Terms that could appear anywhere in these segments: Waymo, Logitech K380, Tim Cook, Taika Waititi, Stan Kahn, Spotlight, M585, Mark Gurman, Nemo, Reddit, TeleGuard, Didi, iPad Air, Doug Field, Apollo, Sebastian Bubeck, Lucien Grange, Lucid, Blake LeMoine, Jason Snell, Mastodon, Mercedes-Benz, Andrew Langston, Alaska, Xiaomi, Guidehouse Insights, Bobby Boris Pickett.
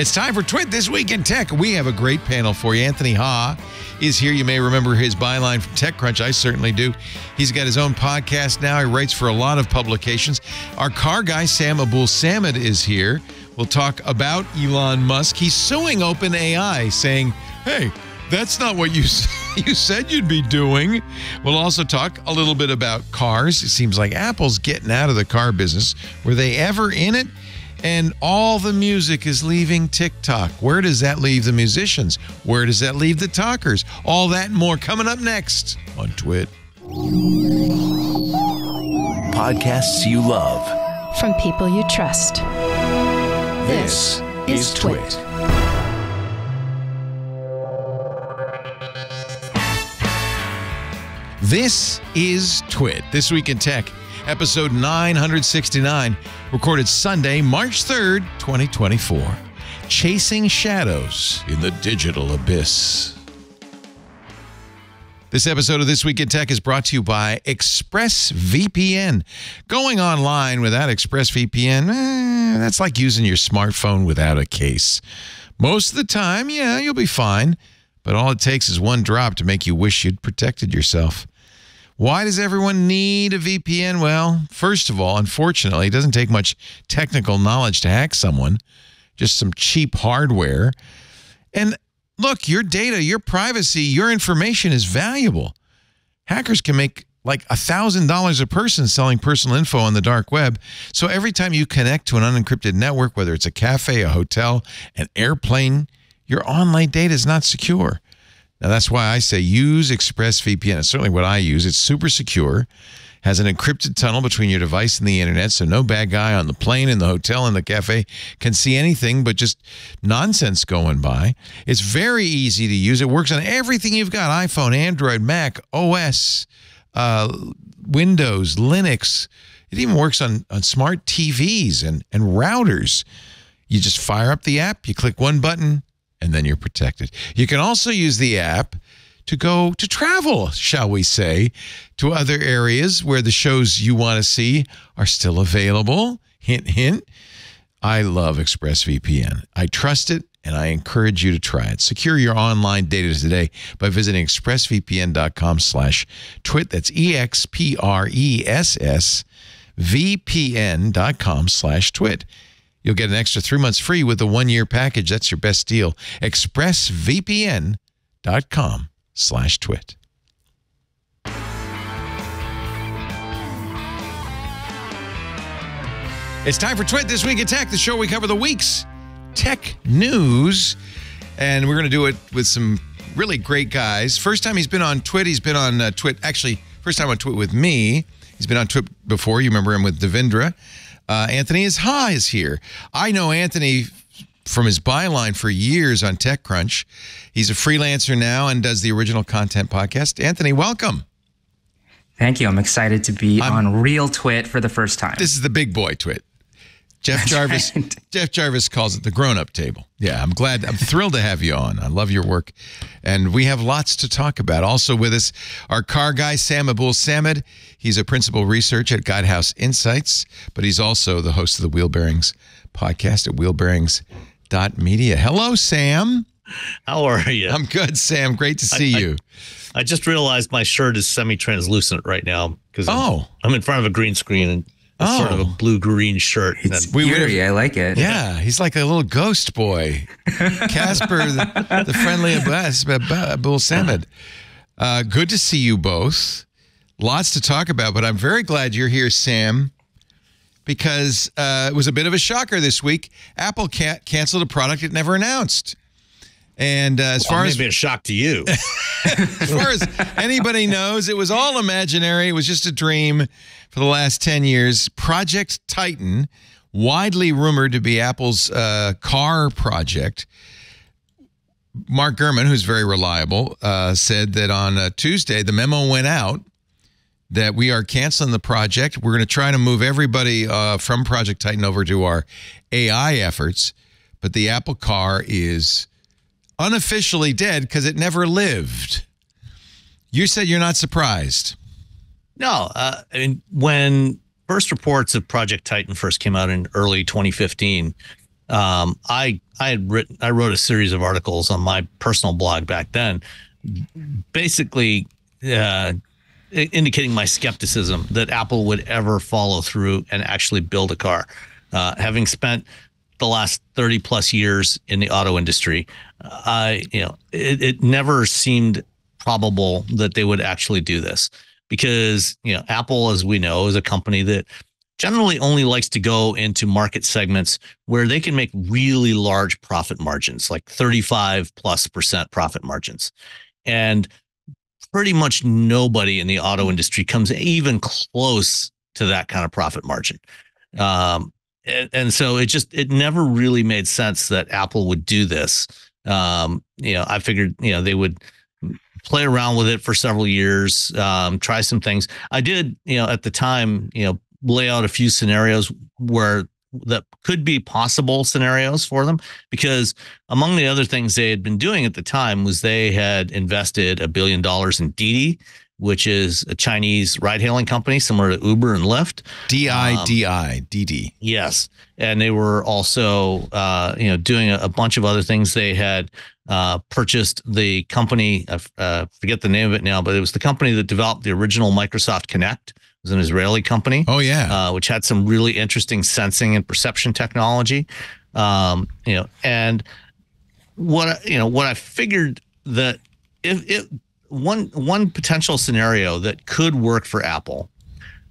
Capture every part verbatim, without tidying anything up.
It's time for Twit This Week in Tech. We have a great panel for you. Anthony Ha is here. You may remember his byline from TechCrunch. I certainly do. He's got his own podcast now. He writes for a lot of publications. Our car guy, Sam Abuelsamid, is here. We'll talk about Elon Musk. He's suing OpenAI, saying, hey, that's not what you, you said you'd be doing. We'll also talk a little bit about cars. It seems like Apple's getting out of the car business. Were they ever in it? And all the music is leaving TikTok. Where does that leave the musicians? Where does that leave the talkers? All that and more coming up next on Twit. Podcasts you love. From people you trust. This, this is Twit. Twit. This is Twit, This Week in Tech, episode nine hundred sixty-nine, recorded Sunday, March third, twenty twenty-four. Chasing Shadows in the Digital Abyss. This episode of This Week in Tech is brought to you by ExpressVPN. Going online without ExpressVPN, eh, that's like using your smartphone without a case. Most of the time, yeah, you'll be fine, but all it takes is one drop to make you wish you'd protected yourself. Why does everyone need a V P N? Well, first of all, unfortunately, it doesn't take much technical knowledge to hack someone, just some cheap hardware. And look, your data, your privacy, your information is valuable. Hackers can make like one thousand dollars a person selling personal info on the dark web. So every time you connect to an unencrypted network, whether it's a cafe, a hotel, an airplane, your online data is not secure. Now, that's why I say use ExpressVPN. It's certainly what I use. It's super secure, has an encrypted tunnel between your device and the internet, so no bad guy on the plane, in the hotel, in the cafe can see anything but just nonsense going by. It's very easy to use. It works on everything you've got, iPhone, Android, Mac, O S, uh, Windows, Linux. It even works on, on smart T Vs and, and routers. You just fire up the app, you click one button, and then you're protected. You can also use the app to go to travel, shall we say, to other areas where the shows you want to see are still available. Hint, hint. I love ExpressVPN. I trust it, and I encourage you to try it. Secure your online data today by visiting expressvpn dot com slash twit. That's E X P R E S S V P N dot com slash twit. You'll get an extra three months free with the one-year package. That's your best deal. expressvpn dot com slash twit. It's time for Twit This Week in Tech, the show we cover the week's tech news. And we're going to do it with some really great guys. First time he's been on Twit, he's been on uh, Twit. Actually, first time on Twit with me. He's been on Twit before. You remember him with Devendra. Uh, Anthony Ha is here. I know Anthony from his byline for years on TechCrunch. He's a freelancer now and does the original content podcast. Anthony, welcome. Thank you. I'm excited to be I'm, on Real Twit for the first time. This is the big boy Twit. Jeff Jarvis. Right. Jeff Jarvis calls it the grown-up table. Yeah, I'm glad. I'm thrilled to have you on. I love your work, and we have lots to talk about. Also with us, our car guy, Sam Abuelsamid. He's a principal researcher at Guidehouse Insights, but he's also the host of the Wheelbearings podcast at wheelbearings dot media. Hello, Sam. How are you? I'm good, Sam. Great to see I, you. I, I just realized my shirt is semi-translucent right now because oh. I'm, I'm in front of a green screen and oh. sort of a blue-green shirt. It's we eerie. I like it. Yeah, he's like a little ghost boy. Casper, the, the friendly Abuelsamid. Uh, good to see you both. Lots to talk about, but I'm very glad you're here, Sam, because uh, it was a bit of a shocker this week. Apple can't canceled a product it never announced. And uh, as well, far as... It may be a shock to you. As far as anybody knows, it was all imaginary. It was just a dream for the last ten years. Project Titan, widely rumored to be Apple's uh, car project. Mark Gurman, who's very reliable, uh, said that on uh, Tuesday, the memo went out that we are canceling the project. We're going to try to move everybody uh, from Project Titan over to our A I efforts. But the Apple car is... unofficially dead because it never lived. You said you're not surprised. No. Uh, I mean, when first reports of Project Titan first came out in early twenty fifteen, Um, I I had written I wrote a series of articles on my personal blog back then, basically uh, indicating my skepticism that Apple would ever follow through and actually build a car. Uh, having spent the last thirty plus years in the auto industry, I you know it, it never seemed probable that they would actually do this, because you know Apple, as we know, is a company that generally only likes to go into market segments where they can make really large profit margins, like thirty-five plus percent profit margins. And pretty much nobody in the auto industry comes even close to that kind of profit margin. Um, and, and so it just, it never really made sense that Apple would do this. Um, you know, I figured, you know, they would play around with it for several years, um, try some things. I did, you know, at the time, you know, lay out a few scenarios where that could be possible scenarios for them, because among the other things they had been doing at the time was they had invested a billion dollars in Didi, which is a Chinese ride hailing company similar to Uber and Lyft. D I D I, Didi. Yes. And they were also, uh, you know, doing a, a bunch of other things. They had uh, purchased the company, I uh, forget the name of it now, but it was the company that developed the original Microsoft Connect. It was an Israeli company. Oh, yeah. Uh, which had some really interesting sensing and perception technology. Um, you know, and what, you know, what I figured that if it one one potential scenario that could work for Apple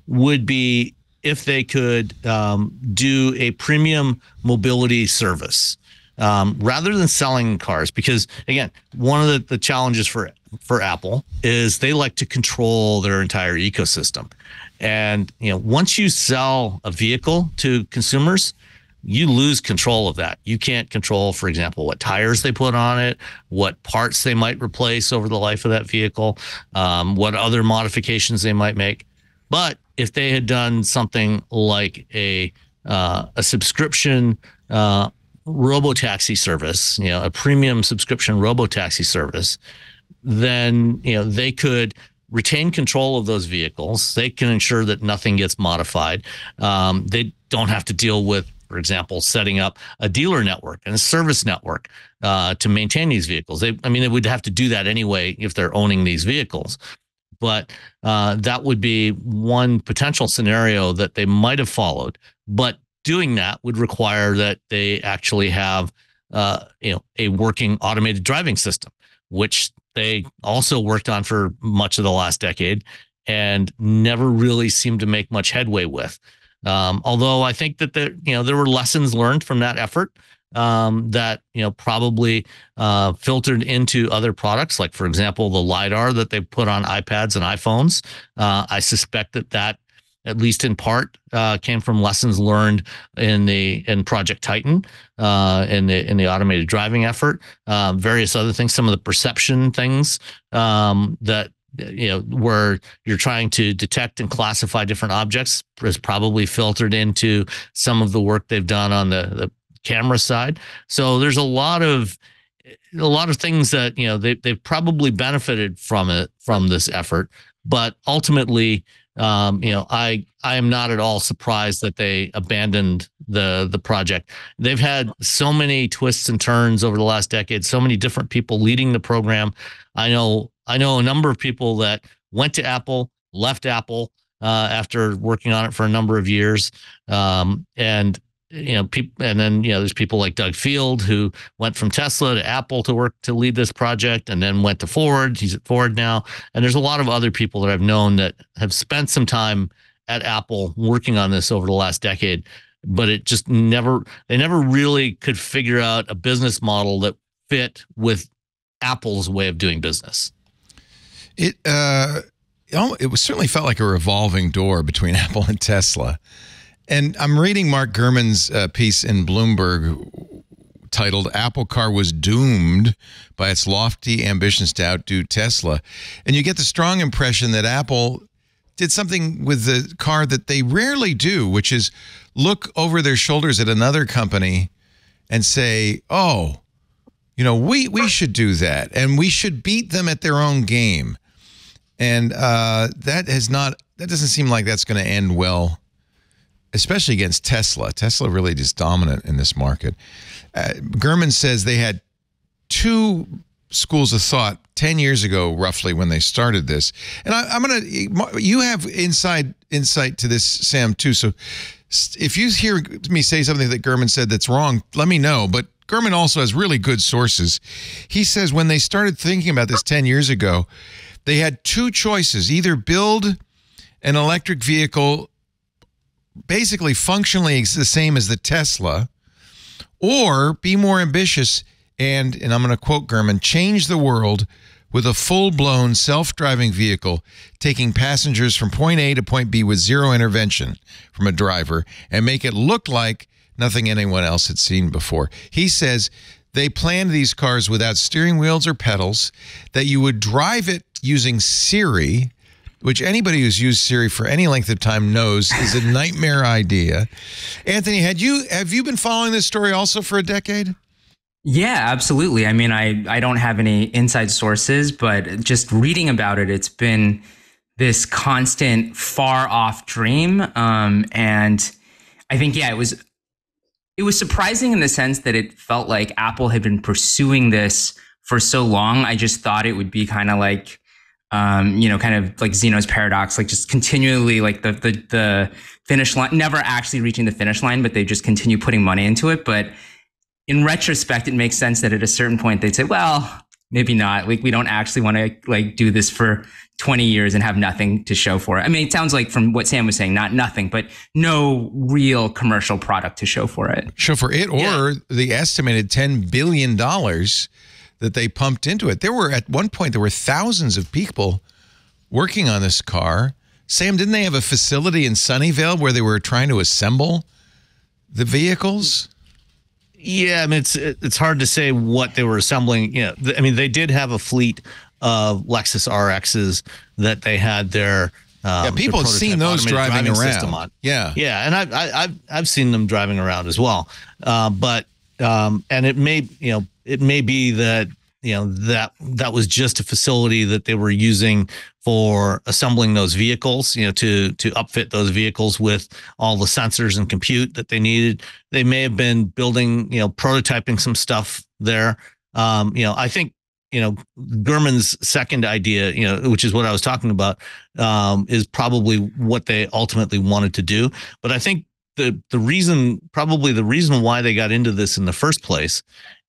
would be if they could um, do a premium mobility service um, rather than selling cars, because, again, one of the, the challenges for for Apple is they like to control their entire ecosystem. And, you know, once you sell a vehicle to consumers, you lose control of that. You can't control, for example, what tires they put on it, what parts they might replace over the life of that vehicle, um, what other modifications they might make. But if they had done something like a, uh, a subscription, uh, robo-taxi service, you know, a premium subscription robo-taxi service, then, you know, they could retain control of those vehicles. They can ensure that nothing gets modified. Um, they don't have to deal with, for example, setting up a dealer network and a service network uh, to maintain these vehicles. They, I mean, they would have to do that anyway if they're owning these vehicles. But uh, that would be one potential scenario that they might have followed. But doing that would require that they actually have, uh, you know, a working automated driving system, which they also worked on for much of the last decade and never really seemed to make much headway with. Um, although I think that there, you know, there were lessons learned from that effort um, that, you know, probably uh, filtered into other products, like, for example, the LiDAR that they put on iPads and iPhones. Uh, I suspect that that, at least in part, uh, came from lessons learned in the in Project Titan, uh, in the in the automated driving effort, uh, various other things, some of the perception things um, that, you know, where you're trying to detect and classify different objects is probably filtered into some of the work they've done on the, the camera side. So there's a lot of a lot of things that, you know, they they've probably benefited from it from this effort, but ultimately, Um, you know, I I am not at all surprised that they abandoned the the project. They've had so many twists and turns over the last decade, so many different people leading the program. I know I know a number of people that went to Apple, left Apple uh, after working on it for a number of years, um, and you know, people, and then you know, there's people like Doug Field who went from Tesla to Apple to work to lead this project, and then went to Ford. He's at Ford now, and there's a lot of other people that I've known that have spent some time at Apple working on this over the last decade, but it just never, they never really could figure out a business model that fit with Apple's way of doing business. It uh, it was certainly felt like a revolving door between Apple and Tesla. And I'm reading Mark Gurman's uh, piece in Bloomberg titled Apple Car Was Doomed by Its Lofty Ambitions to Outdo Tesla. And you get the strong impression that Apple did something with the car that they rarely do, which is look over their shoulders at another company and say, oh, you know, we, we should do that. And we should beat them at their own game. And uh, that has not, that doesn't seem like that's going to end well especially against Tesla. Tesla really is dominant in this market. Uh, Gurman says they had two schools of thought ten years ago, roughly, when they started this. And I, I'm going to, you have inside insight to this, Sam, too. So if you hear me say something that Gurman said that's wrong, let me know. But Gurman also has really good sources. He says when they started thinking about this ten years ago, they had two choices: either build an electric vehicle basically functionally the same as the Tesla, or be more ambitious and, and I'm going to quote Gurman, change the world with a full-blown self-driving vehicle taking passengers from point A to point B with zero intervention from a driver and make it look like nothing anyone else had seen before. He says they planned these cars without steering wheels or pedals, that you would drive it using Siri, which anybody who's used Siri for any length of time knows is a nightmare idea. Anthony, had you have you been following this story also for a decade? Yeah, absolutely. I mean, I, I don't have any inside sources, but just reading about it, it's been this constant far-off dream. Um, and I think, yeah, it was it was surprising in the sense that it felt like Apple had been pursuing this for so long. I just thought it would be kind of like, Um, you know, kind of like Zeno's paradox, like just continually like the, the the finish line, never actually reaching the finish line, but they just continue putting money into it. But in retrospect, it makes sense that at a certain point they'd say, well, maybe not. Like, we don't actually want to like do this for twenty years and have nothing to show for it. I mean, it sounds like from what Sam was saying, not nothing, but no real commercial product to show for it. Show for it, or yeah. the estimated ten billion dollars that they pumped into it. There were, at one point, there were thousands of people working on this car. Sam, didn't they have a facility in Sunnyvale where they were trying to assemble the vehicles? Yeah, I mean, it's, it's hard to say what they were assembling. Yeah, you know, I mean, they did have a fleet of Lexus R Xs that they had their Um, yeah, people have seen those driving, driving around. System on. Yeah, yeah, and I've I've I've seen them driving around as well. Uh, but um, and it may you know. It may be that, you know, that that was just a facility that they were using for assembling those vehicles, you know, to to upfit those vehicles with all the sensors and compute that they needed. They may have been building, you know, prototyping some stuff there. Um, you know, I think, you know, Gurman's second idea, you know, which is what I was talking about, um, is probably what they ultimately wanted to do. But I think the the reason, probably the reason why they got into this in the first place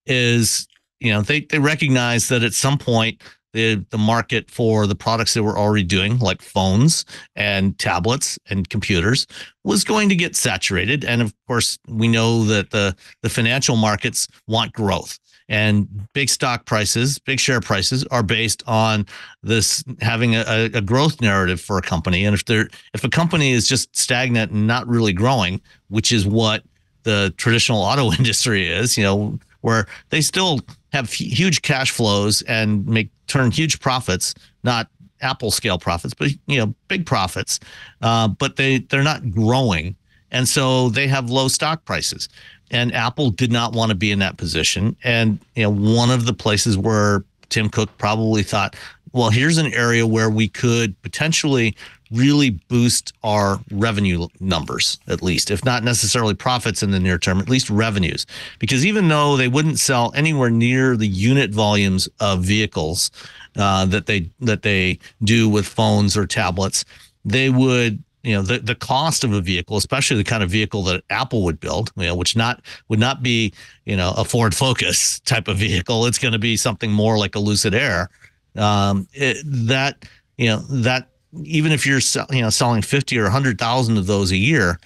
is, you know, they, they recognize that at some point the the market for the products they were already doing, like phones and tablets and computers, was going to get saturated. And of course, we know that the, the financial markets want growth. And big stock prices, big share prices are based on this having a, a growth narrative for a company. And if they're if a company is just stagnant and not really growing, which is what the traditional auto industry is, you know, where they still have huge cash flows and make turn huge profits, not Apple scale profits, but, you know, big profits, uh, but they they're not growing. And so they have low stock prices, and Apple did not want to be in that position. And, you know, one of the places where Tim Cook probably thought, well, here's an area where we could potentially really boost our revenue numbers, at least, if not necessarily profits in the near term, at least revenues. Because even though they wouldn't sell anywhere near the unit volumes of vehicles uh, that they that they do with phones or tablets, they would, you know, the, the cost of a vehicle, especially the kind of vehicle that Apple would build, you know, which not would not be, you know, a Ford Focus type of vehicle. It's going to be something more like a Lucid Air. Um, it, that, you know, that even if you're you know selling fifty or a hundred thousand of those a year,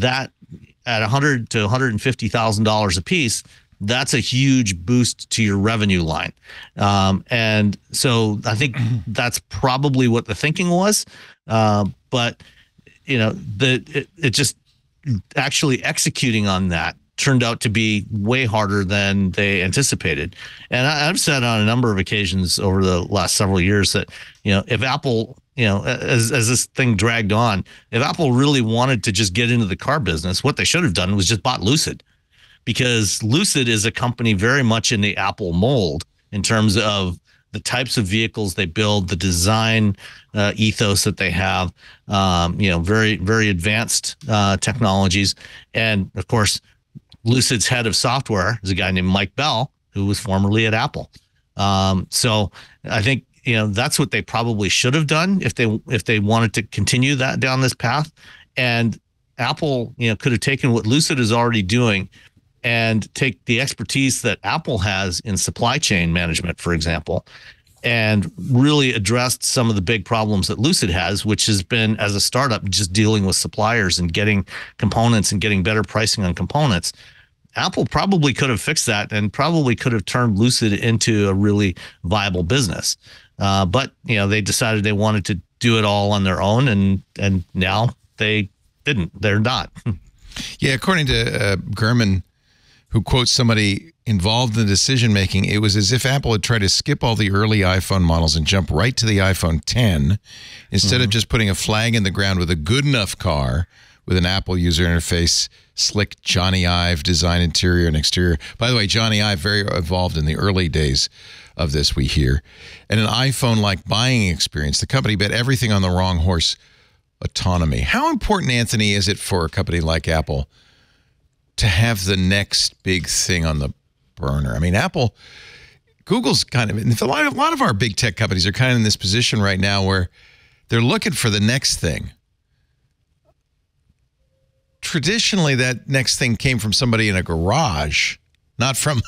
that at a hundred to one hundred and fifty thousand dollars a piece, that's a huge boost to your revenue line. Um, and so I think that's probably what the thinking was. Uh, but you know, the it, it just actually executing on that turned out to be way harder than they anticipated. And I, I've said on a number of occasions over the last several years that, you know, if Apple, you know, as as this thing dragged on, if Apple really wanted to just get into the car business, what they should have done was just bought Lucid, because Lucid is a company very much in the Apple mold in terms of the types of vehicles they build, the design uh, ethos that they have, um, you know, very, very advanced uh, technologies. And of course, Lucid's head of software is a guy named Mike Bell, who was formerly at Apple. Um, so I think, you know, that's what they probably should have done if they if they wanted to continue that down this path. And Apple, you know, could have taken what Lucid is already doing and take the expertise that Apple has in supply chain management, for example, and really addressed some of the big problems that Lucid has, which has been, as a startup, just dealing with suppliers and getting components and getting better pricing on components. Apple probably could have fixed that and probably could have turned Lucid into a really viable business. Uh, but, you know, they decided they wanted to do it all on their own, and and now they didn't. They're not. Yeah, according to uh, Gurman, who quotes somebody involved in the decision-making, it was as if Apple had tried to skip all the early iPhone models and jump right to the iPhone ten instead mm-hmm. of just putting a flag in the ground with a good enough car with an Apple user interface, slick Johnny Ive design interior and exterior. By the way, Johnny Ive very involved in the early days of this, we hear. And an iPhone-like buying experience. The company bet everything on the wrong horse, autonomy. How important, Anthony, is it for a company like Apple to have the next big thing on the burner? I mean, Apple, Google's kind of, and a lot of, a lot of our big tech companies are kind of in this position right now where they're looking for the next thing. Traditionally, that next thing came from somebody in a garage, not from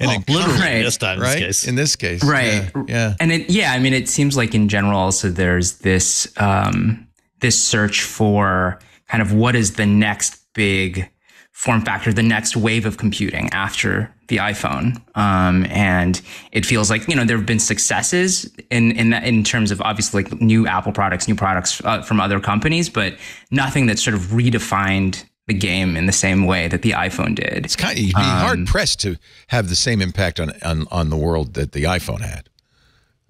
an well, literally right. this time, right? In this case. In this case. Right. Yeah. yeah. And it, yeah, I mean, it seems like in general also there's this, um, this search for kind of what is the next big form factor, the next wave of computing after the iPhone. Um, and it feels like, you know, there have been successes in in, that, in terms of obviously like new Apple products, new products uh, from other companies, but nothing that sort of redefined the game in the same way that the iPhone did. It's kind of, you'd be um, hard pressed to have the same impact on, on, on the world that the iPhone had.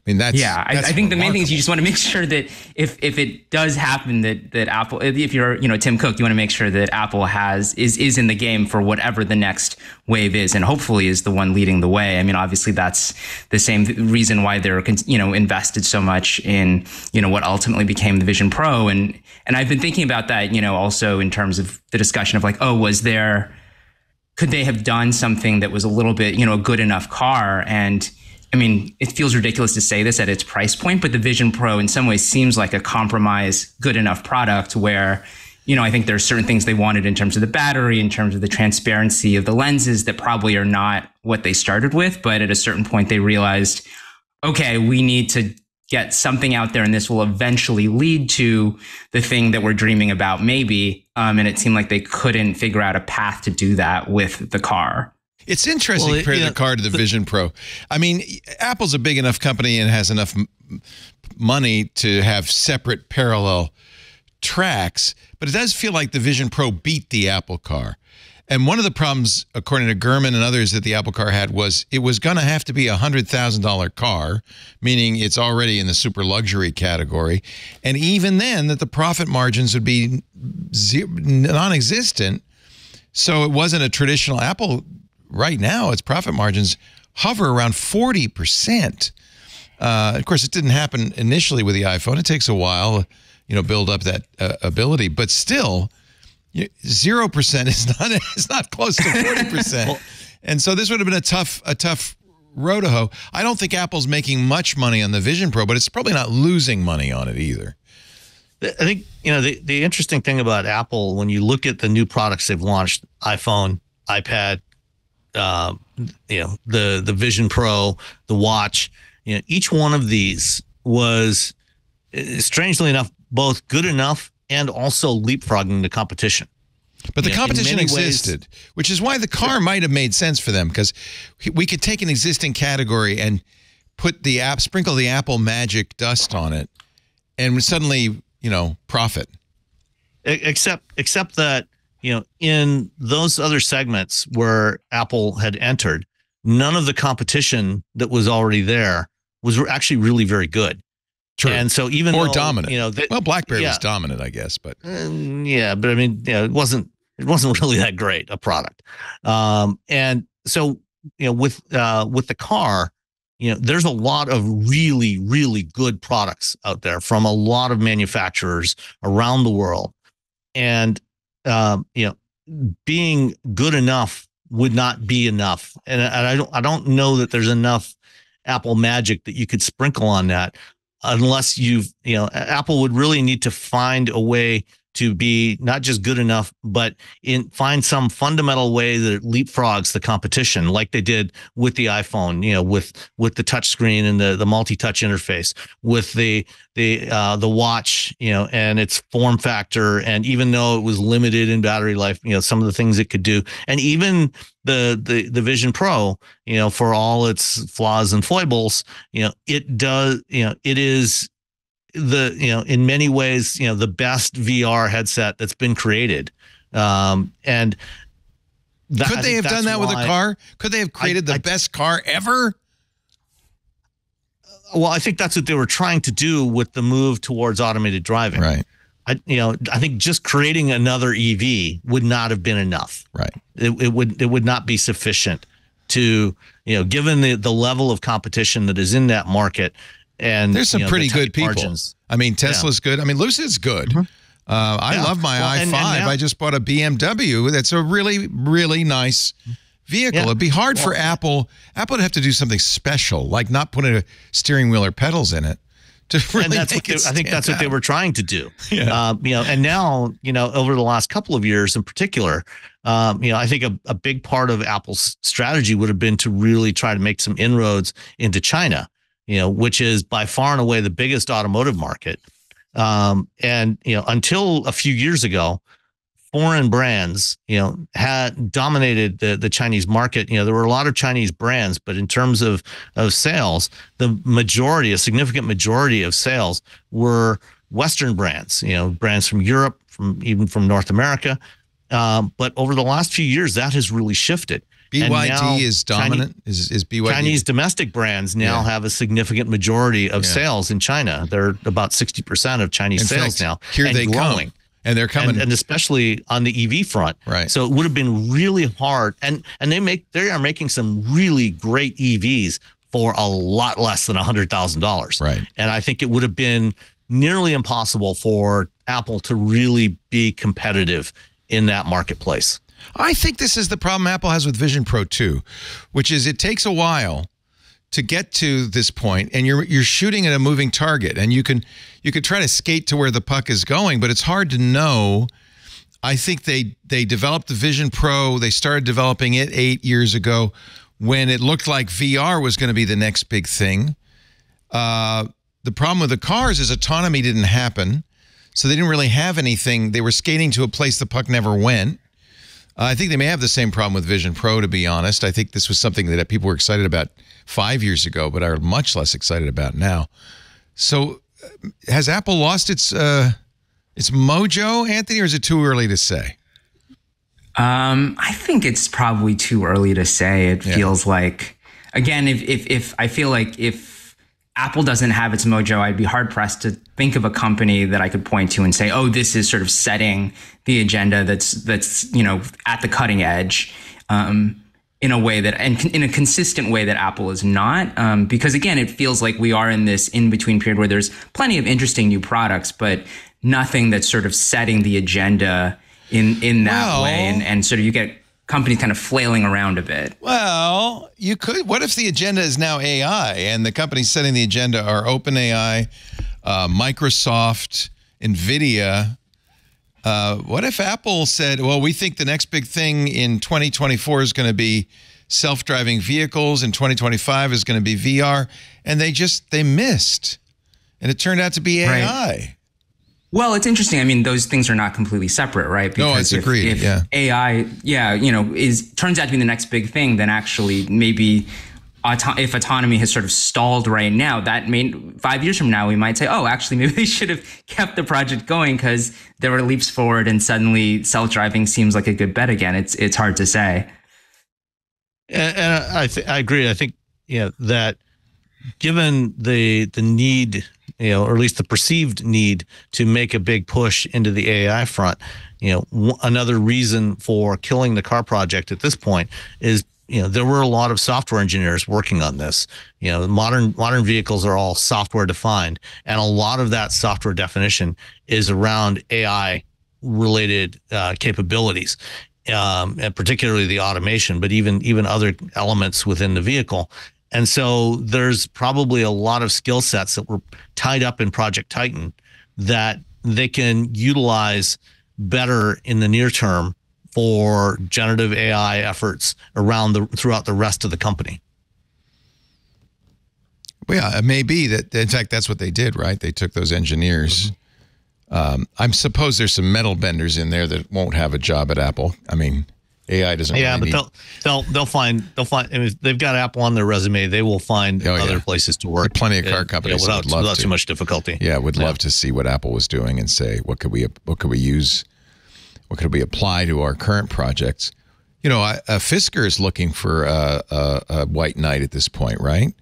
I mean, that's, yeah, that's I, I think the main thing is you just want to make sure that if if it does happen that that Apple, if you're, you know, Tim Cook, you want to make sure that Apple has is is in the game for whatever the next wave is, and hopefully is the one leading the way. I mean, obviously, that's the same reason why they're, you know, invested so much in, you know, what ultimately became the Vision Pro. And and I've been thinking about that, you know, also in terms of the discussion of like, oh, was there, could they have done something that was a little bit, you know, a good enough car? And I mean, it feels ridiculous to say this at its price point, but the Vision Pro in some ways seems like a compromise, good enough product where, you know, I think there are certain things they wanted in terms of the battery, in terms of the transparency of the lenses that probably are not what they started with. But at a certain point, they realized, okay, we need to get something out there and this will eventually lead to the thing that we're dreaming about, maybe. Um, and it seemed like they couldn't figure out a path to do that with the car. It's interesting well, it, to compare yeah, the car to the, the Vision Pro. I mean, Apple's a big enough company and has enough m money to have separate parallel tracks, but it does feel like the Vision Pro beat the Apple car. And one of the problems, according to Gurman and others, that the Apple car had was it was going to have to be a one hundred thousand dollar car, meaning it's already in the super luxury category. And even then, that the profit margins would be non-existent. So it wasn't a traditional Apple. Right now, its profit margins hover around forty percent. Uh, of course, it didn't happen initially with the iPhone. It takes a while, you know, build up that uh, ability. But still, zero percent is not it's not close to forty percent. Well, and so this would have been a tough a tough road to hoe. I don't think Apple's making much money on the Vision Pro, but it's probably not losing money on it either. I think, you know, the the interesting thing about Apple, when you look at the new products they've launched, iPhone, iPad, Uh, you know, the the Vision Pro, the watch, you know, each one of these was, strangely enough, both good enough and also leapfrogging the competition. But the competition existed, which is why the car might have made sense for them, because we could take an existing category and put the app, sprinkle the Apple magic dust on it, and suddenly, you know, profit. Except, except that, you know, in those other segments where Apple had entered, none of the competition that was already there was actually really very good. True. And so even more dominant, you know, they, well, BlackBerry yeah. was dominant, I guess, but um, yeah, but I mean, yeah, it wasn't it wasn't really that great a product. Um, and so, you know, with uh, with the car, you know, there's a lot of really, really good products out there from a lot of manufacturers around the world. And, um, you know, being good enough would not be enough. And, and I don't, I don't know that there's enough Apple magic that you could sprinkle on that, unless you've, you know, Apple would really need to find a way to be not just good enough, but in find some fundamental way that it leapfrogs the competition, like they did with the iPhone, you know, with with the touchscreen and the the multi-touch interface, with the the uh, the watch, you know, and its form factor, and even though it was limited in battery life, you know, some of the things it could do, and even the the the Vision Pro, you know, for all its flaws and foibles, you know, it does, you know, it is. The you know in many ways you know the best V R headset that's been created, um, and that, could they have done that with a car? Could they have created I, the I, best car ever? Well, I think that's what they were trying to do with the move towards automated driving. Right. I you know I think just creating another E V would not have been enough. Right. It, it would it would not be sufficient to you know given the the level of competition that is in that market. And there's some you know, pretty the good people. Margins. I mean, Tesla's yeah. good. I mean, Lucid's good. Mm-hmm. uh, I yeah. love my well, i five. And, and now, I just bought a B M W. That's a really, really nice vehicle. Yeah. It'd be hard well, for Apple. Apple would have to do something special, like not putting a steering wheel or pedals in it. To really and that's make what they, I think that's out. what they were trying to do. Yeah. Uh, you know, and now, you know, over the last couple of years in particular, um, you know, I think a, a big part of Apple's strategy would have been to really try to make some inroads into China. You know, which is by far and away the biggest automotive market. Um, and, you know, until a few years ago, foreign brands, you know, had dominated the, the Chinese market. You know, there were a lot of Chinese brands, but in terms of, of sales, the majority, a significant majority of sales were Western brands, you know, brands from Europe, from even from North America. Um, but over the last few years, that has really shifted. B Y D is dominant. Chinese, is is B Y D Chinese domestic brands now yeah. have a significant majority of yeah. sales in China. They're about sixty percent of Chinese in sales fact, now. Here and they growing. Come, and they're coming, and, and especially on the E V front. Right. So it would have been really hard, and and they make they are making some really great E Vs for a lot less than a hundred thousand dollars. Right. And I think it would have been nearly impossible for Apple to really be competitive in that marketplace. I think this is the problem Apple has with Vision Pro two, which is it takes a while to get to this point, and you're you're shooting at a moving target, and you can you could try to skate to where the puck is going, but it's hard to know. I think they they developed the Vision Pro, they started developing it eight years ago when it looked like V R was going to be the next big thing. Uh, the problem with the cars is autonomy didn't happen, so they didn't really have anything. They were skating to a place the puck never went. I think they may have the same problem with Vision Pro, to be honest. I think this was something that people were excited about five years ago, but are much less excited about now. So has Apple lost its uh, its mojo, Anthony, or is it too early to say? Um, I think it's probably too early to say. It yeah. feels like, again, if, if, if I feel like if Apple doesn't have its mojo, I'd be hard-pressed to think of a company that I could point to and say, oh, this is sort of setting the agenda that's, that's you know, at the cutting edge um, in a way that, and in a consistent way that Apple is not. Um, because again, it feels like we are in this in-between period where there's plenty of interesting new products, but nothing that's sort of setting the agenda in, in that well, way. And, and sort of you get companies kind of flailing around a bit. Well, you could, what if the agenda is now A I and the companies setting the agenda are OpenAI, uh, Microsoft, Nvidia. Uh, what if Apple said, well, we think the next big thing in twenty twenty-four is going to be self-driving vehicles, and twenty twenty-five is going to be V R, and they just, they missed. And it turned out to be A I. Right. Well, it's interesting. I mean, those things are not completely separate, right? Because no, it's if, agreed, if yeah. A I, yeah, you know, is turns out to be the next big thing, then actually maybe auto if autonomy has sort of stalled right now, that may, five years from now, we might say, oh, actually, maybe they should have kept the project going because there were leaps forward and suddenly self-driving seems like a good bet again. It's it's hard to say. And, and I, th I agree. I think, yeah, that given the the need, you know, or at least the perceived need to make a big push into the A I front, you know, w another reason for killing the car project at this point is you know, there were a lot of software engineers working on this. You know, modern modern vehicles are all software defined, and a lot of that software definition is around A I related uh, capabilities, um, and particularly the automation, but even even other elements within the vehicle. And so there's probably a lot of skill sets that were tied up in Project Titan that they can utilize better in the near term for generative A I efforts around the throughout the rest of the company. Well, yeah, it may be that, in fact, that's what they did, right? They took those engineers. Mm-hmm. Um, I suppose there's some metal benders in there that won't have a job at Apple. I mean, A I doesn't. Yeah, really but need... they'll they'll they'll find they'll find. I mean, if they've got Apple on their resume, they will find oh, other yeah. places to work. There are plenty of car companies yeah, without, would love without to. too much difficulty. Yeah, would yeah. love to see what Apple was doing and say, what could we what could we use, what could we apply to our current projects? You know, I, uh, Fisker is looking for a, a, a white knight at this point, right?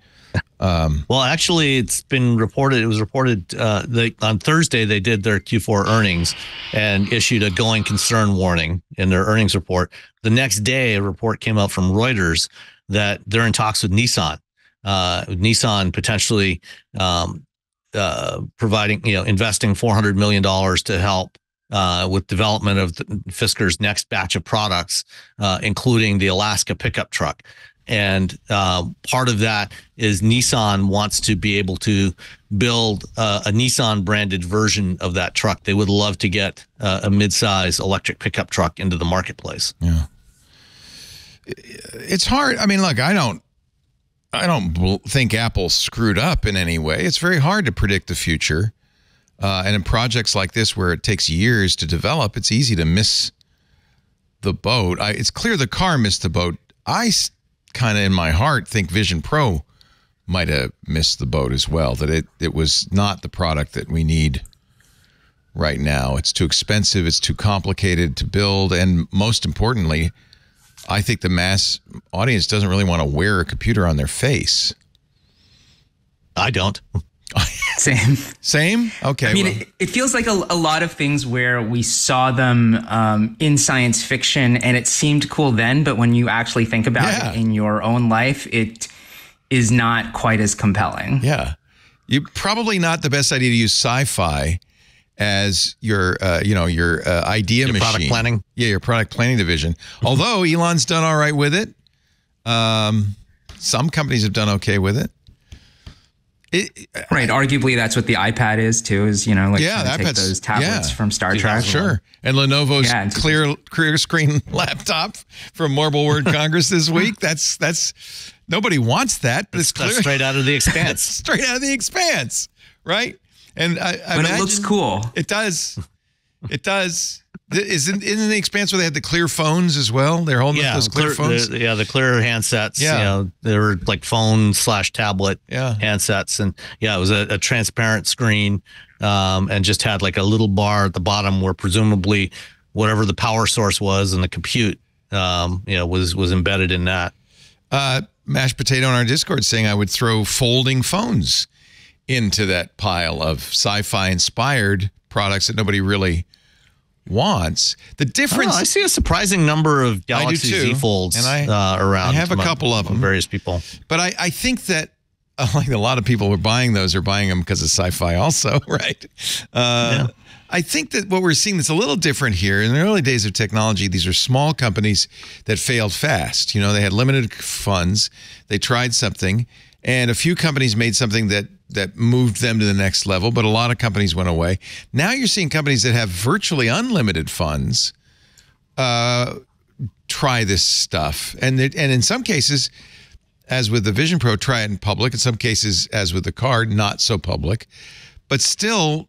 Um, well, actually, it's been reported. It was reported uh, they, on Thursday they did their Q four earnings and issued a going concern warning in their earnings report. The next day, a report came out from Reuters that they're in talks with Nissan. Uh, Nissan potentially um, uh, providing, you know, investing four hundred million dollars to help uh, with development of the, Fisker's next batch of products, uh, including the Alaska pickup truck. And uh, part of that is Nissan wants to be able to build uh, a Nissan-branded version of that truck. They would love to get uh, a midsize electric pickup truck into the marketplace. Yeah, it's hard. I mean, look, I don't, I don't think Apple screwed up in any way. It's very hard to predict the future, uh, and in projects like this where it takes years to develop, it's easy to miss the boat. I, it's clear the car missed the boat. I. kind of in my heart think Vision Pro might have missed the boat as well, that it it was not the product that we need right now. It's too expensive, it's too complicated to build, and most importantly, I think the mass audience doesn't really want to wear a computer on their face. I don't. Same. Same? Okay. I mean, well. it, it feels like a, a lot of things where we saw them um, in science fiction and it seemed cool then, but when you actually think about yeah. it in your own life, it is not quite as compelling. Yeah. You're probably not the best idea to use sci-fi as your, uh, you know, your uh, idea your machine. Your product planning. Yeah, your product planning division. Although Elon's done all right with it. Um, some companies have done okay with it. It, right, I, arguably that's what the iPad is too. Is you know, like yeah, the take those tablets yeah. from Star Trek, sure. And Lenovo's yeah, clear clear screen laptop from Marble Word Congress this week. That's that's nobody wants that, but it's, it's clear. Straight out of the Expanse. Straight out of the Expanse, right? And I, I but it looks cool. It does. It does. Isn't isn't the Expanse where they had the clear phones as well? They're holding yeah, those clear, clear phones. The, yeah, the clear handsets. Yeah, you know, they were like phone slash tablet yeah. handsets, and yeah, it was a, a transparent screen, um, and just had like a little bar at the bottom where presumably whatever the power source was and the compute, um, you know, was was embedded in that. Uh, Mashed Potato on our Discord saying I would throw folding phones into that pile of sci-fi inspired products that nobody really. Wants the difference. Oh, I see a surprising number of Galaxy Z folds and I, uh, around. I have a couple of them, various people. But I, I think that uh, like a lot of people who are buying those are buying them because of sci-fi, also, right? Uh, yeah. I think that what we're seeing that's a little different here in the early days of technology. These are small companies that failed fast. You know, they had limited funds. They tried something, and a few companies made something that. that moved them to the next level, but a lot of companies went away. Now you're seeing companies that have virtually unlimited funds uh, try this stuff. And, it, and in some cases, as with the Vision Pro, try it in public. In some cases, as with the card, not so public. But still,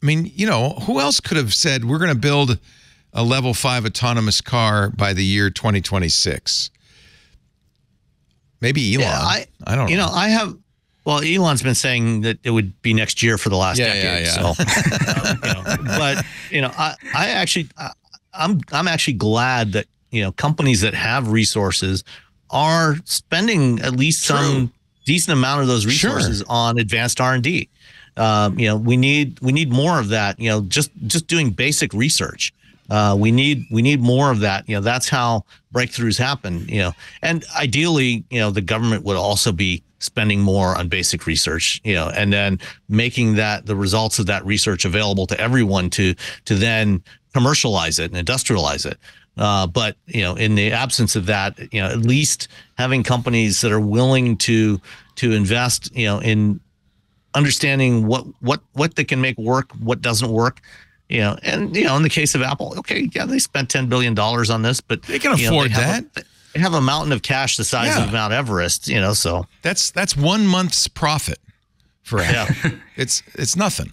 I mean, you know, who else could have said, we're going to build a level five autonomous car by the year twenty twenty-six? Maybe Elon. Yeah, I, I don't know. You know, I have... Well, Elon's been saying that it would be next year for the last yeah, decade. Yeah, yeah. So, um, you know, but you know, I, I actually, I, I'm, I'm actually glad that you know companies that have resources are spending at least True. some decent amount of those resources sure. on advanced R and D. Um, you know, we need, we need more of that. You know, just, just doing basic research. Uh, we need we need more of that. You know, that's how breakthroughs happen. You know, and ideally, you know, the government would also be spending more on basic research, you know, and then making that the results of that research available to everyone to to then commercialize it and industrialize it. Uh, but, you know, in the absence of that, you know, at least having companies that are willing to to invest, you know, in understanding what what what they can make work, what doesn't work. You know, and, you know, in the case of Apple, OK, yeah, they spent ten billion dollars on this, but they can afford that. They have a mountain of cash the size yeah. of Mount Everest, you know, so that's that's one month's profit for Apple. Yeah. It's it's nothing.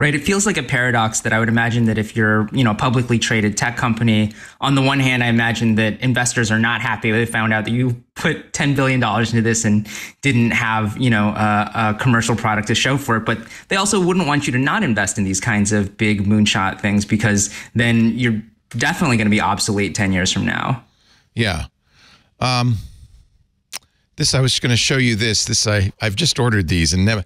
Right. It feels like a paradox that I would imagine that if you're, you know, a publicly traded tech company, on the one hand, I imagine that investors are not happy. They found out that you put ten billion dollars into this and didn't have, you know, a, a commercial product to show for it. But they also wouldn't want you to not invest in these kinds of big moonshot things, because then you're definitely going to be obsolete ten years from now. Yeah. Um, this, I was going to show you this. This, I, I've just ordered these and never.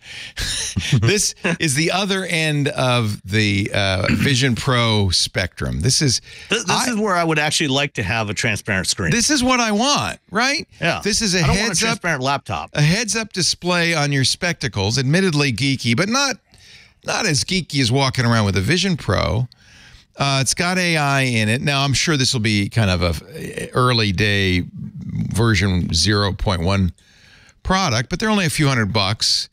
This is the other end of the uh, Vision Pro spectrum. This is. This, this I, is where I would actually like to have a transparent screen. This is what I want, right? Yeah. This is a I don't heads want a transparent up, laptop. A heads up display on your spectacles, admittedly geeky, but not, not as geeky as walking around with a Vision Pro. Uh, it's got A I in it. Now, I'm sure this will be kind of a early day version zero point one product, but they're only a few hundred bucks.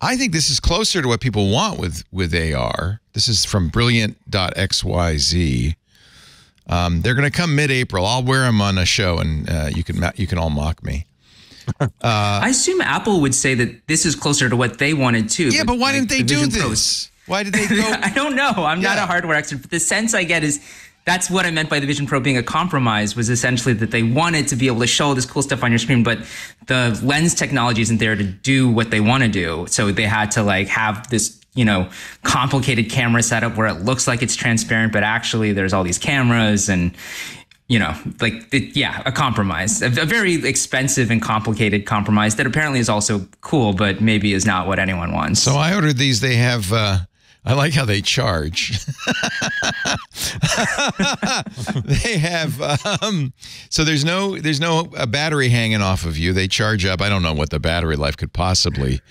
I think this is closer to what people want with, with A R. This is from brilliant dot X Y Z. Um, they're going to come mid-April. I'll wear them on a show, and uh, you can you can all mock me. Uh, I assume Apple would say that this is closer to what they wanted, too. Yeah, but, but why like, didn't they the do this? Why did they go? I don't know. I'm yeah. not a hardware expert, but the sense I get is that's what I meant by the Vision Pro being a compromise, was essentially that they wanted to be able to show all this cool stuff on your screen, but the lens technology isn't there to do what they want to do. So they had to like have this, you know, complicated camera setup where it looks like it's transparent, but actually there's all these cameras and, you know, like, it, yeah, a compromise, a, a very expensive and complicated compromise that apparently is also cool, but maybe is not what anyone wants. So I ordered these. They have... Uh I like how they charge. They have um, so there's no there's no a battery hanging off of you. They charge up. I don't know what the battery life could possibly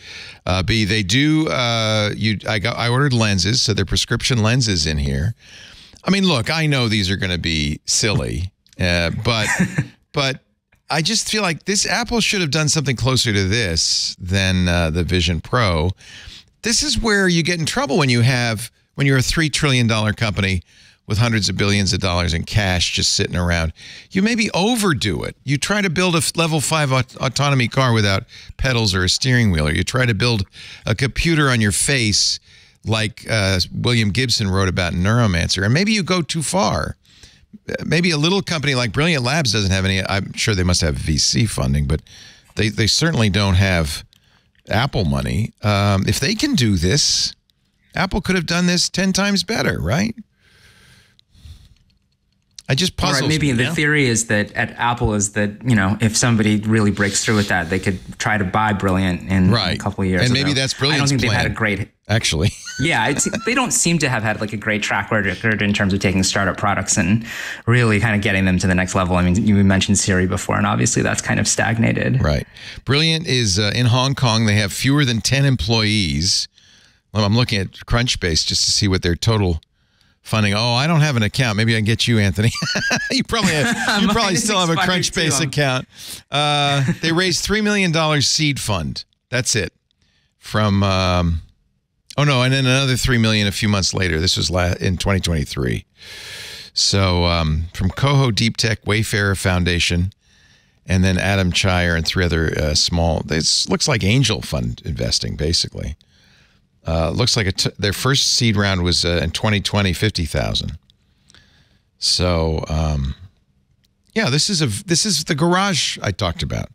uh, be. They do. Uh, you I got I ordered lenses, so they're prescription lenses in here. I mean, look, I know these are going to be silly, uh, but but I just feel like this Apple should have done something closer to this than uh, the Vision Pro. This is where you get in trouble when you have when you're a three trillion dollar company with hundreds of billions of dollars in cash just sitting around. You maybe overdo it. You try to build a level five aut autonomy car without pedals or a steering wheel, or you try to build a computer on your face, like uh, William Gibson wrote about in Neuromancer. And maybe you go too far. Maybe a little company like Brilliant Labs doesn't have any. I'm sure they must have V C funding, but they they certainly don't have Apple money. Um, if they can do this, Apple could have done this ten times better, right? I just puzzled. Right, maybe me, the yeah. theory is that at Apple is that, you know, if somebody really breaks through with that, they could try to buy Brilliant in right. a couple of years. And maybe ago. that's Brilliant's I don't think plan, they've had a great... Actually. yeah, it's, they don't seem to have had like a great track record in terms of taking startup products and really kind of getting them to the next level. I mean, you mentioned Siri before, and obviously that's kind of stagnated. Right. Brilliant is uh, in Hong Kong. They have fewer than ten employees. Well, I'm looking at Crunchbase just to see what their total... funding. Oh, I don't have an account. Maybe I can get you, Anthony. you probably have, you probably still have a Crunchbase account. Uh, they raised three million dollars seed fund. That's it. From, um, oh no, and then another three million dollars a few months later. This was la in twenty twenty-three. So um, from Coho Deep Tech, Wayfarer Foundation, and then Adam Chire and three other uh, small, it looks like angel fund investing, basically. Uh, looks like a t their first seed round was uh, in twenty twenty, fifty thousand. So, um, yeah, this is a this is the garage I talked about,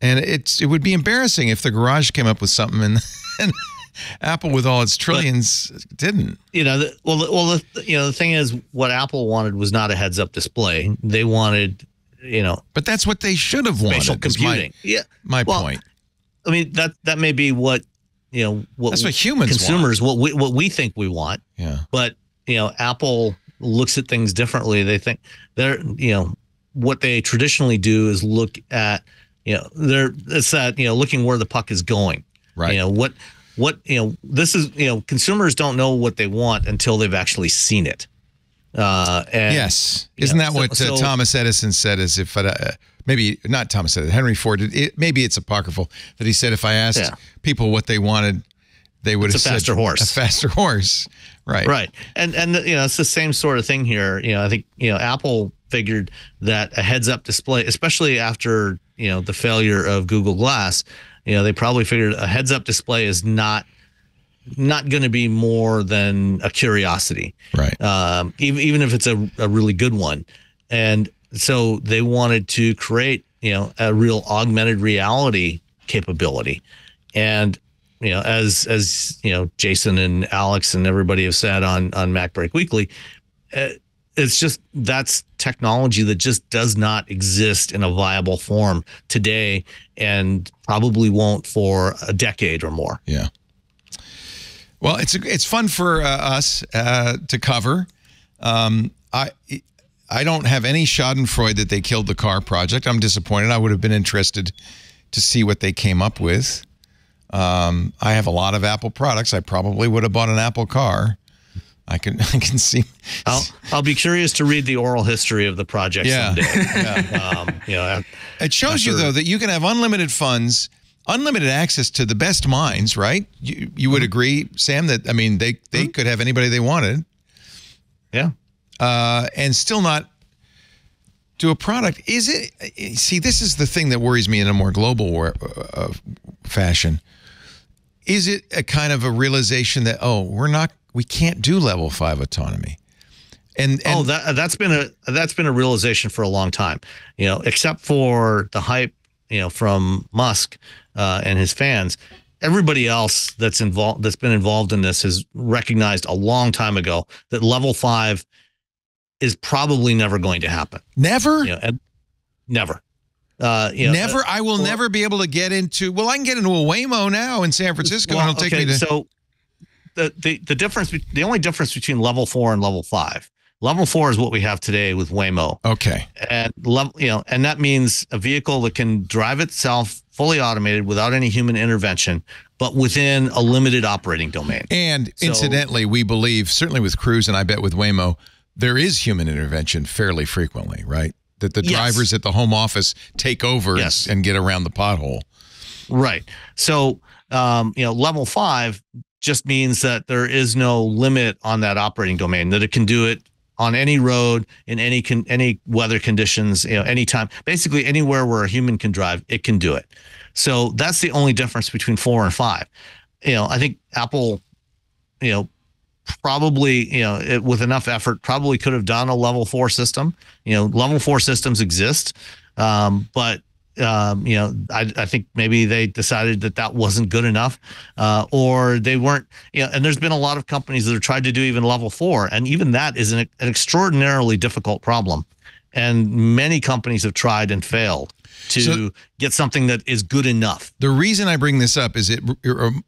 and it's it would be embarrassing if the garage came up with something and, and Apple, with all its trillions, but, didn't. You know, the, well, the, well, the, you know, the thing is, what Apple wanted was not a heads-up display. They wanted, you know, but that's what they should have wanted. Spatial computing. My, yeah, my well, point. I mean that that may be what. You know what, that's what humans consumers want. what we what we think we want. Yeah. But you know, Apple looks at things differently. They think they're, you know, what they traditionally do is look at, you know, they're, it's that, you know, looking where the puck is going. Right. You know, what, what, you know, this is, you know, consumers don't know what they want until they've actually seen it. Uh, and, yes. Isn't know, that so, what so, uh, Thomas Edison said is if, uh, maybe not Thomas Edison, Henry Ford, it, maybe it's apocryphal that he said, if I asked yeah. people what they wanted, they would it's have a faster said, horse, a faster horse. Right. Right. And, and, you know, it's the same sort of thing here. You know, I think, you know, Apple figured that a heads up display, especially after, you know, the failure of Google Glass, you know, they probably figured a heads up display is not, not going to be more than a curiosity. Right. Um, even, even if it's a, a really good one. And so they wanted to create, you know, a real augmented reality capability. And, you know, as, as, you know, Jason and Alex and everybody have said on, on MacBreak Weekly, it's just, that's technology that just does not exist in a viable form today and probably won't for a decade or more. Yeah. Well, it's, it's fun for uh, us uh, to cover. Um, I, I don't have any schadenfreude that they killed the car project. I'm disappointed. I would have been interested to see what they came up with. Um, I have a lot of Apple products. I probably would have bought an Apple car. I can, I can see. I'll, I'll be curious to read the oral history of the project yeah. someday. Yeah. Um, you know, it shows you, though, that you can have unlimited funds, unlimited access to the best minds, right? You, you would agree, Sam, that, I mean, they, they mm-hmm. could have anybody they wanted. Yeah. Uh, and still not do a product. Is it, see, this is the thing that worries me in a more global war, uh, fashion. Is it a kind of a realization that, oh, we're not, we can't do level five autonomy? And, and oh, that, that's been a, that's been a realization for a long time, you know, except for the hype, you know, from Musk uh, and his fans. Everybody else that's involved, that's been involved in this, has recognized a long time ago that level five is probably never going to happen. Never, you know, and never, uh, you know, never. Uh, I will well, never be able to get into. Well, I can get into a Waymo now in San Francisco. Well, and it'll take okay, me to. So the, the the difference, the only difference between level four and level five. Level four is what we have today with Waymo. Okay. And level, you know, and that means a vehicle that can drive itself fully automated without any human intervention, but within a limited operating domain. And so, incidentally, we believe, certainly with Cruise and I bet with Waymo, there is human intervention fairly frequently, right? That the yes. drivers at the home office take over yes. and get around the pothole. Right. So, um, you know, level five just means that there is no limit on that operating domain, that it can do it on any road, in any con any weather conditions, you know, anytime, basically anywhere where a human can drive, it can do it. So that's the only difference between four and five. You know, I think Apple, you know, probably, you know, it, with enough effort, probably could have done a level four system. You know, level four systems exist, um, but um, you know, I, I think maybe they decided that that wasn't good enough, uh, or they weren't. You know, and there's been a lot of companies that have tried to do even level four, and even that is an, an extraordinarily difficult problem. And many companies have tried and failed to so, get something that is good enough. The reason I bring this up is it. Um,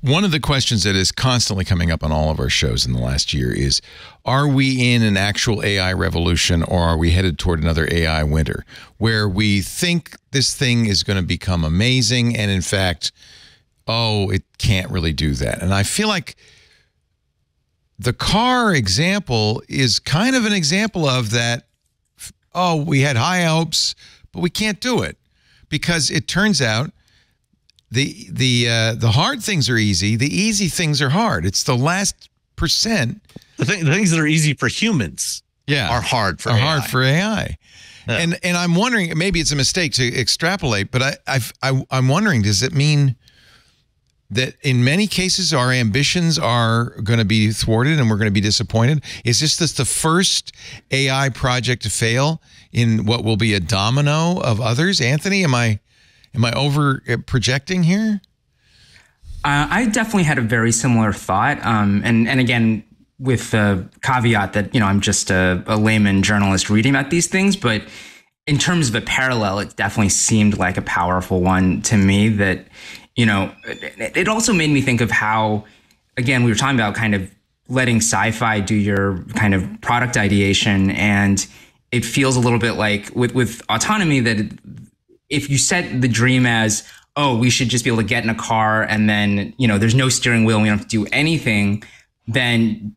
One of the questions that is constantly coming up on all of our shows in the last year is, are we in an actual A I revolution, or are we headed toward another A I winter where we think this thing is going to become amazing and in fact, oh, it can't really do that? And I feel like the car example is kind of an example of that. Oh, we had high hopes, but we can't do it because it turns out The the uh, the hard things are easy. The easy things are hard. It's the last percent. The, thing, the things that are easy for humans, yeah, are hard for are A I. hard for A I. Yeah. And and I'm wondering, maybe it's a mistake to extrapolate, but I I've, I I'm wondering, does it mean that in many cases our ambitions are going to be thwarted and we're going to be disappointed? Is this this the first A I project to fail in what will be a domino of others? Anthony, am I? Am I over projecting here? Uh, I definitely had a very similar thought. Um, and, and again, with the caveat that, you know, I'm just a, a layman journalist reading about these things. But in terms of a parallel, it definitely seemed like a powerful one to me that, you know, it also made me think of how, again, we were talking about kind of letting sci-fi do your kind of product ideation. And it feels a little bit like with, with autonomy that if you set the dream as, oh, we should just be able to get in a car and then, you know, there's no steering wheel and we don't have to do anything, then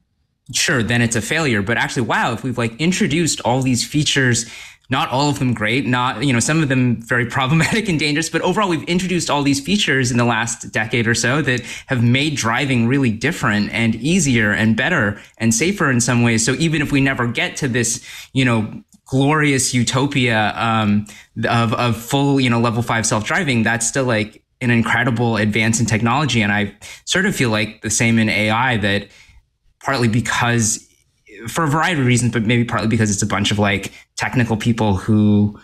sure, then it's a failure. But actually, wow, if we've like introduced all these features, not all of them great, not, you know, some of them very problematic and dangerous, but overall, we've introduced all these features in the last decade or so that have made driving really different and easier and better and safer in some ways. So even if we never get to this, you know, glorious utopia um, of, of full, you know, level five self-driving, that's still like an incredible advance in technology. And I sort of feel like the same in A I, that partly because, for a variety of reasons, but maybe partly because it's a bunch of like technical people who,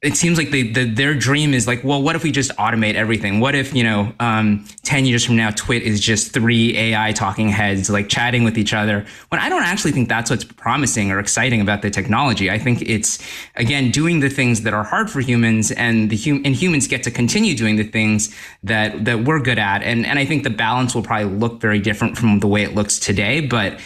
it seems like they, the, their dream is like, well, what if we just automate everything? What if, you know, um, ten years from now, Twit is just three A I talking heads like chatting with each other? When I don't actually think that's what's promising or exciting about the technology. I think it's, again, doing the things that are hard for humans, and the hum- and humans get to continue doing the things that that we're good at. And, and I think the balance will probably look very different from the way it looks today. But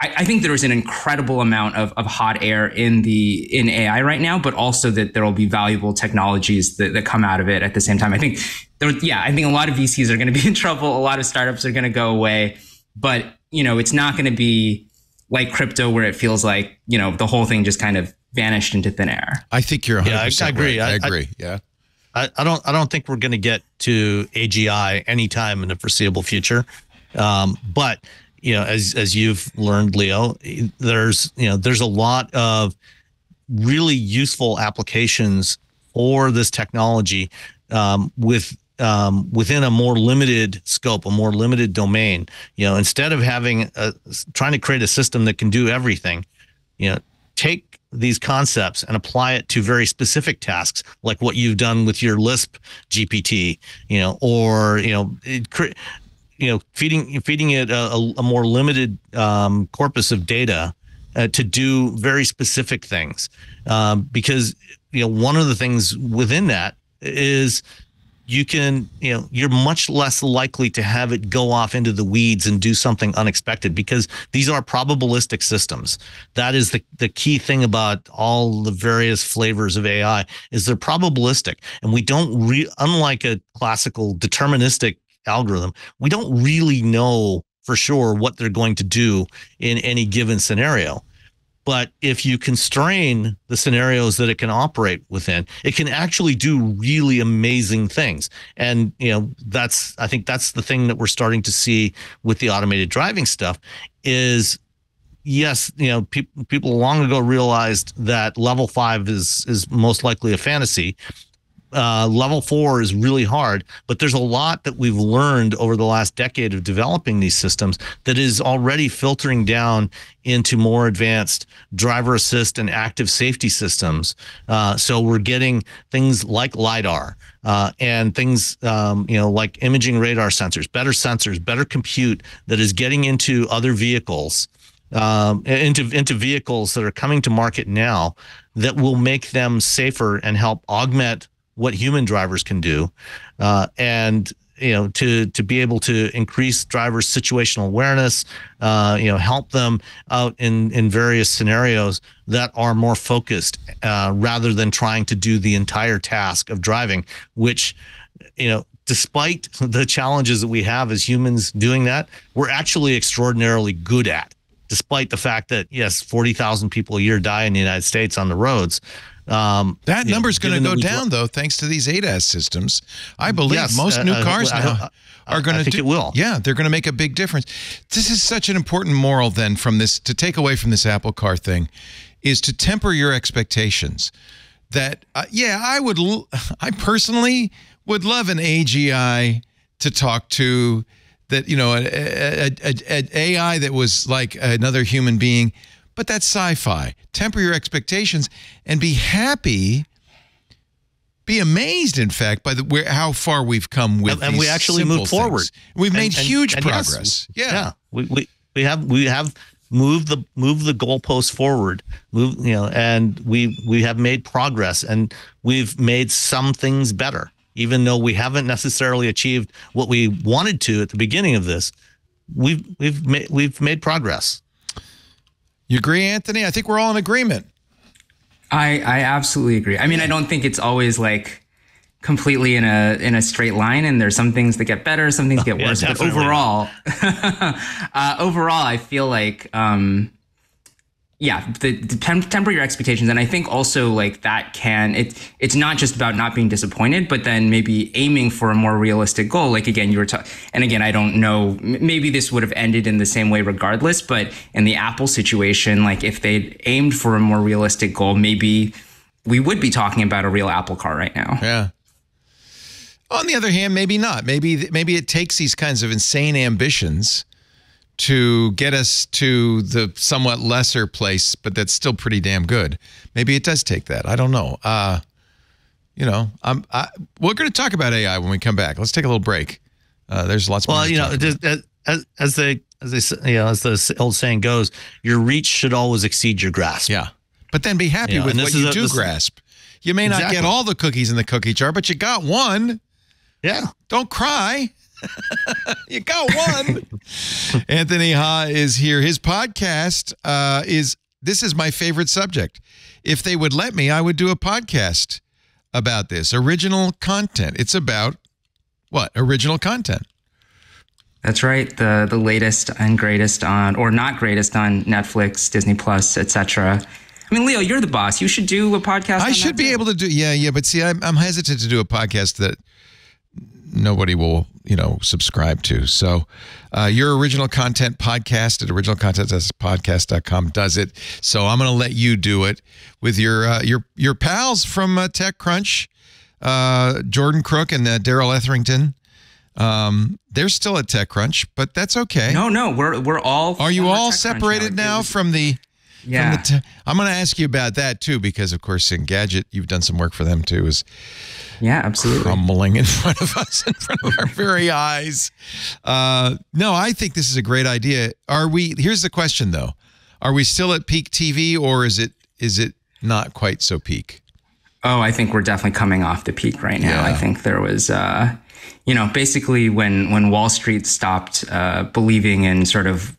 I think there is an incredible amount of, of hot air in the in A I right now, but also that there will be valuable technologies that, that come out of it at the same time. I think, there, yeah, I think a lot of V Cs are going to be in trouble. A lot of startups are going to go away, but you know, it's not going to be like crypto where it feels like, you know, the whole thing just kind of vanished into thin air. I think you're one hundred percent yeah, I, I agree. Right. I, I agree. Yeah, I, I don't. I don't think we're going to get to A G I anytime in the foreseeable future, um, but. You know, as as you've learned, Leo, there's you know there's a lot of really useful applications for this technology um, with um, within a more limited scope, a more limited domain. You know, instead of having a, trying to create a system that can do everything, you know, take these concepts and apply it to very specific tasks, like what you've done with your Lisp G P T. You know, or you know. It, you know, feeding feeding it a, a more limited um, corpus of data uh, to do very specific things, um, because you know one of the things within that is you can you know you're much less likely to have it go off into the weeds and do something unexpected, because these are probabilistic systems. That is the the key thing about all the various flavors of A I, is they're probabilistic, and we don't re- unlike a classical deterministic algorithm, we don't really know for sure what they're going to do in any given scenario. But if you constrain the scenarios that it can operate within, it can actually do really amazing things. And you know, that's I think that's the thing that we're starting to see with the automated driving stuff is, yes, you know, pe- people long ago realized that level five is is most likely a fantasy. Uh, level four is really hard, but there's a lot that we've learned over the last decade of developing these systems that is already filtering down into more advanced driver assist and active safety systems. Uh, so we're getting things like LiDAR uh, and things um, you know, like imaging radar sensors, better sensors, better compute that is getting into other vehicles, um, into into vehicles that are coming to market now that will make them safer and help augment what human drivers can do, uh, and you know, to to be able to increase drivers' situational awareness, uh, you know, help them out in in various scenarios that are more focused, uh, rather than trying to do the entire task of driving, which, you know, despite the challenges that we have as humans doing that, we're actually extraordinarily good at, despite the fact that yes, forty thousand people a year die in the United States on the roads. Um, that number's going to go down, though, thanks to these A D A S systems. I believe yes, most uh, new cars I, I, now I, I, are going to. I think do, it will. Yeah, they're going to make a big difference. This is such an important moral, then, from this to take away from this Apple car thing, is to temper your expectations. That uh, yeah, I would. L- I personally would love an A G I to talk to. That you know, an A I that was like another human being. But that's sci-fi. Temper your expectations and be happy, be amazed, in fact, by the, where, how far we've come with and, these and we actually moved forward. Things. We've and, made and, huge and progress. Yes, yeah, yeah. We, we we have we have moved the moved the goalposts forward. Move you know, and we we have made progress, and we've made some things better, even though we haven't necessarily achieved what we wanted to at the beginning of this. we've we've made, we've made progress. You agree, Anthony? I think we're all in agreement. I I absolutely agree. I mean, I don't think it's always like completely in a in a straight line, and there's some things that get better, some things get worse. Yeah, but overall, uh, overall, I feel like um, yeah, the, the tem temper your expectations, and I think also like that can it it's not just about not being disappointed, but then maybe aiming for a more realistic goal. Like again, you were talking, and again, I don't know, maybe this would have ended in the same way regardless. But in the Apple situation, like if they'd aimed for a more realistic goal, maybe we would be talking about a real Apple car right now. Yeah. On the other hand, maybe not. Maybe maybe it takes these kinds of insane ambitions to get us to the somewhat lesser place, but that's still pretty damn good. Maybe it does take that. I don't know. Uh, you know, I'm, I, we're going to talk about A I when we come back. Let's take a little break. Uh, there's lots. Well, more you know, just, as as the as they you know as the old saying goes, your reach should always exceed your grasp. Yeah, but then be happy you know, with what you a, do grasp. You may exactly. not get all the cookies in the cookie jar, but you got one. Yeah. Don't cry. You got one. Anthony Ha is here. His podcast uh, is, this is my favorite subject. If they would let me, I would do a podcast about this. Original content. It's about what? Original content. That's right. The the latest and greatest on, or not greatest on Netflix, Disney Plus, et cetera. I mean, Leo, you're the boss. You should do a podcast. I on should that be too. able to do. Yeah, yeah. But see, I'm, I'm hesitant to do a podcast that nobody will, you know, subscribe to. So uh, your original content podcast at original content podcast dot com does it. So I'm going to let you do it with your uh, your your pals from uh, TechCrunch, uh, Jordan Crook and uh, Daryl Etherington. Um, they're still at TechCrunch, but that's okay. No, no, we're we're all. Are you all separated now from the? Yeah, from the t I'm going to ask you about that too, because of course, Engadget, you've done some work for them too. Is yeah, absolutely crumbling in front of us, in front of our very eyes. Uh, no, I think this is a great idea. Are we? Here's the question though: are we still at peak T V, or is it is it not quite so peak? Oh, I think we're definitely coming off the peak right now. Yeah. I think there was. Uh, you know, basically when when Wall Street stopped uh, believing in sort of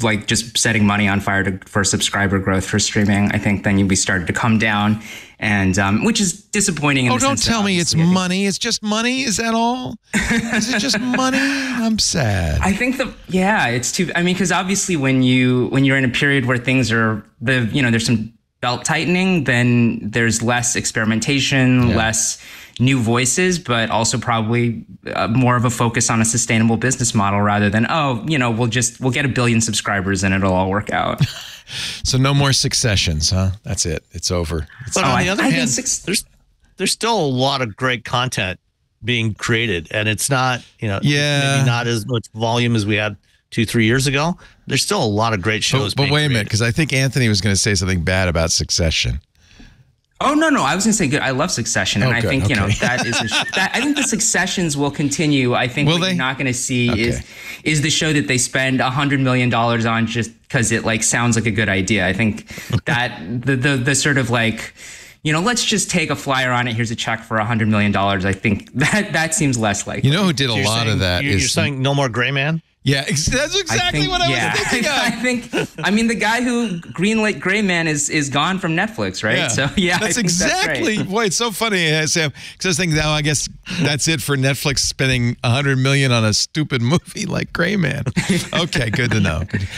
like just setting money on fire to, for subscriber growth for streaming, I think then we started to come down, and um, which is disappointing. In oh, the don't sense tell that, me it's money. It's just money. Is that all? Is it just money? I'm sad. I think the yeah, it's too. I mean, because obviously when you when you're in a period where things are the you know there's some belt tightening, then there's less experimentation, yeah. less new voices, but also probably uh, more of a focus on a sustainable business model rather than, oh, you know, we'll just, we'll get a billion subscribers and it'll all work out. So no more successions, huh? That's it. It's over. It's but on the other I hand, there's, there's still a lot of great content being created, and it's not, you know, yeah. maybe not as much volume as we had two, three years ago. There's still a lot of great shows. But, but wait a minute, because I think Anthony was going to say something bad about Succession. Oh, no, no. I was going to say, good. I love Succession. And oh, I good. think, okay. you know, that is, a sh that, I think the Successions will continue. I think will what they? you're not going to see okay. is, is the show that they spend a hundred million dollars on just because it like sounds like a good idea. I think that the, the, the sort of like, you know, let's just take a flyer on it. Here's a check for a hundred million dollars. I think that, that seems less likely. You know who did a so lot saying, of that? You're, is, you're saying no more Gray Man? Yeah, that's exactly I think, what I yeah. was thinking of. I think, I mean, the guy who greenlit Gray Man is is gone from Netflix, right? Yeah. So yeah, that's exactly. That's right. Boy, it's so funny, Sam. Because I was thinking, oh, I guess that's it for Netflix spending a hundred million on a stupid movie like Gray Man. Okay, good to know. Good.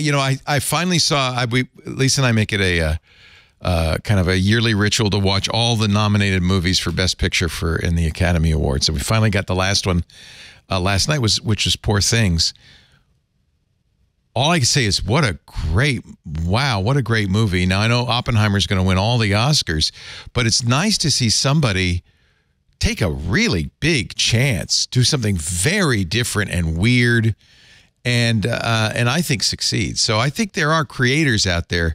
You know, I I finally saw. I we Lisa and I make it a uh, uh, kind of a yearly ritual to watch all the nominated movies for Best Picture for in the Academy Awards, and we finally got the last one. Uh, last night was, which was Poor Things. All I can say is, what a great, wow, what a great movie. Now, I know Oppenheimer's going to win all the Oscars, but it's nice to see somebody take a really big chance, do something very different and weird, and, uh, and I think succeed. So I think there are creators out there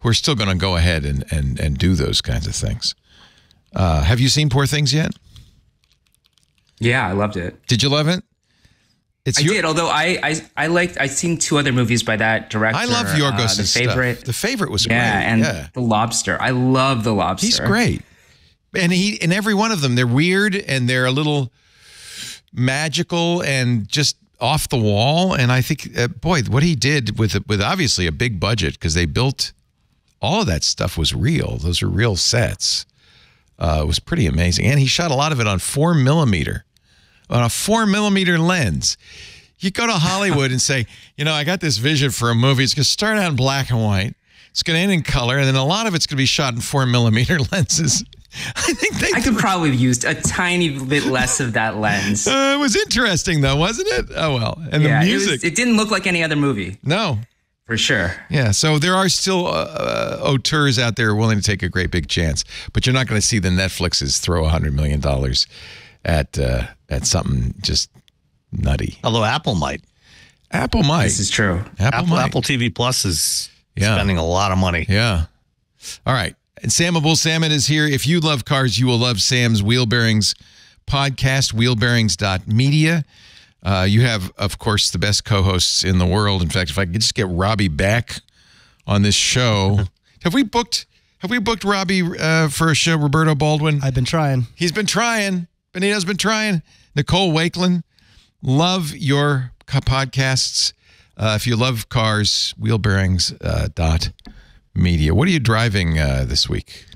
who are still going to go ahead and, and, and do those kinds of things. Uh, have you seen Poor Things yet? Yeah, I loved it. Did you love it? It's I your did, although I I, I liked, I've seen two other movies by that director. I love Yorgos' uh, the favorite. Stuff. The Favorite was yeah, great. And yeah, and The Lobster. I love The Lobster. He's great. And he in every one of them, they're weird and they're a little magical and just off the wall. And I think, uh, boy, what he did with with obviously a big budget, because they built all of that stuff was real. Those are real sets. Uh, it was pretty amazing. And he shot a lot of it on four millimeter, on a four millimeter lens. You go to Hollywood and say, you know, I got this vision for a movie. It's going to start out in black and white. It's going to end in color. And then a lot of it's going to be shot in four millimeter lenses. I think they I could probably have used a tiny bit less of that lens. Uh, it was interesting, though, wasn't it? Oh, well. And yeah, the music. It, was, it didn't look like any other movie. No. For sure. Yeah. So there are still uh, auteurs out there willing to take a great big chance. But you're not going to see the Netflixes throw one hundred million dollars at, uh, at something just nutty. Although Apple might. Apple might. This is true. Apple, Apple, might. Apple T V Plus is yeah. spending a lot of money. Yeah. All right. And Sam Abuelsamid is here. If you love cars, you will love Sam's Wheelbearings podcast, wheelbearings dot media. Uh, you have, of course, the best co-hosts in the world. In fact, if I could just get Robbie back on this show. Have we booked Have we booked Robbie uh, for a show, Roberto Baldwin? I've been trying. He's been trying. Benito's been trying. Nicole Wakeland, love your podcasts. Uh, if you love cars, wheelbearings dot media. Media. What are you driving uh, this week?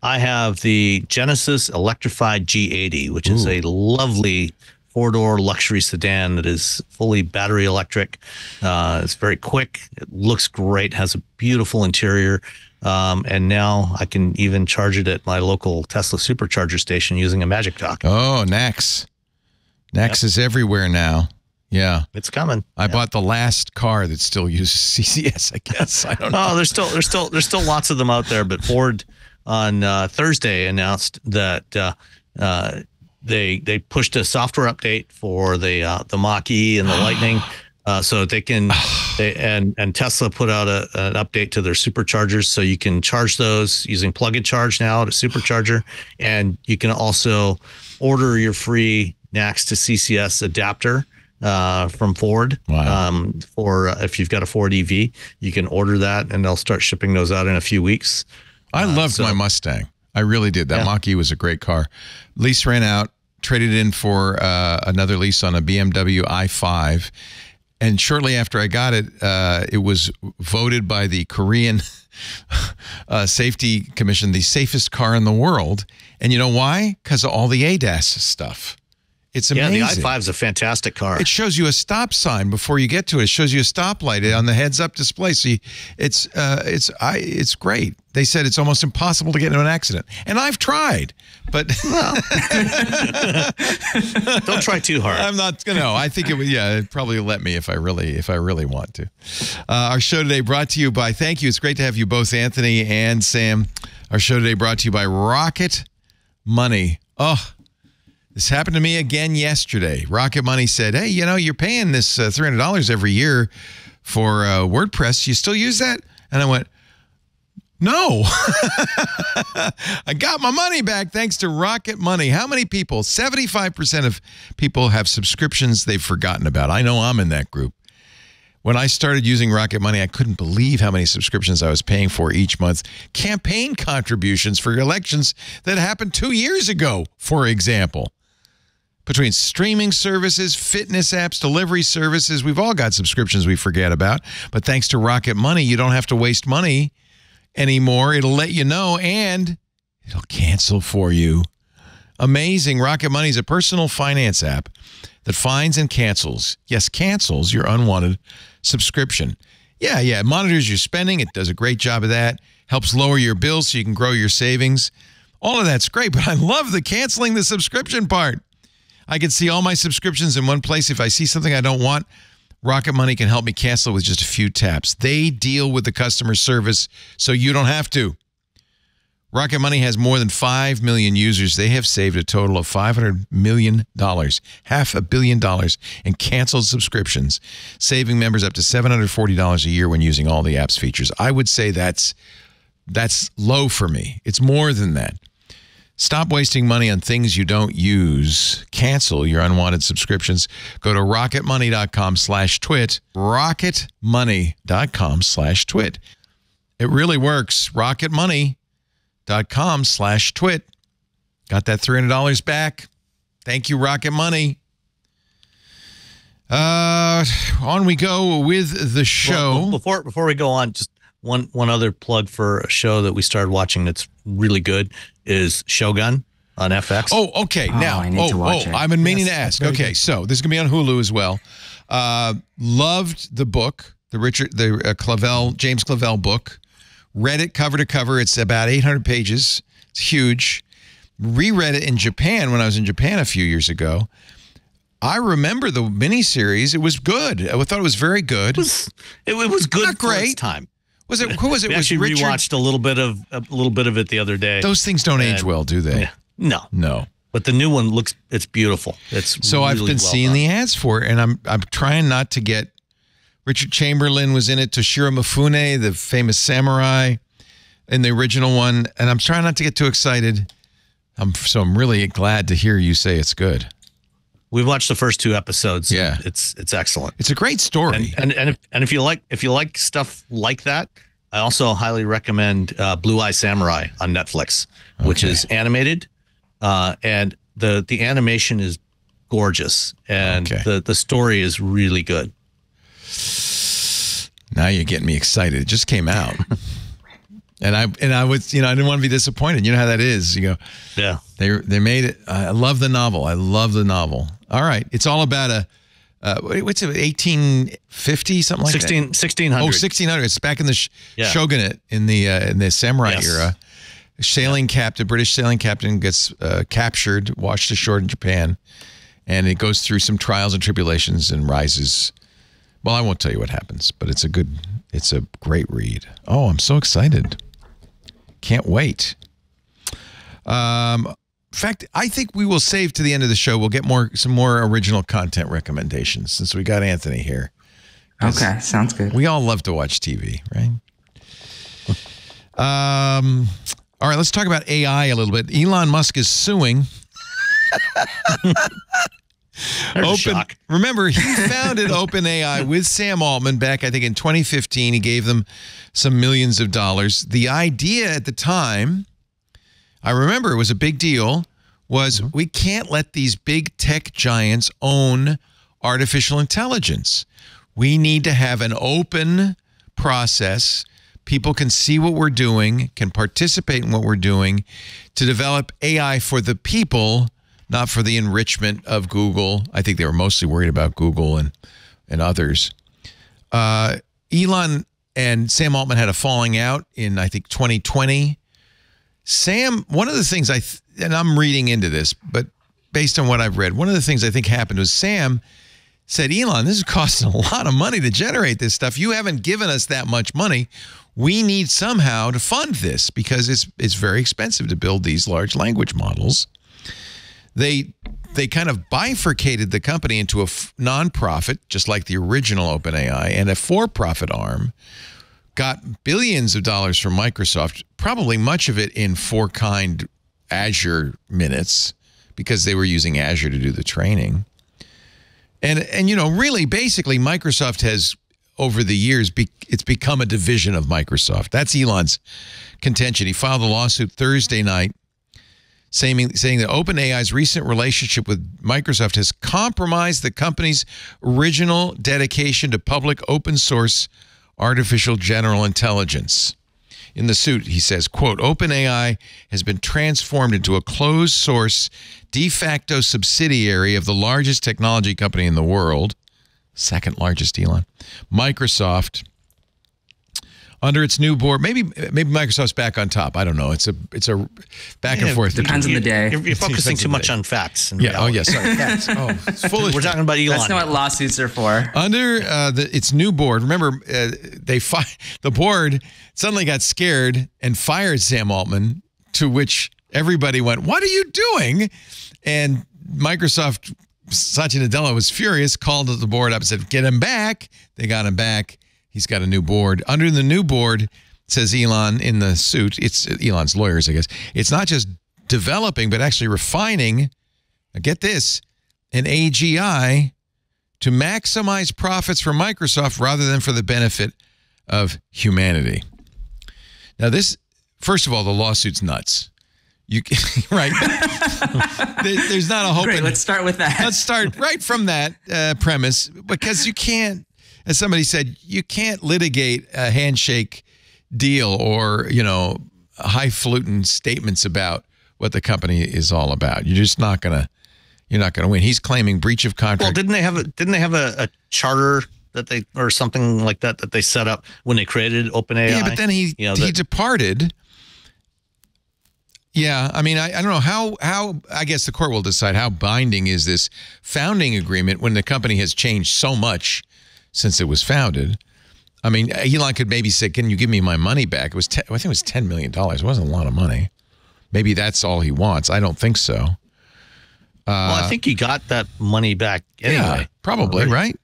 I have the Genesis electrified G eighty, which Ooh. Is a lovely four-door luxury sedan that is fully battery electric. Uh, it's very quick. It looks great. Has a beautiful interior. Um, and now I can even charge it at my local Tesla supercharger station using a Magic Dock. Oh, Nax. Nax yep. is everywhere now. Yeah, it's coming. I yeah. bought the last car that still uses C C S. I guess I don't know. Oh, there's still there's still there's still lots of them out there. But Ford on uh, Thursday announced that uh, uh, they they pushed a software update for the uh, the Mach-E and the Lightning, uh, so they can. They, and and Tesla put out a, an update to their superchargers, so you can charge those using plug and charge now at a supercharger, and you can also order your free N A C S to C C S adapter. Uh, from Ford, wow. um, or uh, if you've got a Ford E V, you can order that, and they'll start shipping those out in a few weeks. I uh, loved so. my Mustang. I really did. That yeah. Mach-E was a great car. Lease ran out, traded in for uh, another lease on a B M W i five, and shortly after I got it, uh, it was voted by the Korean uh, Safety Commission the safest car in the world. And you know why? Because of all the A D A S stuff. It's amazing. Yeah, the i five is a fantastic car. It shows you a stop sign before you get to it. It shows you a stoplight on the heads-up display. So you, it's uh, it's I, it's great. They said it's almost impossible to get into an accident, and I've tried, but well. Don't try too hard. I'm not gonna. No, I think it would. Yeah, it'd probably let me if I really if I really want to. Uh, our show today brought to you by. Thank you. It's great to have you both, Anthony and Sam. Our show today brought to you by Rocket Money. Oh. This happened to me again yesterday. Rocket Money said, hey, you know, you're paying this uh, three hundred dollars every year for uh, WordPress. You still use that? And I went, no. I got my money back thanks to Rocket Money. How many people? seventy-five percent of people have subscriptions they've forgotten about. I know I'm in that group. When I started using Rocket Money, I couldn't believe how many subscriptions I was paying for each month. Campaign contributions for elections that happened two years ago, for example. Between streaming services, fitness apps, delivery services, we've all got subscriptions we forget about. But thanks to Rocket Money, you don't have to waste money anymore. It'll let you know, and it'll cancel for you. Amazing. Rocket Money is a personal finance app that finds and cancels, yes, cancels your unwanted subscription. Yeah, yeah, it monitors your spending. It does a great job of that. Helps lower your bills so you can grow your savings. All of that's great, but I love the canceling the subscription part. I can see all my subscriptions in one place. If I see something I don't want, Rocket Money can help me cancel with just a few taps. They deal with the customer service so you don't have to. Rocket Money has more than five million users. They have saved a total of five hundred million dollars, half a billion dollars, in canceled subscriptions, saving members up to seven hundred forty dollars a year when using all the app's features. I would say that's, that's low for me. It's more than that. Stop wasting money on things you don't use. Cancel your unwanted subscriptions. Go to rocket money dot com slash twit, rocket money dot com slash twit. It really works. Rocket Money. Dot com slash twit. Got that three hundred dollars back. Thank you, Rocket Money. Uh, on we go with the show. Well, before before we go on, just one one other plug for a show that we started watching that's really good is Shogun on F X. Oh, okay. Oh, now, I need oh, to watch oh, it. I've been meaning yes, to ask. Okay, good. So this is gonna be on Hulu as well. Uh, loved the book, the Richard the uh, Clavell James Clavell book. Read it cover to cover. It's about eight hundred pages. It's huge. Reread it in Japan when I was in Japan a few years ago. I remember the miniseries. It was good. I thought it was very good. It was, it, it was good. Not great. For its time. Was it? Who was it? We actually was Richard... rewatched a little bit of a little bit of it the other day. Those things don't and, age well, do they? Yeah. No, no. But the new one looks. It's beautiful. It's so really I've been well seeing done. the ads for it, and I'm I'm trying not to get. Richard Chamberlain was in it. Toshiro Mifune, the famous samurai, in the original one, and I'm trying not to get too excited. I'm so I'm really glad to hear you say it's good. We've watched the first two episodes. Yeah, it's it's excellent. It's a great story. And and, and, if, and if you like if you like stuff like that, I also highly recommend uh, Blue Eye Samurai on Netflix, okay. which is animated, uh, and the the animation is gorgeous, and okay. the the story is really good. Now you're getting me excited. It just came out, and I and I was you know I didn't want to be disappointed. You know how that is. You go, yeah. They they made it. I love the novel. I love the novel. All right, it's all about a uh, what's it? eighteen fifty something like sixteen, that. sixteen hundred. Oh, sixteen hundred. It's back in the sh yeah. shogunate in the uh, in the samurai yes. era. A sailing yeah. captain, British sailing captain, gets uh, captured, washed ashore in Japan, and it goes through some trials and tribulations and rises. Well, I won't tell you what happens, but it's a good, it's a great read. Oh, I'm so excited! Can't wait. Um. In fact, I think we will save to the end of the show. We'll get more some more original content recommendations since we got Anthony here. Okay, sounds good. We all love to watch T V, right? Um, all right, let's talk about A I a little bit. Elon Musk is suing. Open, shock. Remember, he founded OpenAI with Sam Altman back, I think, in twenty fifteen. He gave them some millions of dollars. The idea at the time... I remember it was a big deal, was mm-hmm. we can't let these big tech giants own artificial intelligence. We need to have an open process. People can see what we're doing, can participate in what we're doing to develop A I for the people, not for the enrichment of Google. I think they were mostly worried about Google and, and others. Uh, Elon and Sam Altman had a falling out in, I think, twenty twenty. Sam, one of the things I, th and I'm reading into this, but based on what I've read, one of the things I think happened was Sam said, Elon, this is costing a lot of money to generate this stuff. You haven't given us that much money. We need somehow to fund this because it's it's very expensive to build these large language models. They, they kind of bifurcated the company into a nonprofit, just like the original OpenAI, and a for-profit arm. Got billions of dollars from Microsoft, probably much of it in for-kind Azure minutes because they were using Azure to do the training. And, and you know, really, basically, Microsoft has, over the years, be, it's become a division of Microsoft. That's Elon's contention. He filed a lawsuit Thursday night saying, saying that OpenAI's recent relationship with Microsoft has compromised the company's original dedication to public open-source artificial general intelligence. In the suit, he says, quote, OpenAI has been transformed into a closed-source, de facto subsidiary of the largest technology company in the world, second largest, Elon, Microsoft, under its new board. Maybe maybe Microsoft's back on top. I don't know. It's a it's a back yeah, and forth. Depends on the day. You're, you're focusing too much on facts. Yeah. Reality. Oh, yes. Yeah, facts. Oh, it's foolish. We're talking about Elon. That's not what lawsuits are for. Under uh, the, its new board, remember, uh, they fi the board suddenly got scared and fired Sam Altman, to which everybody went, what are you doing? And Microsoft, Satya Nadella was furious, called the board up and said, get him back. They got him back. He's got a new board. Under the new board, says Elon in the suit, it's Elon's lawyers, I guess, it's not just developing, but actually refining, now get this, an A G I to maximize profits for Microsoft rather than for the benefit of humanity. Now this, first of all, the lawsuit's nuts. You right. there, there's not a hope. Great, in, let's start with that. Let's start right from that uh, premise, because you can't, as somebody said, you can't litigate a handshake deal or, you know, highfalutin statements about what the company is all about. You're just not gonna, you're not gonna win. He's claiming breach of contract. Well, didn't they have a, didn't they have a, a charter that they or something like that that they set up when they created OpenAI? Yeah, but then he you know, he departed. Yeah, I mean, I, I don't know how, how, I guess the court will decide how binding is this founding agreement when the company has changed so much since it was founded. I mean, Elon could maybe say, can you give me my money back? It was ten, I think it was ten million dollars. It wasn't a lot of money. Maybe that's all he wants. I don't think so. Uh, well, I think he got that money back anyway. Yeah, probably, already.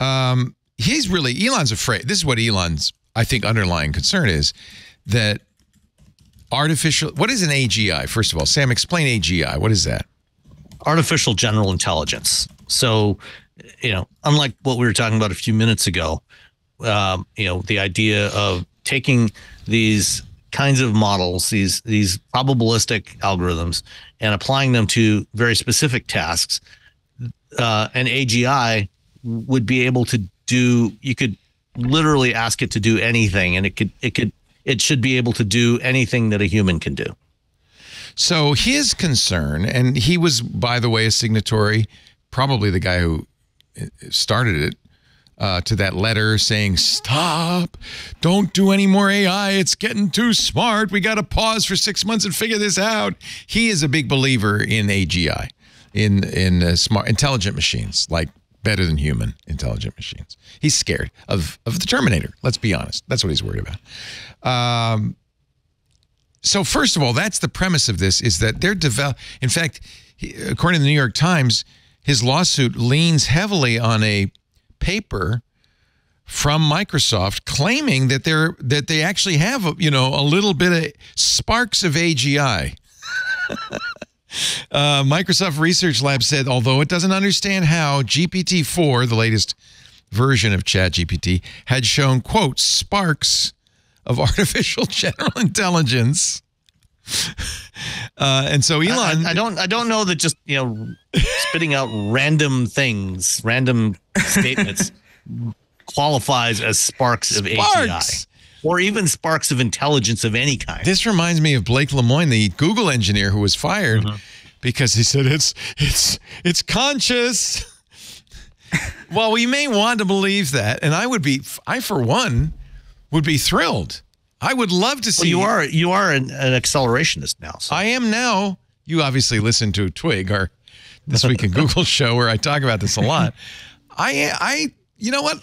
right? Um, he's really, Elon's afraid. This is what Elon's, I think, underlying concern is, that artificial, what is an A G I? First of all, Sam, explain A G I. What is that? Artificial general intelligence. So, you know, unlike what we were talking about a few minutes ago, um, you know, the idea of taking these kinds of models, these these probabilistic algorithms, and applying them to very specific tasks, uh, an A G I would be able to do. You could literally ask it to do anything, and it could it could. It should be able to do anything that a human can do. So his concern, and he was, by the way, a signatory, probably the guy who started it, uh, to that letter saying, stop, don't do any more A I. It's getting too smart. We got to pause for six months and figure this out. He is a big believer in A G I, in, in uh, smart, intelligent machines, like better than human intelligent machines. He's scared of, of the Terminator. Let's be honest. That's what he's worried about. Um, so first of all, that's the premise of this, is that they're develop. In fact, he, according to the New York Times, his lawsuit leans heavily on a paper from Microsoft claiming that they're that they actually have a, you know a little bit of sparks of A G I. uh, Microsoft Research Lab said, although it doesn't understand how G P T four, the latest version of ChatGPT, had shown, quote, sparks of artificial general intelligence, uh, and so Elon. I, I don't. I don't know that just you know spitting out random things, random statements qualifies as sparks, sparks. of A G I, or even sparks of intelligence of any kind. This reminds me of Blake Lemoine, the Google engineer who was fired mm-hmm. because he said it's it's it's conscious. Well, we may want to believe that, and I would be. I for one. would be thrilled. I would love to see. Well, you are you are an, an accelerationist now. So. I am now. You obviously listen to Twig, our This Week in Google show, where I talk about this a lot. I I you know what?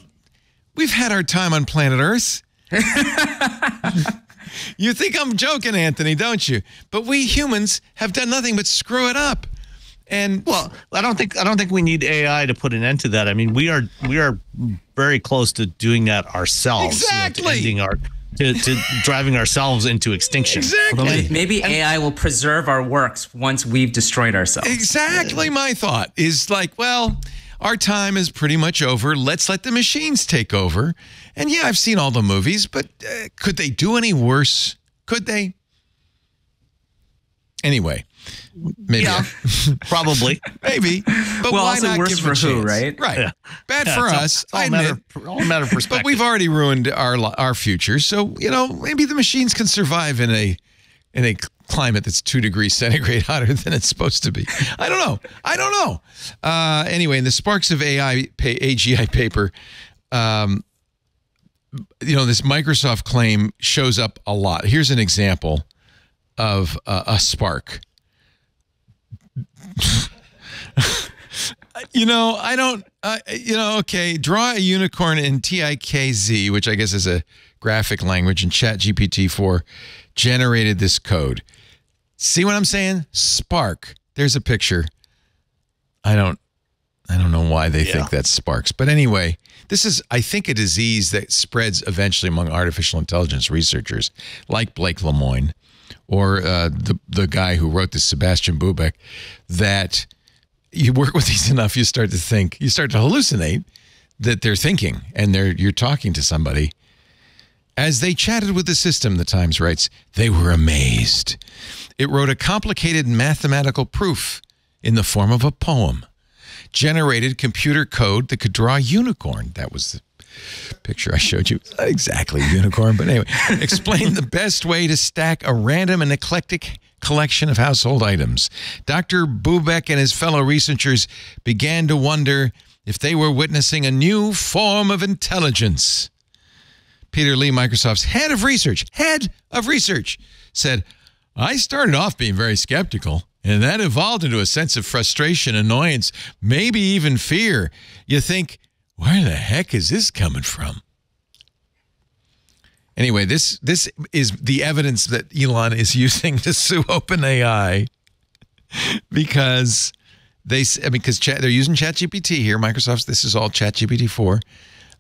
We've had our time on planet Earth. You think I'm joking, Anthony, don't you? But we humans have done nothing but screw it up. And well, I don't think I don't think we need A I to put an end to that. I mean, we are we are very close to doing that ourselves. Exactly. You know, to ending our to, to driving ourselves into extinction. Exactly. Maybe, maybe and, A I will preserve our works once we've destroyed ourselves. Exactly. My thought is like, well, our time is pretty much over. Let's let the machines take over. And yeah, I've seen all the movies, but uh, could they do any worse? Could they? Anyway. Maybe. Yeah. Probably. Maybe. But well, why also not worse give for who, right? Right. Yeah. Bad yeah, for us. All, all I matter, admit. All matter of perspective. But we've already ruined our our future. So, you know, maybe the machines can survive in a in a climate that's two degrees centigrade hotter than it's supposed to be. I don't know. I don't know. Uh, anyway, in the sparks of A I A G I paper, um, you know, this Microsoft claim shows up a lot. Here's an example of uh, a spark. you know, I don't, uh, you know, okay, draw a unicorn in T I K Z, which I guess is a graphic language, and Chat G P T four generated this code. See what I'm saying? Spark. There's a picture. I don't, I don't know why they yeah. think that's sparks. But anyway, this is, I think, a disease that spreads eventually among artificial intelligence researchers like Blake Lemoine. Or uh, the the guy who wrote this, Sebastian Bubeck, that you work with these enough, you start to think, you start to hallucinate that they're thinking, and they're you're talking to somebody, As they chatted with the system, The Times writes, they were amazed. It wrote a complicated mathematical proof in the form of a poem, generated computer code that could draw a unicorn. That was the picture I showed you. Not exactly a unicorn, but anyway. Explained the best way to stack a random and eclectic collection of household items. Doctor Bubeck and his fellow researchers began to wonder if they were witnessing a new form of intelligence. Peter Lee, Microsoft's head of research, head of research, said, I started off being very skeptical, and that evolved into a sense of frustration, annoyance, maybe even fear. You think, where the heck is this coming from? Anyway, this, this is the evidence that Elon is using to sue OpenAI because they, I mean, because chat, they're using ChatGPT here. Microsoft's, this is all ChatGPT four.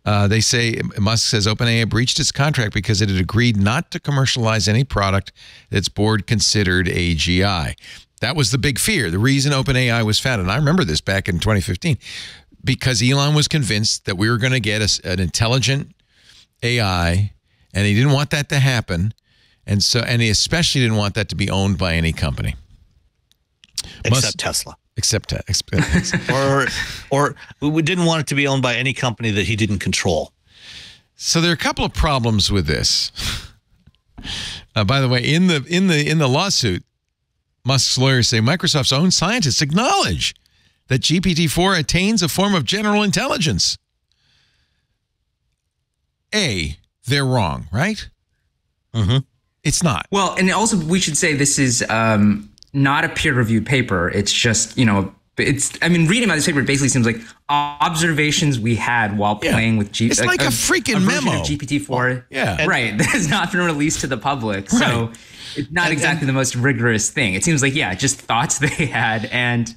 Uh, they say, Musk says OpenAI breached its contract because it had agreed not to commercialize any product its board considered A G I. That was the big fear, the reason OpenAI was founded. And I remember this back in twenty fifteen, because Elon was convinced that we were going to get a, an intelligent A I, and he didn't want that to happen. And so, and he especially didn't want that to be owned by any company. Except Musk, Tesla. Except, except or, or we didn't want it to be owned by any company that he didn't control. So there are a couple of problems with this. Uh, by the way, in the in the in the lawsuit, Musk's lawyers say Microsoft's own scientists acknowledge that G P T four attains a form of general intelligence. A, they're wrong, right? Mm-hmm. It's not. Well, and also we should say this is. Um, Not a peer-reviewed paper. It's just, you know, it's, I mean, reading about this paper, it basically seems like observations we had while playing yeah. with G P T. It's like, like a, a freaking a memo. Of G P T four. Yeah. Right. That has not been released to the public. Right. So it's not and, exactly and, the most rigorous thing. It seems like, yeah, just thoughts they had. And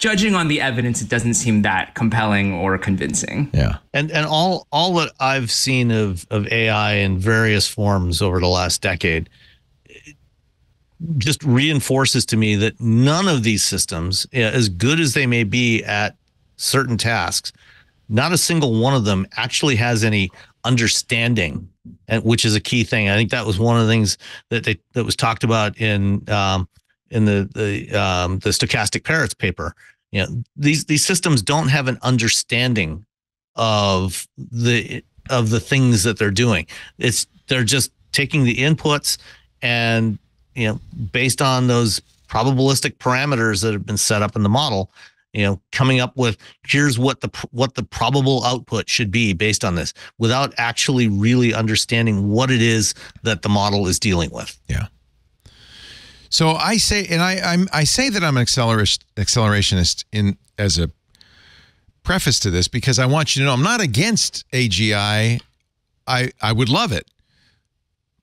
judging on the evidence, it doesn't seem that compelling or convincing. Yeah. And and all all that I've seen of, of A I in various forms over the last decade just reinforces to me that none of these systems, as good as they may be at certain tasks, not a single one of them actually has any understanding, and which is a key thing. I think that was one of the things that they that was talked about in um, in the the um, the stochastic parrots paper. You know, these these systems don't have an understanding of the of the things that they're doing. It's they're just taking the inputs and, you know, based on those probabilistic parameters that have been set up in the model, you know, coming up with here's what the what the probable output should be based on this, without actually really understanding what it is that the model is dealing with. Yeah. So I say, and I I'm, I say that I'm an accelerationist in as a preface to this because I want you to know I'm not against A G I. I I would love it.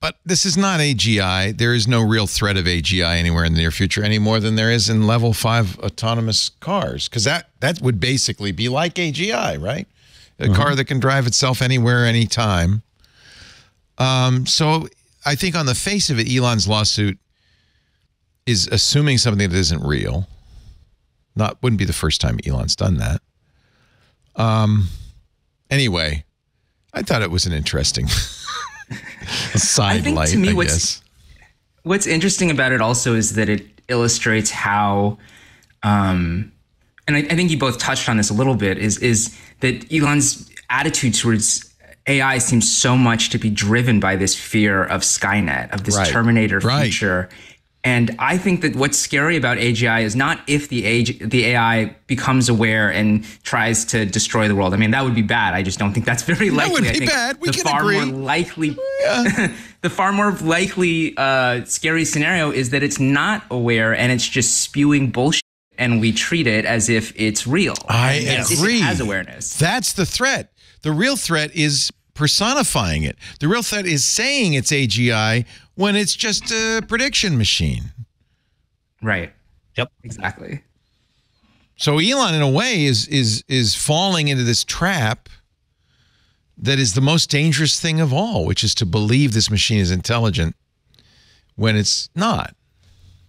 But this is not A G I. There is no real threat of A G I anywhere in the near future any more than there is in level five autonomous cars. Because that, that would basically be like A G I, right? A mm-hmm. car that can drive itself anywhere, anytime. Um, so I think on the face of it, Elon's lawsuit is assuming something that isn't real. Not wouldn't be the first time Elon's done that. Um, anyway, I thought it was an interesting... Side I think light, to me, I what's guess. what's interesting about it also is that it illustrates how, um, and I, I think you both touched on this a little bit, is is that Elon's attitude towards A I seems so much to be driven by this fear of Skynet, of this right. Terminator right. future. And I think that what's scary about A G I is not if the age, the A I becomes aware and tries to destroy the world. I mean, that would be bad. I just don't think that's very likely. That would be I think bad. We the can far agree. More likely, yeah. The far more likely uh, scary scenario is that it's not aware and it's just spewing bullshit, and we treat it as if it's real. I as agree. If it has awareness. That's the threat. The real threat is personifying it. The real threat is saying it's A G I when it's just a prediction machine. Right. Yep. Exactly. So Elon, in a way, is is is falling into this trap that is the most dangerous thing of all, which is to believe this machine is intelligent when it's not.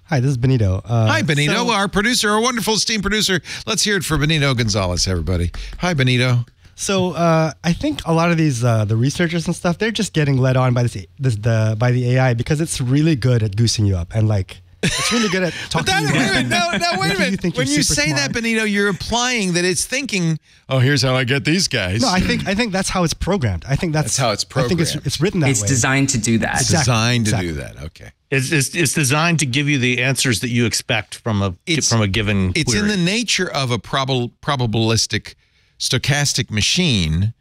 Hi, this is Benito. Uh, Hi, Benito, so our producer, our wonderful esteemed producer. Let's hear it for Benito Gonzalez, everybody. Hi, Benito. So uh, I think a lot of these uh, the researchers and stuff, they're just getting led on by this, this the by the A I because it's really good at goosing you up and like it's really good at talking that, to you. Wait a minute, no, no, wait a minute. You when you say smart. that, Benito, you're implying that it's thinking, oh, here's how I get these guys. No, I think I think that's how it's programmed. I think that's, that's how it's programmed. I think it's, it's written that it's way. It's designed to do that. It's exactly. designed to exactly. do that. Okay. It's, it's, it's designed to give you the answers that you expect from a it's, from a given It's query. in the nature of a prob probabilistic stochastic machine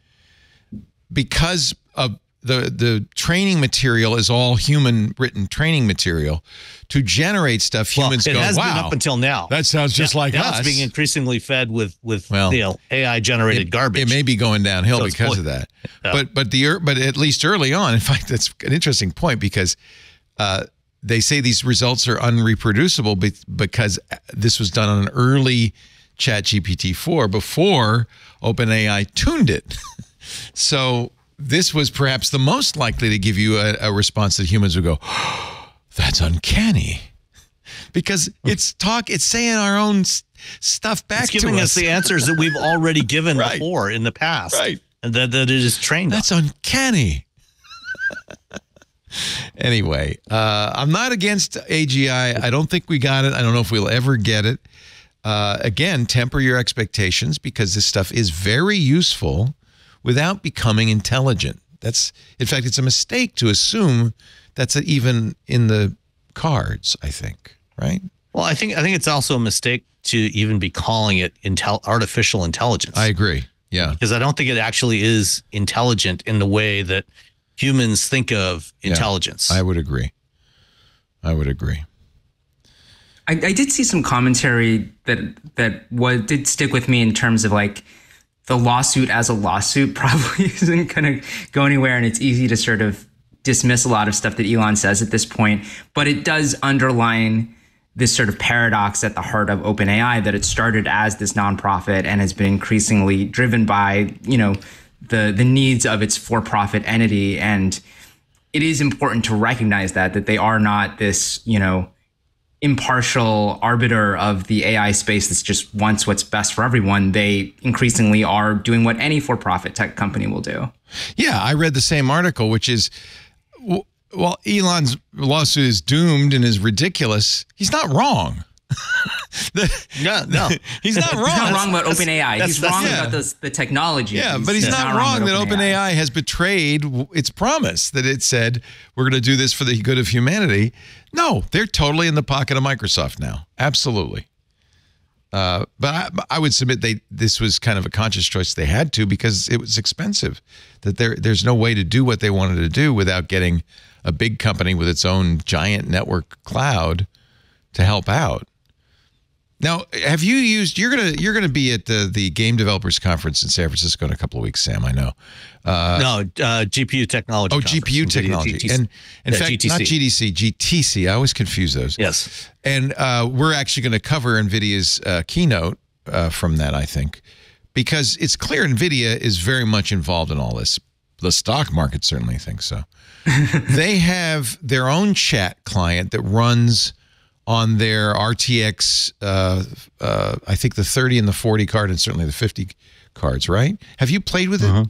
because of The, the training material is all human written training material to generate stuff. Humans well, it go, has wow, been up until now. That sounds just yeah, like now us. It's being increasingly fed with with well, you know, A I generated it, garbage. It may be going downhill so because of that. Yeah. But but the but at least early on, in fact, that's an interesting point because uh, they say these results are unreproducible be because this was done on an early Chat G P T four before OpenAI tuned it. So. This was perhaps the most likely to give you a, a response that humans would go, oh, that's uncanny. Because it's talk, it's saying our own stuff back to us. It's giving us the answers that we've already given right. before in the past. Right. And that, that it is trained That's on. uncanny. Anyway, uh, I'm not against A G I. I don't think we got it. I don't know if we'll ever get it. Uh, again, temper your expectations because this stuff is very useful without becoming intelligent. That's, in fact, it's a mistake to assume that's even in the cards, I think, right? Well, I think I think it's also a mistake to even be calling it intel artificial intelligence. I agree, yeah. Because I don't think it actually is intelligent in the way that humans think of intelligence. Yeah, I would agree. I would agree. I, I did see some commentary that, that was, did stick with me in terms of like, the lawsuit as a lawsuit probably isn't going to go anywhere, and it's easy to sort of dismiss a lot of stuff that Elon says at this point. But it does underline this sort of paradox at the heart of OpenAI that it started as this nonprofit and has been increasingly driven by, you know, the the needs of its for-profit entity. And it is important to recognize that that they are not this, you know, impartial arbiter of the A I space that's just wants what's best for everyone. They increasingly are doing what any for-profit tech company will do. Yeah, I read the same article, which is, well, Elon's lawsuit is doomed and is ridiculous. He's not wrong. the, no, no, he's not wrong. He's not wrong about OpenAI. He's wrong yeah. about those, the technology. Yeah, but he's, he's not, not wrong, wrong that OpenAI has betrayed its promise that it said we're going to do this for the good of humanity. No, they're totally in the pocket of Microsoft now. Absolutely. Uh, but I, I would submit they this was kind of a conscious choice they had to because it was expensive. That there there's no way to do what they wanted to do without getting a big company with its own giant network cloud to help out. Now, have you used? You're gonna you're gonna be at the the Game Developers Conference in San Francisco in a couple of weeks, Sam. I know. Uh, no, uh, G P U technology. Oh, G P U technology, and in yeah, fact, G T C. Not G D C, G T C. I always confuse those. Yes. And uh, we're actually going to cover NVIDIA's uh, keynote uh, from that, I think, because it's clear NVIDIA is very much involved in all this. The stock market certainly thinks so. They have their own chat client that runs on their R T X, uh, uh, I think the thirty and the forty card, and certainly the fifty cards, right? Have you played with uh-huh. it?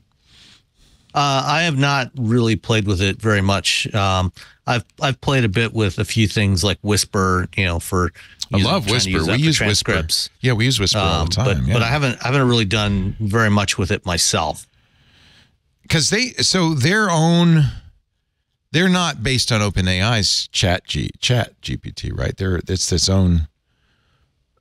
Uh, I have not really played with it very much. Um, I've I've played a bit with a few things like Whisper, you know, for I using, love Whisper. Use we use Whisper. Yeah, we use Whisper um, all the time. But, yeah. but I haven't I haven't really done very much with it myself. Because they so their own. They're not based on OpenAI's chat G, chat G P T, right? They're it's its own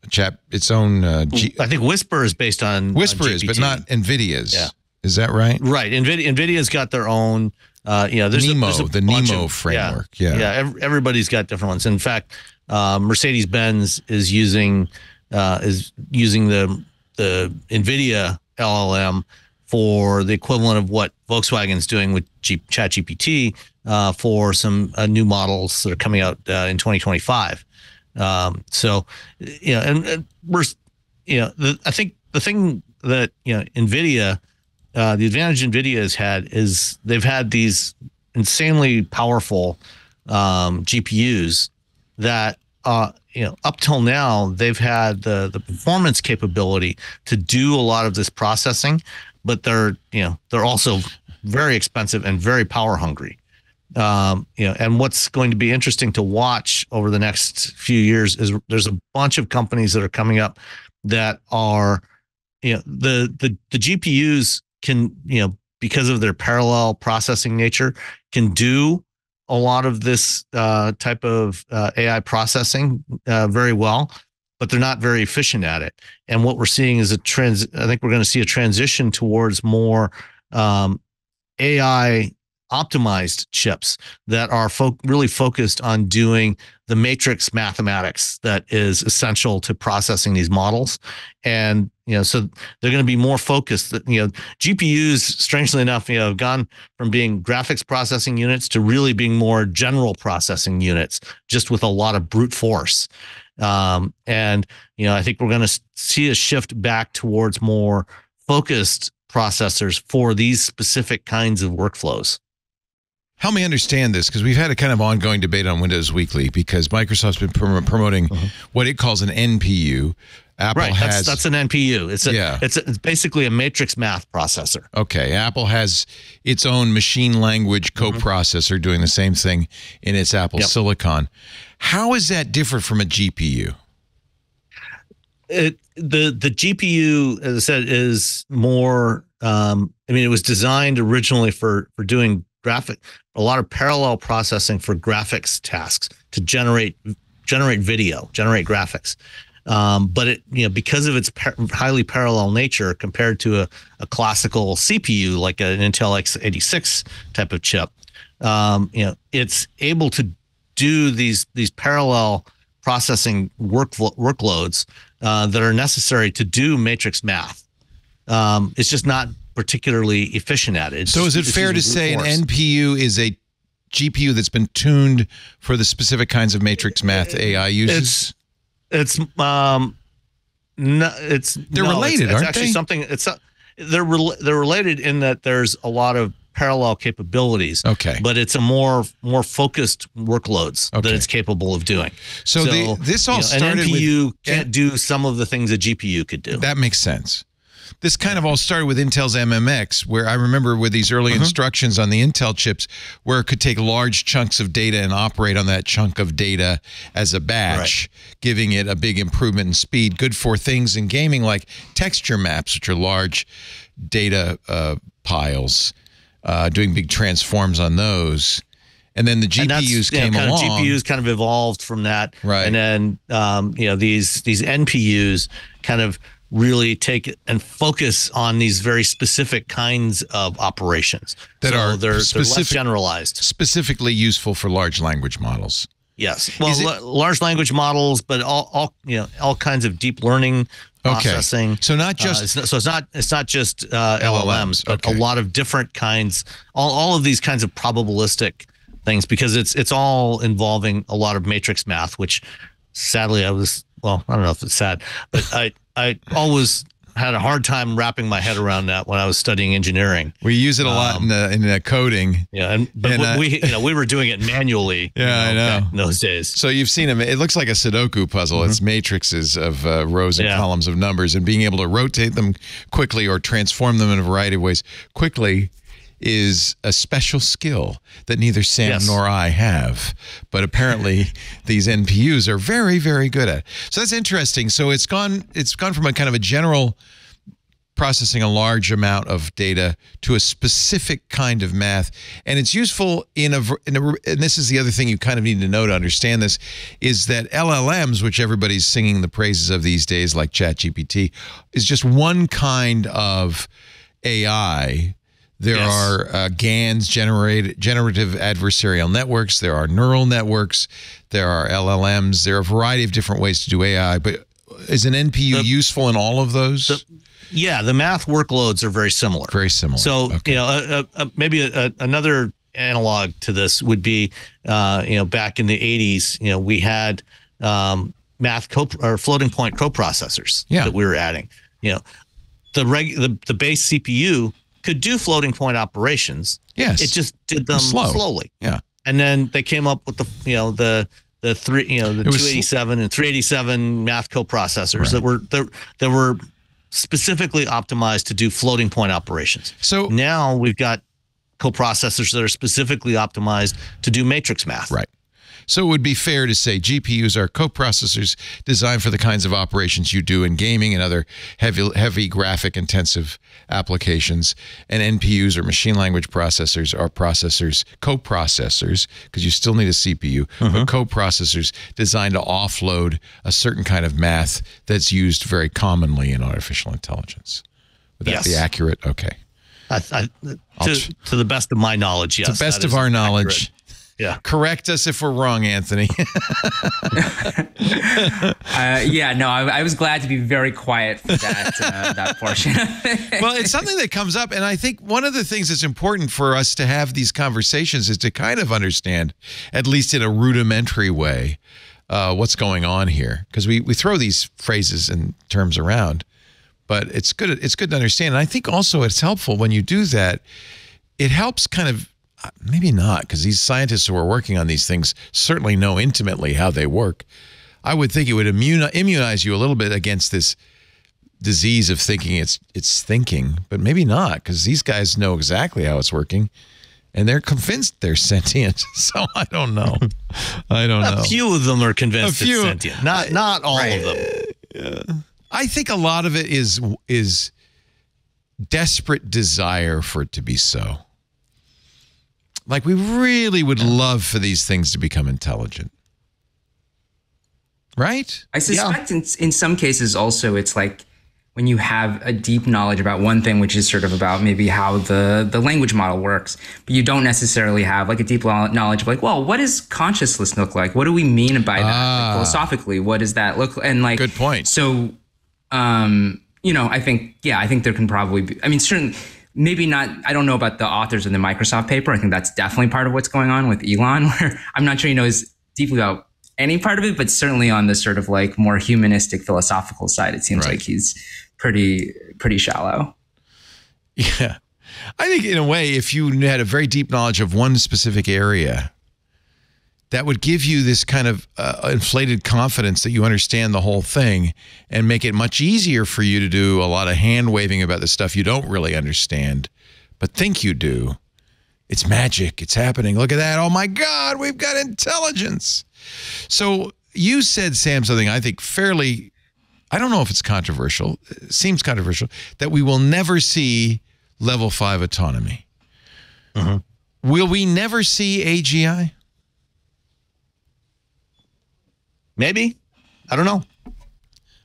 chat, its own. Uh, G I think Whisper is based on Whisper on is, but not NVIDIA's. Yeah. Is that right? Right. NVIDIA, NVIDIA's got their own. Uh, you know, there's Nemo, a, there's a the Nemo of, framework. Yeah, yeah. yeah. Everybody's got different ones. In fact, uh, Mercedes-Benz is using uh, is using the the NVIDIA L L M for the equivalent of what Volkswagen's doing with G Chat G P T. Uh, for some uh, new models that are coming out uh, in twenty twenty-five, um, so you know, and, and we're, you know, the, I think the thing that you know, NVIDIA, uh, the advantage NVIDIA has had is they've had these insanely powerful um, G P Us that, uh, you know, up till now they've had the the performance capability to do a lot of this processing, but they're, you know, they're also very expensive and very power hungry. Um, you know, and what's going to be interesting to watch over the next few years is there's a bunch of companies that are coming up that are, you know, the, the, the G P Us can, you know, because of their parallel processing nature, can do a lot of this uh, type of uh, A I processing uh, very well, but they're not very efficient at it. And what we're seeing is a trans, I think we're going to see a transition towards more um, A I optimized chips that are fo- really focused on doing the matrix mathematics that is essential to processing these models. And, you know, so they're going to be more focused. That, you know, G P Us, strangely enough, you know, have gone from being graphics processing units to really being more general processing units, just with a lot of brute force. Um, and, you know, I think we're going to see a shift back towards more focused processors for these specific kinds of workflows. Help me understand this, because we've had a kind of ongoing debate on Windows Weekly, because Microsoft's been prom- promoting uh-huh. what it calls an N P U. Apple right, has, that's, that's an N P U. It's a, yeah. it's, a, it's basically a matrix math processor. Okay, Apple has its own machine language coprocessor mm-hmm. doing the same thing in its Apple yep. Silicon. How is that different from a G P U? It, the the G P U, as I said, is more. Um, I mean, it was designed originally for for doing graphic, a lot of parallel processing for graphics tasks to generate generate video, generate graphics. Um, but it, you know, because of its par- highly parallel nature compared to a, a classical C P U like an Intel x eighty-six type of chip, um, you know, it's able to do these these parallel processing workflow workloads uh, that are necessary to do matrix math. Um, it's just not particularly efficient at it. It's so is it fair to say force. An N P U is a G P U that's been tuned for the specific kinds of matrix math A I uses? It's, it's um, no, it's they're no, related, it's, it's aren't actually they? Something it's uh, they're re- they're related in that there's a lot of parallel capabilities. Okay, but it's a more more focused workloads okay. that it's capable of doing. So, so the, this all you know, started. An N P U with, can't do some of the things a G P U could do. That makes sense. This kind of all started with Intel's M M X, where I remember with these early uh-huh. instructions on the Intel chips, where it could take large chunks of data and operate on that chunk of data as a batch, right. giving it a big improvement in speed, good for things in gaming like texture maps, which are large data uh, piles, uh, doing big transforms on those. And then the G P Us came know, kind along. Of G P Us kind of evolved from that. Right. And then um, you know these these N P Us kind of really take and focus on these very specific kinds of operations that so are they're, specific, they're less generalized, specifically useful for large language models. Yes, well, it, l- large language models, but all, all you know, all kinds of deep learning processing. Okay. So not just uh, it's not, so it's not it's not just uh, L L Ms, but okay. a lot of different kinds. All all of these kinds of probabilistic things, because it's it's all involving a lot of matrix math, which sadly I was well, I don't know if it's sad, but I. I always had a hard time wrapping my head around that when I was studying engineering. We use it a lot um, in the in the coding. Yeah, and but and, uh, we you know we were doing it manually. Yeah, you know, I know in those days. So you've seen them. It looks like a Sudoku puzzle. Mm-hmm. It's matrices of uh, rows and yeah. columns of numbers, and being able to rotate them quickly or transform them in a variety of ways quickly is a special skill that neither Sam yes. nor I have. But apparently these N P Us are very, very good at. So that's interesting. So it's gone it's gone from a kind of a general processing a large amount of data to a specific kind of math. And it's useful in a, in a, and this is the other thing you kind of need to know to understand this, is that L L Ms, which everybody's singing the praises of these days, like ChatGPT, is just one kind of A I. There yes. are uh, GANs, generate, generative adversarial networks. There are neural networks. There are L L Ms. There are a variety of different ways to do A I. But is an N P U the, useful in all of those? The, yeah, the math workloads are very similar. Very similar. So okay. you know, uh, uh, maybe a, a, another analog to this would be, uh, you know, back in the eighties, you know, we had um, math co- or floating point coprocessors yeah. that we were adding. You know, the reg the, the base C P U could do floating point operations. Yes. It just did them Slow. slowly. Yeah. And then they came up with the, you know, the, the three, you know, the two eighty-seven sl- and three eighty-seven math coprocessors right. that were, that, that were specifically optimized to do floating point operations. So now we've got coprocessors that are specifically optimized to do matrix math. Right. So it would be fair to say G P Us are coprocessors designed for the kinds of operations you do in gaming and other heavy, heavy graphic-intensive applications, and N P Us or machine language processors are processors, coprocessors, because you still need a C P U, mm-hmm. but coprocessors designed to offload a certain kind of math that's used very commonly in artificial intelligence. Would that yes. be accurate? Okay. I, I, to, to the best of my knowledge, yes. To the best of our knowledge. Accurate. Yeah. Correct us if we're wrong, Anthony. uh, yeah, no, I, I was glad to be very quiet for that, uh, that portion. Well, it's something that comes up, and I think one of the things that's important for us to have these conversations is to kind of understand, at least in a rudimentary way, uh, what's going on here. Because we, we throw these phrases and terms around, but it's good, it's good to understand. And I think also it's helpful when you do that, it helps kind of maybe not, because these scientists who are working on these things certainly know intimately how they work. I would think it would immunize you a little bit against this disease of thinking it's it's thinking, but maybe not, because these guys know exactly how it's working, and they're convinced they're sentient. So I don't know. I don't know. A few of them are convinced it's sentient. Not not all of them. Yeah. I think a lot of it is is desperate desire for it to be so. Like, we really would love for these things to become intelligent, right? I suspect yeah. in, in some cases also it's like when you have a deep knowledge about one thing, which is sort of about maybe how the, the language model works, but you don't necessarily have like a deep knowledge of like, well, what does consciousness look like? What do we mean by that? Ah. Like, philosophically, what does that look like? And like, good point. So, um, you know, I think, yeah, I think there can probably be, I mean, certainly, maybe not, I don't know about the authors in the Microsoft paper. I think that's definitely part of what's going on with Elon, where I'm not sure he knows deeply about any part of it, but certainly on the sort of like more humanistic philosophical side, it seems right. like he's pretty, pretty shallow. Yeah. I think in a way, if you had a very deep knowledge of one specific area, that would give you this kind of uh, inflated confidence that you understand the whole thing and make it much easier for you to do a lot of hand-waving about the stuff you don't really understand, but think you do. It's magic. It's happening. Look at that. Oh, my God. We've got intelligence. So you said, Sam, something I think fairly, I don't know if it's controversial, it seems controversial, that we will never see level five autonomy. Uh-huh. Will we never see A G I? Maybe, I don't know.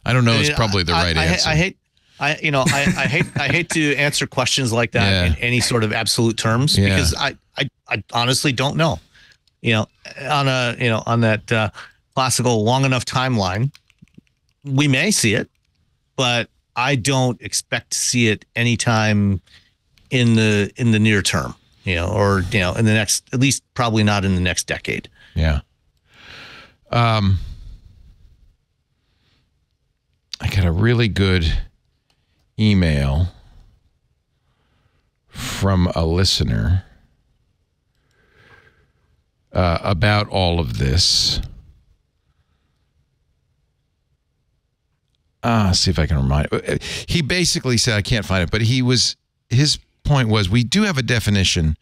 I don't know. It's probably the right I, I, answer. I hate, I you know, I, I hate, I hate to answer questions like that yeah. in any sort of absolute terms yeah. because I, I, I honestly don't know. You know, on a you know on that uh, classical long enough timeline, we may see it, but I don't expect to see it anytime in the in the near term. You know, or you know, in the next, at least probably not in the next decade. Yeah. Um. I got a really good email from a listener uh, about all of this. Ah, uh, see if I can remind it. He basically said, I can't find it, but he was, his point was, we do have a definition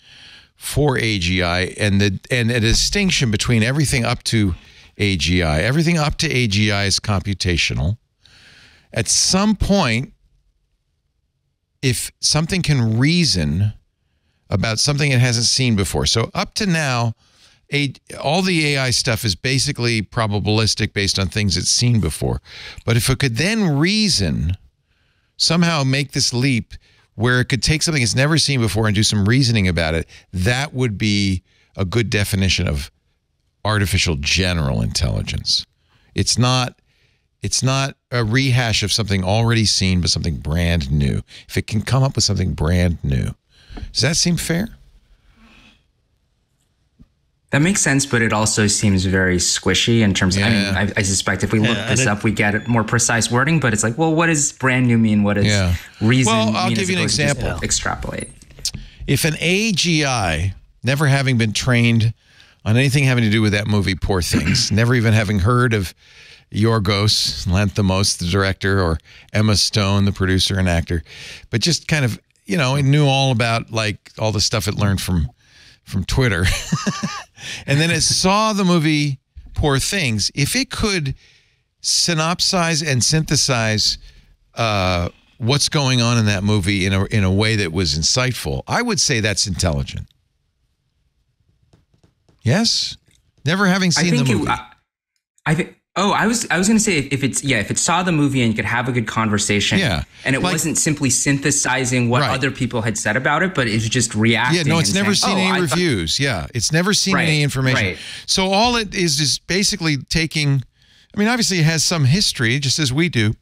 for A G I and the and a distinction between everything up to A G I. Everything up to A G I is computational. At some point, if something can reason about something it hasn't seen before. So up to now, a, all the A I stuff is basically probabilistic based on things it's seen before. But if it could then reason, somehow make this leap where it could take something it's never seen before and do some reasoning about it, that would be a good definition of artificial general intelligence. It's not... It's not a rehash of something already seen, but something brand new. If it can come up with something brand new. Does that seem fair? That makes sense, but it also seems very squishy in terms of, yeah. I mean, I, I suspect if we look yeah, this it, up, we get more precise wording, but it's like, well, what does brand new mean? What does yeah. reason well, mean? Well, I'll give you an example. Extrapolate. If an A G I, never having been trained on anything having to do with that movie, Poor Things, never even having heard of Yorgos Lanthimos, the director, or Emma Stone, the producer and actor. But just kind of, you know, it knew all about, like, all the stuff it learned from from Twitter. And then it saw the movie Poor Things. If it could synopsize and synthesize uh, what's going on in that movie in a, in a way that was insightful, I would say that's intelligent. Yes? Never having seen the movie. It, I, I think... Oh, I was I was going to say if it's yeah if it saw the movie and could have a good conversation, yeah, and it like, wasn't simply synthesizing what right. other people had said about it, but it was just reacting. Yeah, no, it's never saying, seen oh, any I reviews. Yeah, it's never seen right, any information. Right. So all it is is basically taking. I mean, obviously, it has some history, just as we do,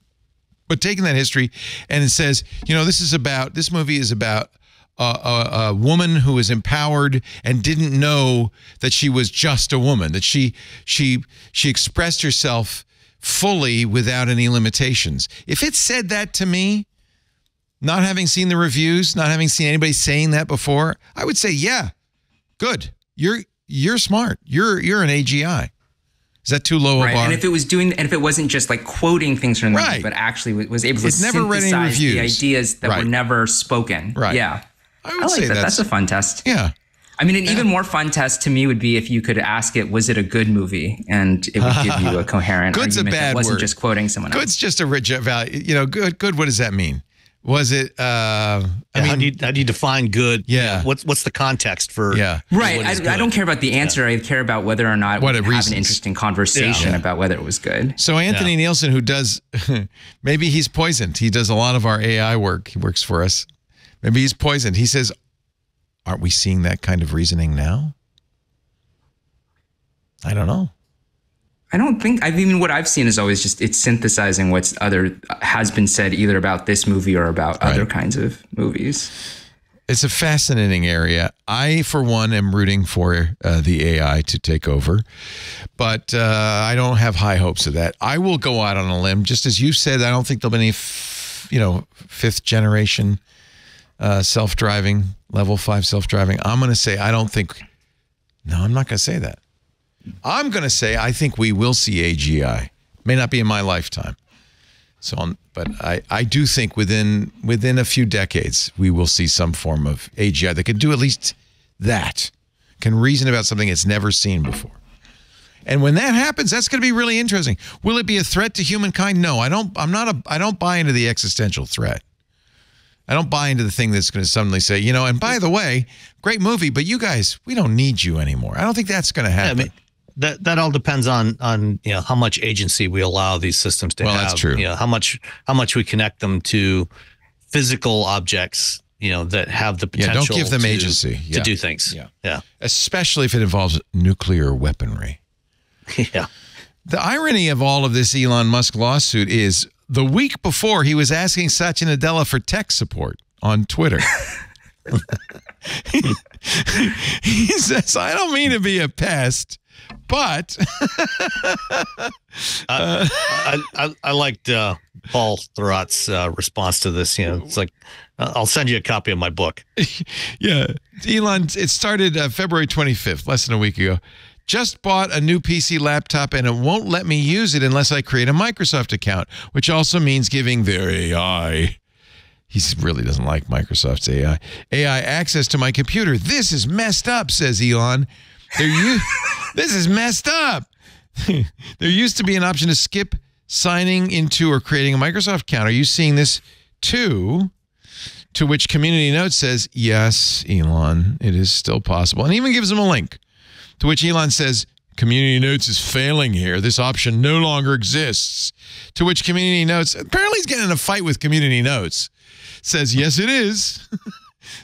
but taking that history and it says, you know, this is about this movie is about. Uh, a, a woman who was empowered and didn't know that she was just a woman, that she she she expressed herself fully without any limitations. If it said that to me, not having seen the reviews, not having seen anybody saying that before, I would say, yeah, good. You're you're smart. You're you're an A G I. Is that too low a bar? Right. And if it was doing, and if it wasn't just like quoting things from the right. movie, but actually was able to it's synthesize the ideas that right. were never spoken. Right. Yeah. I, would I like say that. That's, that's a fun test. Yeah. I mean, an yeah. even more fun test to me would be if you could ask it, was it a good movie? And it would give you a coherent Good's argument. A bad it wasn't word. Just quoting someone Good's else. Good's just a rich value. You know, good, good, what does that mean? Was it, uh, I yeah, mean, how do, you, how do you define good? Yeah. What's, what's the context for? Yeah. Right. I, I don't care about the answer. Yeah. I care about whether or not what we have reasons. An interesting conversation yeah. about whether it was good. So Anthony yeah. Nielsen, who does, maybe he's poisoned. He does a lot of our A I work. He works for us. Maybe he's poisoned. He says, aren't we seeing that kind of reasoning now? I don't know. I don't think, I mean, what I've seen is always just it's synthesizing what's other has been said either about this movie or about right. other kinds of movies. It's a fascinating area. I, for one, am rooting for uh, the A I to take over, but uh, I don't have high hopes of that. I will go out on a limb. Just as you said, I don't think there'll be any, f you know, fifth generation Uh, self-driving, level five self-driving. I'm going to say I don't think... No, I'm not going to say that. I'm going to say I think we will see A G I. May not be in my lifetime. So, I'm, but I, I do think within within a few decades, we will see some form of A G I that can do at least that, can reason about something it's never seen before. And when that happens, that's going to be really interesting. Will it be a threat to humankind? No, I don't, I'm not a, I don't buy into the existential threat. I don't buy into the thing that's going to suddenly say, you know, and by the way, great movie, but you guys, we don't need you anymore. I don't think that's going to happen. Yeah, I mean, that that all depends on on you know how much agency we allow these systems to well, have. Well, that's true. You know, how much how much we connect them to physical objects, you know, that have the potential. Yeah, don't give them to, agency yeah. to do things. Yeah, yeah. Especially if it involves nuclear weaponry. Yeah. The irony of all of this Elon Musk lawsuit is. The week before, he was asking Satya Nadella for tech support on Twitter. he, he says, I don't mean to be a pest, but... uh, uh, I, I, I liked uh, Paul Thurrott's uh, response to this. You know, it's like, I'll send you a copy of my book. Yeah. Elon, it started uh, February twenty-fifth, less than a week ago. Just bought a new P C laptop and it won't let me use it unless I create a Microsoft account, which also means giving their A I. He really doesn't like Microsoft's A I. A I access to my computer. This is messed up, says Elon. They're u this is messed up. There used to be an option to skip signing into or creating a Microsoft account. Are you seeing this too? To which Community Notes says, yes, Elon, it is still possible. And even gives him a link. To which Elon says, Community Notes is failing here. This option no longer exists. To which Community Notes, apparently he's getting in a fight with Community Notes, says, yes, it is.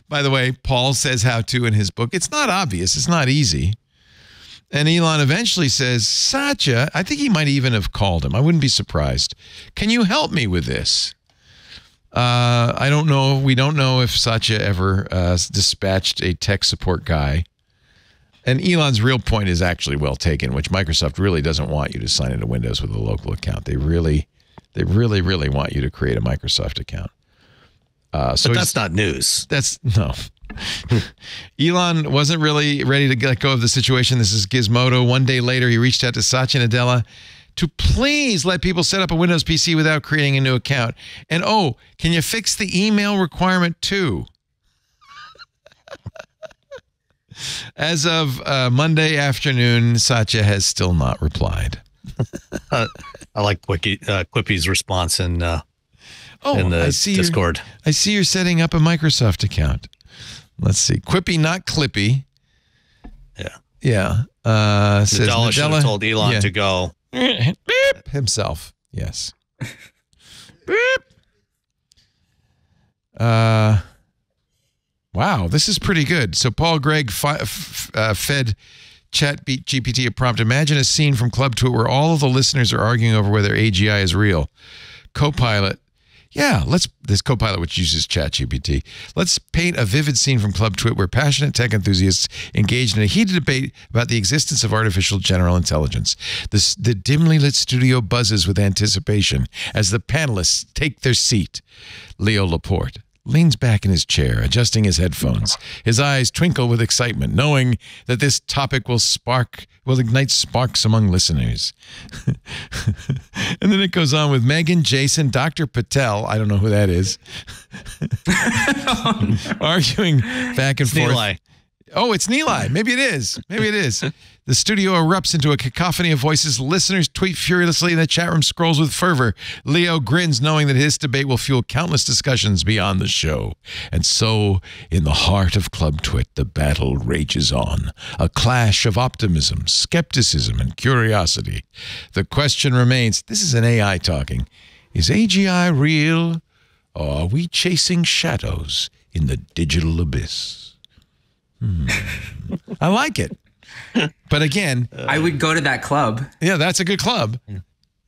By the way, Paul says how to in his book. It's not obvious. It's not easy. And Elon eventually says, Satya, I think he might even have called him. I wouldn't be surprised. Can you help me with this? Uh, I don't know. We don't know if Satya ever uh, dispatched a tech support guy. And Elon's real point is actually well taken, which Microsoft really doesn't want you to sign into Windows with a local account. They really, they really, really want you to create a Microsoft account. Uh, so but that's not news. That's no. Elon wasn't really ready to let go of the situation. This is Gizmodo. One day later, he reached out to Satya Nadella to please let people set up a Windows P C without creating a new account. And oh, can you fix the email requirement too? As of uh, Monday afternoon, Satya has still not replied. I like Quippy, uh, Quippy's response in, uh, oh, in the I see Discord. You're, I see you're setting up a Microsoft account. Let's see. Quippy, not Clippy. Yeah. Yeah. Uh, says Nadella should have told Elon yeah. to go. Beep. Himself. Yes. Beep. Uh, wow, this is pretty good. So Paul Gregg fi f uh, fed Chat G P T a prompt. Imagine a scene from Club Tweet where all of the listeners are arguing over whether A G I is real. Copilot. Yeah, let's, this Copilot, which uses Chat G P T, let's paint a vivid scene from Club Twit where passionate tech enthusiasts engaged in a heated debate about the existence of artificial general intelligence. This, the dimly lit studio buzzes with anticipation as the panelists take their seat. Leo Laporte leans back in his chair, adjusting his headphones. His eyes twinkle with excitement, knowing that this topic will spark, will ignite sparks among listeners. And then it goes on with Megan, Jason, Doctor Patel, I don't know who that is, oh, no. arguing back and it's forth. Neelai. Oh, it's Neelai. Maybe it is. Maybe it is. The studio erupts into a cacophony of voices. Listeners tweet furiously, and the chat room scrolls with fervor. Leo grins, knowing that his debate will fuel countless discussions beyond the show. And so, in the heart of Club Twit, the battle rages on. A clash of optimism, skepticism, and curiosity. The question remains, this is an A I talking, is A G I real, or are we chasing shadows in the digital abyss? Hmm. I like it. But again, I would go to that club. Yeah, that's a good club.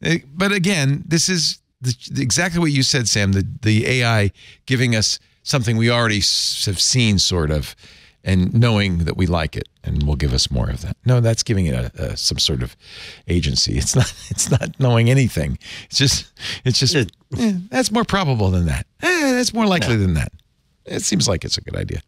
Yeah. But again, this is the, exactly what you said, Sam, the, the A I giving us something we already have seen, sort of, and knowing that we like it and will give us more of that. No, that's giving it a, a, some sort of agency. It's not, it's not knowing anything. It's just, it's just, it, eh, that's more probable than that. Eh, that's more likely yeah. than that. It seems like it's a good idea.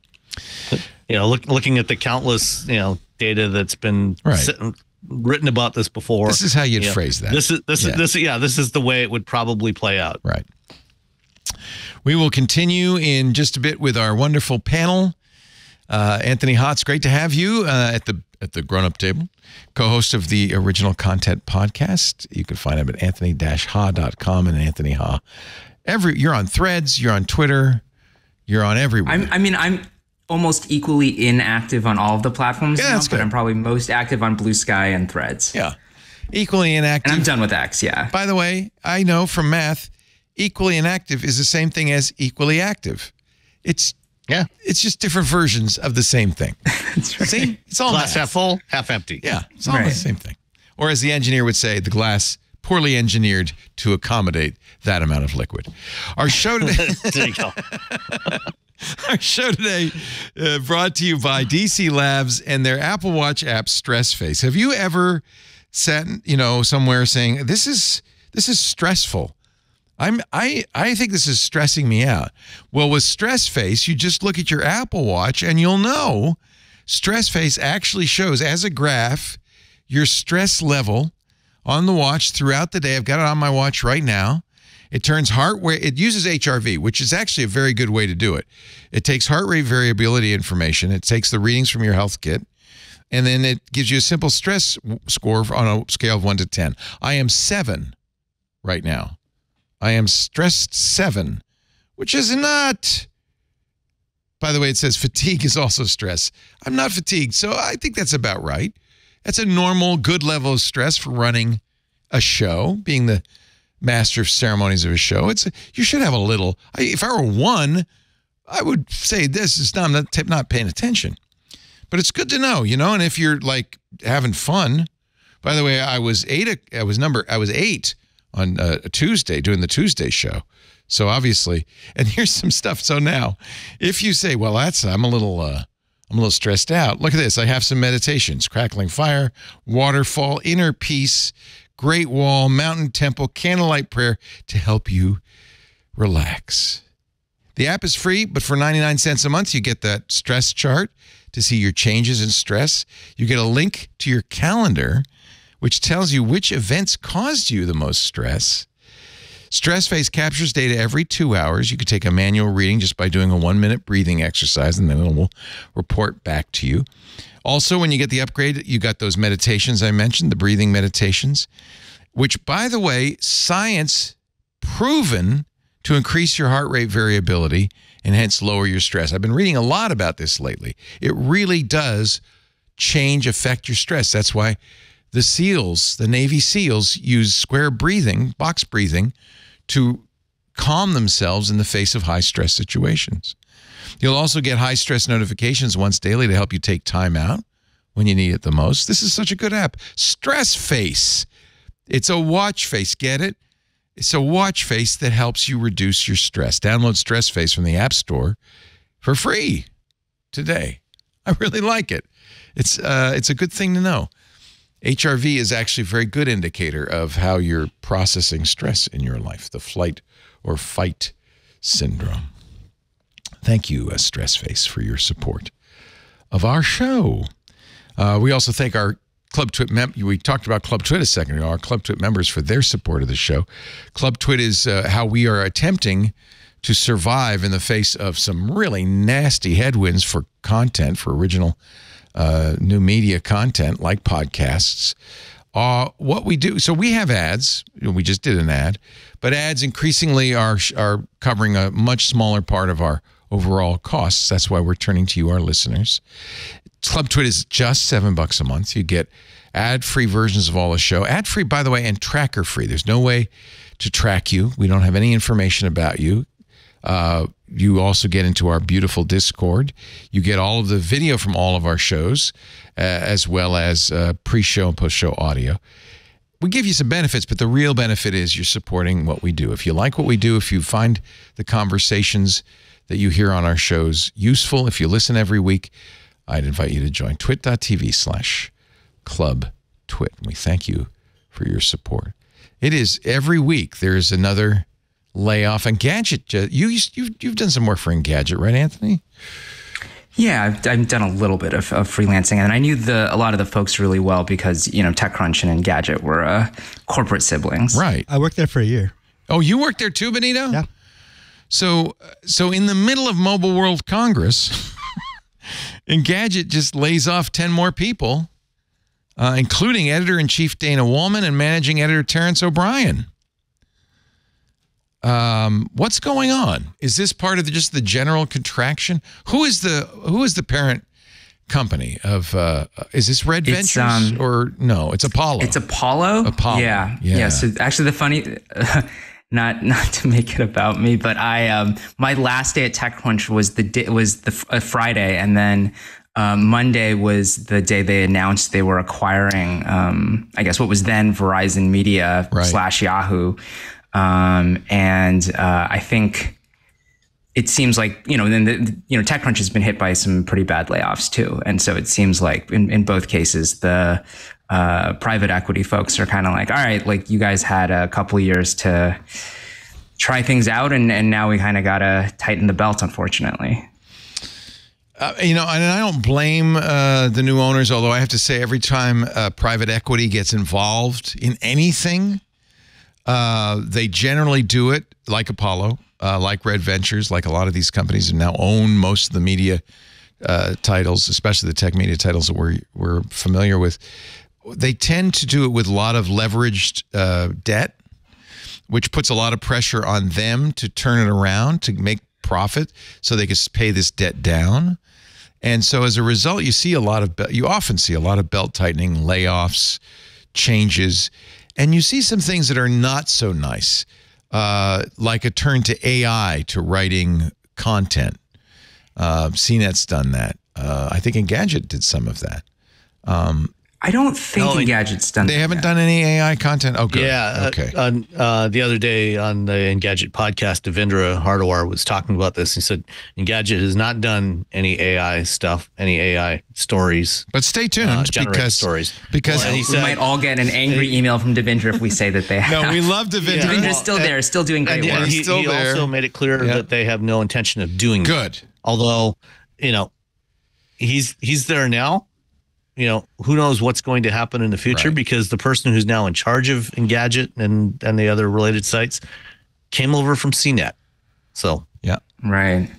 You know, look, looking at the countless, you know, data that's been right. sitting, written about this before. This is how you'd you phrase know, that. This is this yeah. is this yeah. This is the way it would probably play out. Right. We will continue in just a bit with our wonderful panel. Uh, Anthony Ha, great to have you uh, at the at the Grown Up Table, co-host of the Original Content podcast. You can find him at anthony ha dot com and Anthony Ha. Every you're on Threads, you're on Twitter, you're on everywhere. I'm, I mean, I'm. almost equally inactive on all of the platforms yeah, now, but good. I'm probably most active on Blue Sky and Threads. Yeah, equally inactive. And I'm done with X, yeah. By the way, I know from math, equally inactive is the same thing as equally active. It's yeah, it's just different versions of the same thing. That's right. See? It's all glass math. Half full, half empty. Yeah, it's all right. the same thing. Or as the engineer would say, the glass poorly engineered to accommodate that amount of liquid. Our show today... There you go. Our show today uh, brought to you by D C Labs and their Apple Watch app, Stress Face. Have you ever sat, you know, somewhere saying, this is this is stressful. I'm I I think this is stressing me out. Well, with Stress Face, you just look at your Apple Watch and you'll know Stress Face actually shows as a graph your stress level on the watch throughout the day. I've got it on my watch right now. It turns heart rate, it uses H R V, which is actually a very good way to do it. It takes heart rate variability information. It takes the readings from your health kit. And then it gives you a simple stress score on a scale of one to ten. I am seven right now. I am stressed seven, which is not... By the way, it says fatigue is also stress. I'm not fatigued, so I think that's about right. That's a normal, good level of stress for running a show, being the... master of ceremonies of a show. It's you should have a little. I, if I were one, I would say this is not, I'm not not paying attention, but it's good to know, you know. And if you're like having fun, by the way, I was eight. I was number. I was eight on uh, a Tuesday doing the Tuesday show. So obviously, and here's some stuff. So now, if you say, well, that's I'm a little. Uh, I'm a little stressed out. Look at this. I have some meditations: crackling fire, waterfall, inner peace, Great Wall, Mountain Temple, Candlelight Prayer to help you relax. The app is free, but for ninety-nine cents a month, you get that stress chart to see your changes in stress. You get a link to your calendar which tells you which events caused you the most stress. StressFace captures data every two hours. You could take a manual reading just by doing a one-minute breathing exercise, and then it will report back to you. Also, when you get the upgrade, you got those meditations I mentioned, the breathing meditations, which, by the way, science proven to increase your heart rate variability and hence lower your stress. I've been reading a lot about this lately. It really does change, affect your stress. That's why the SEALs, the Navy SEALs, use square breathing, box breathing, to calm themselves in the face of high-stress situations. You'll also get high-stress notifications once daily to help you take time out when you need it the most. This is such a good app. StressFace. It's a watch face. Get it? It's a watch face that helps you reduce your stress. Download StressFace from the App Store for free today. I really like it. It's, uh, it's a good thing to know. H R V is actually a very good indicator of how you're processing stress in your life, the flight or fight syndrome. Thank you, uh, StressFace, for your support of our show. Uh, we also thank our Club Twit mem we talked about Club Twit a second ago, our Club Twit members for their support of the show. Club Twit is uh, how we are attempting to survive in the face of some really nasty headwinds for content, for original Uh, new media content like podcasts. Uh, what we do, so we have ads. We just did an ad, but ads increasingly are are covering a much smaller part of our overall costs. That's why we're turning to you, our listeners. Club Twit is just seven bucks a month. You get ad-free versions of all the show, ad-free, by the way, and tracker-free. There's no way to track you. We don't have any information about you. Uh, you also get into our beautiful Discord. You get all of the video from all of our shows, uh, as well as uh, pre-show and post-show audio. We give you some benefits, but the real benefit is you're supporting what we do. If you like what we do, if you find the conversations that you hear on our shows useful, if you listen every week, I'd invite you to join twit dot T V slash club twit. We thank you for your support. It is every week there is another layoff. And Engadget, you, you've, you've done some work for Engadget, right, Anthony? Yeah, I've, I've done a little bit of, of freelancing, and I knew the a lot of the folks really well because, you know, TechCrunch and Engadget were uh, corporate siblings. Right. I worked there for a year. Oh, you worked there too, Benito? Yeah. So, so in the middle of Mobile World Congress, Engadget just lays off ten more people, uh, including editor-in-chief Dana Wallman and managing editor Terrence O'Brien. Um, what's going on? Is this part of the, just the general contraction? Who is the who is the parent company of? Uh, is this Red it's, Ventures um, or no? It's Apollo. It's Apollo. Apollo. Yeah. Yeah. yeah so actually, the funny, uh, not not to make it about me, but I um, my last day at TechCrunch was the was the uh, Friday, and then um, Monday was the day they announced they were acquiring, um, I guess what was then Verizon Media right. slash Yahoo. Um, and, uh, I think it seems like, you know, then the, you know, TechCrunch has been hit by some pretty bad layoffs too. And so it seems like in, in both cases, the, uh, private equity folks are kind of like, all right, like you guys had a couple years to try things out. And, and now we kind of got to tighten the belt, unfortunately. Uh, you know, and I don't blame uh, the new owners, although I have to say every time uh, private equity gets involved in anything, Uh, they generally do it like Apollo, uh, like Red Ventures, like a lot of these companies that now own most of the media uh, titles, especially the tech media titles that we're, we're familiar with. They tend to do it with a lot of leveraged uh, debt, which puts a lot of pressure on them to turn it around, to make profit so they can pay this debt down. And so as a result, you see a lot of, you often see a lot of belt tightening, layoffs, changes. And you see some things that are not so nice, uh, like a turn to A I to writing content. Uh, C NET's done that. Uh, I think Engadget did some of that. Um, I don't think no, Engadget's done. They haven't yet. done any A I content. Oh, good. Yeah. Okay. Uh, on, uh, the other day on the Engadget podcast, Devendra Hardwar was talking about this. He said Engadget has not done any A I stuff, any A I stories. But stay tuned uh, because stories because well, he said, we might all get an angry email from Devendra if we say that they have. No, we love Devendra. Yeah. Devendra's still there, still doing great and, work. And he, still he there. also made it clear yep. that they have no intention of doing good. It. Although, you know, he's he's there now. you know, who knows what's going to happen in the future, right. because the person who's now in charge of Engadget and, and the other related sites came over from C net. So, yeah. Right.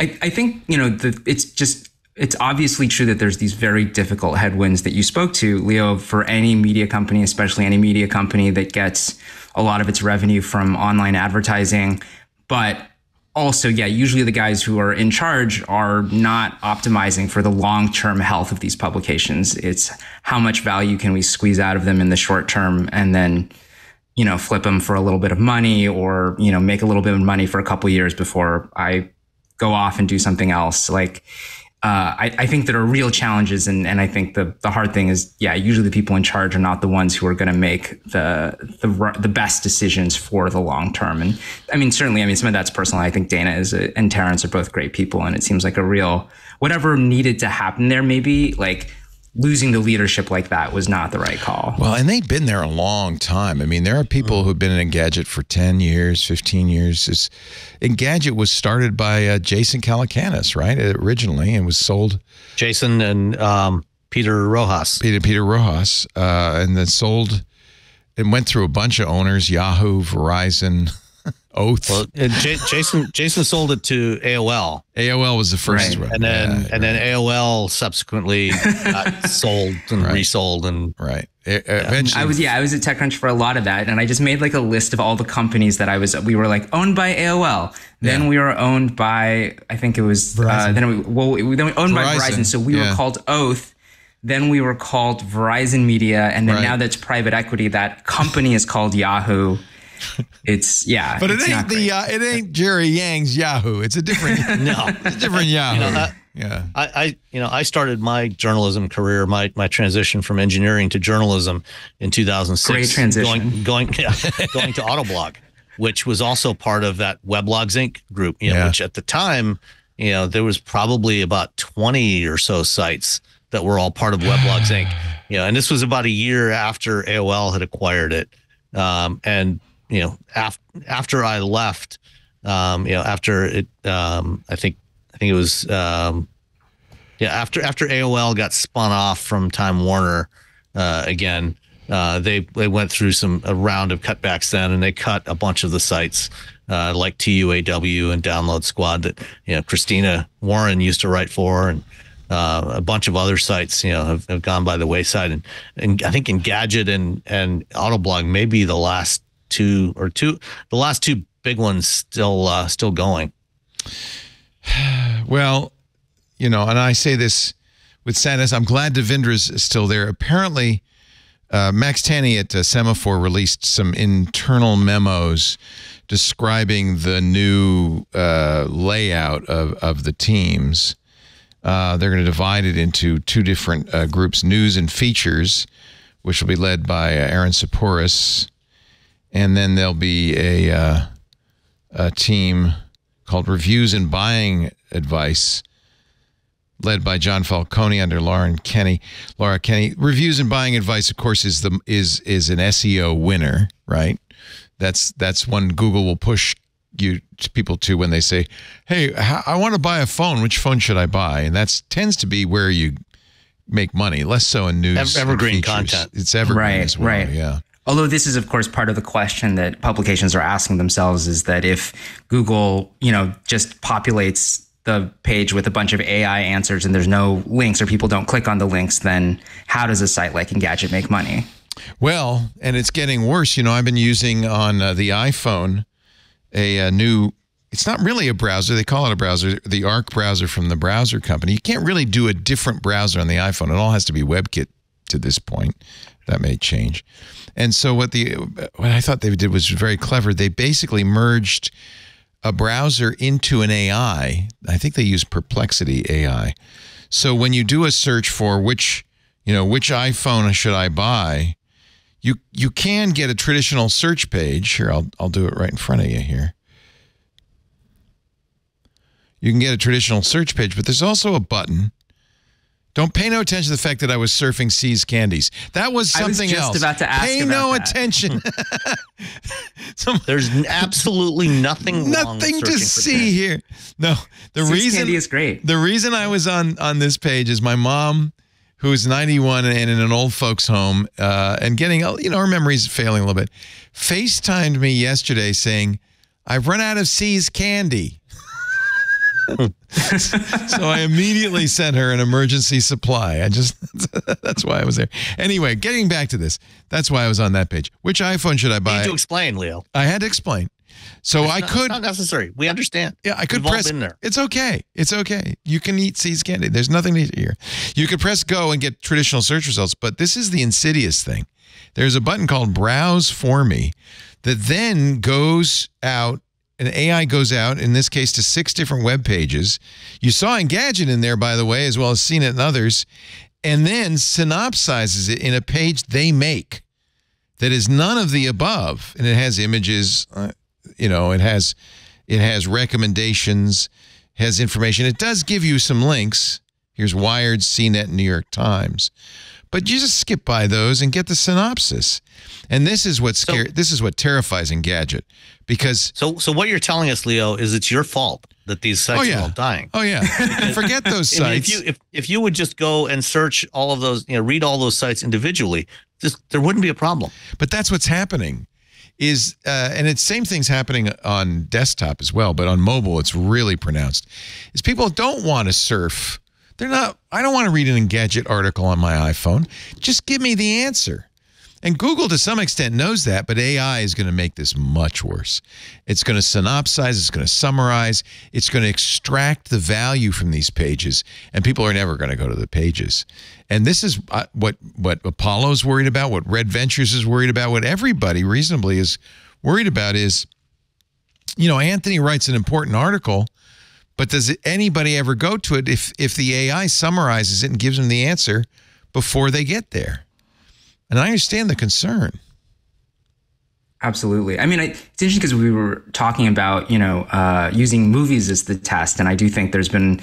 I, I think, you know, the, it's just, it's obviously true that there's these very difficult headwinds that you spoke to, Leo, for any media company, especially any media company that gets a lot of its revenue from online advertising. But also, yeah, usually the guys who are in charge are not optimizing for the long-term health of these publications. It's how much value can we squeeze out of them in the short term and then, you know, flip them for a little bit of money or, you know, make a little bit of money for a couple of years before I go off and do something else. Like, uh, I, I think there are real challenges. And, and I think the, the hard thing is, yeah, usually the people in charge are not the ones who are going to make the, the the best decisions for the long term. And I mean, certainly, I mean, some of that's personal. I think Dana is a, and Terrence are both great people. And it seems like a real, whatever needed to happen there, maybe like losing the leadership like that was not the right call. Well, and they've been there a long time. I mean, there are people who've been in Engadget for ten years, fifteen years. It's, Engadget was started by uh, Jason Calacanis, right, originally, and was sold. Jason and um, Peter Rojas. Peter, Peter Rojas, uh, and then sold and went through a bunch of owners, Yahoo, Verizon, Oath. Well, J Jason Jason sold it to A O L. A O L was the first right. one. And then yeah, and right. then A O L subsequently got sold and right. resold and right. It, yeah. Eventually. I was yeah, I was at TechCrunch for a lot of that, and I just made like a list of all the companies that I was we were like owned by A O L. Then yeah. we were owned by I think it was uh, then we well we, then we owned Verizon. by Verizon, so we yeah. were called Oath. Then we were called Verizon Media, and then right. now that's private equity. That company is called Yahoo. It's yeah, but it ain't the uh, it ain't Jerry Yang's Yahoo. It's a different no, it's a different Yahoo. You know, I, yeah, I, I you know I started my journalism career, my my transition from engineering to journalism in two thousand six. Great transition. Going going yeah, going to Autoblog, which was also part of that Weblogs Incorporated group. You know, yeah. Which at the time, you know, there was probably about twenty or so sites that were all part of Weblogs Incorporated. You know, and this was about a year after A O L had acquired it, um, and. You know, after after I left, um, you know, after it, um, I think I think it was, um, yeah, after after A O L got spun off from Time Warner uh, again, uh, they they went through some a round of cutbacks then, and they cut a bunch of the sites uh, like T U A W and Download Squad that you know Christina Warren used to write for, and uh, a bunch of other sites you know have, have gone by the wayside, and and I think Engadget and and Autoblog may be the last. Two or two, the last two big ones still uh, still going. Well, you know, and I say this with sadness. I'm glad Devendra's is still there. Apparently, uh, Max Tanney at uh, Semaphore released some internal memos describing the new uh, layout of of the teams. Uh, they're going to divide it into two different uh, groups: news and features, which will be led by uh, Aaron Seporis. And then there'll be a, uh, a team called Reviews and Buying Advice, led by John Falcone under Lauren Kenny. Laura Kenny. Reviews and Buying Advice, of course, is the is is an S E O winner, right? That's that's one Google will push you people to when they say, "Hey, I want to buy a phone. Which phone should I buy?" And that tends to be where you make money, less so in news. Evergreen content. It's evergreen right, as well. Right. Yeah. Although this is, of course, part of the question that publications are asking themselves is that if Google, you know, just populates the page with a bunch of A I answers and there's no links or people don't click on the links, then how does a site like Engadget make money? Well, and it's getting worse. You know, I've been using on uh, the iPhone a, a new, it's not really a browser. They call it a browser, the Arc browser from the browser company. You can't really do a different browser on the iPhone. It all has to be WebKit to this point. That may change. And so what the what I thought they did was very clever. They basically merged a browser into an A I. I think they use Perplexity A I. So when you do a search for which, you know, which iPhone should I buy, you you can get a traditional search page. Here, I'll I'll do it right in front of you here. You can get a traditional search page, but there's also a button. Don't pay no attention to the fact that I was surfing See's Candies. That was something else. I was just else. about to ask Pay about no that. attention. There's absolutely nothing wrong with Nothing to see here. No, the See's reason Candy is great. The reason I was on on this page is my mom, who's ninety-one and in an old folks' home uh, and getting, you know, our memory's failing a little bit, FaceTimed me yesterday saying, I've run out of C's candy. So I immediately sent her an emergency supply. I just, that's why I was there. Anyway, getting back to this, that's why I was on that page. Which iPhone should I buy? You need to explain, Leo. I had to explain. So it's I not, could. It's not necessary. We understand. Yeah, I could We've press. All been there. It's okay. It's okay. You can eat C's candy. There's nothing to eat here. You could press go and get traditional search results, but this is the insidious thing. There's a button called Browse For Me that then goes out. An A I goes out, in this case, to six different web pages. You saw Engadget in there, by the way, as well as seen it in others, and then synopsizes it in a page they make that is none of the above. And it has images, uh, you know, it has, it has recommendations, has information. It does give you some links. Here's Wired, C net, New York Times. But you just skip by those and get the synopsis. And this is what scare, so, this is what terrifies Engadget, because so so what you're telling us, Leo, is it's your fault that these sites oh yeah. are all dying. Oh yeah, because, forget those sites. I mean, if you if if you would just go and search all of those, you know, read all those sites individually, just, there wouldn't be a problem. But that's what's happening, is uh, and it's same thing's happening on desktop as well, but on mobile it's really pronounced. Is people don't want to surf. They're not, I don't want to read an Engadget article on my iPhone. Just give me the answer. And Google, to some extent, knows that, but A I is going to make this much worse. It's going to synopsize. It's going to summarize. It's going to extract the value from these pages, and people are never going to go to the pages. And this is what, what Apollo's worried about, what Red Ventures is worried about, what everybody reasonably is worried about is, you know, Anthony writes an important article, but does anybody ever go to it if, if the A I summarizes it and gives them the answer before they get there? And I understand the concern. Absolutely. I mean, I, it's interesting because we were talking about, you know, uh, using movies as the test. And I do think there's been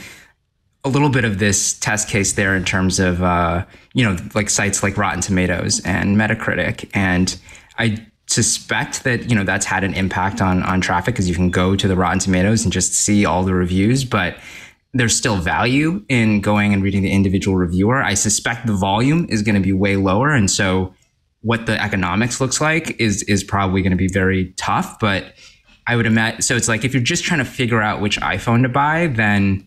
a little bit of this test case there in terms of, uh, you know, like sites like Rotten Tomatoes and Metacritic. And I suspect that, you know, that's had an impact on on traffic, because you can go to the Rotten Tomatoes and just see all the reviews, but there's still value in going and reading the individual reviewer. I suspect the volume is going to be way lower, and so what the economics looks like is is probably going to be very tough. But I would imagine, so it's like if you're just trying to figure out which iPhone to buy, then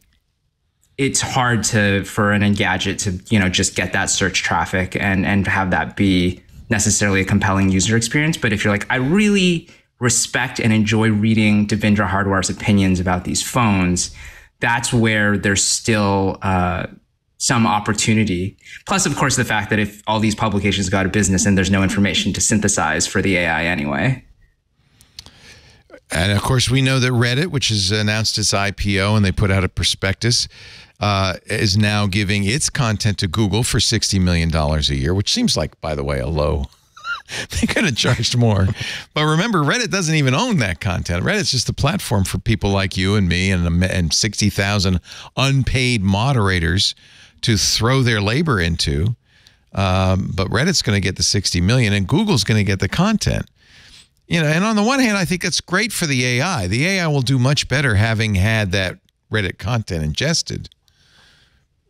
it's hard to for an Engadget to, you know, just get that search traffic and and have that be necessarily a compelling user experience. But if you're like, I really respect and enjoy reading Devendra Hardwar's opinions about these phones, that's where there's still uh, some opportunity. Plus, of course, the fact that if all these publications go out of business and there's no information to synthesize for the A I anyway. And of course, we know that Reddit, which has announced its I P O and they put out a prospectus, Uh, is now giving its content to Google for sixty million dollars a year, which seems like, by the way, a low. They could have charged more. But remember, Reddit doesn't even own that content. Reddit's just a platform for people like you and me and, and sixty thousand unpaid moderators to throw their labor into. Um, but Reddit's going to get the sixty million dollars and Google's going to get the content. You know, and on the one hand, I think it's great for the A I. The A I will do much better having had that Reddit content ingested.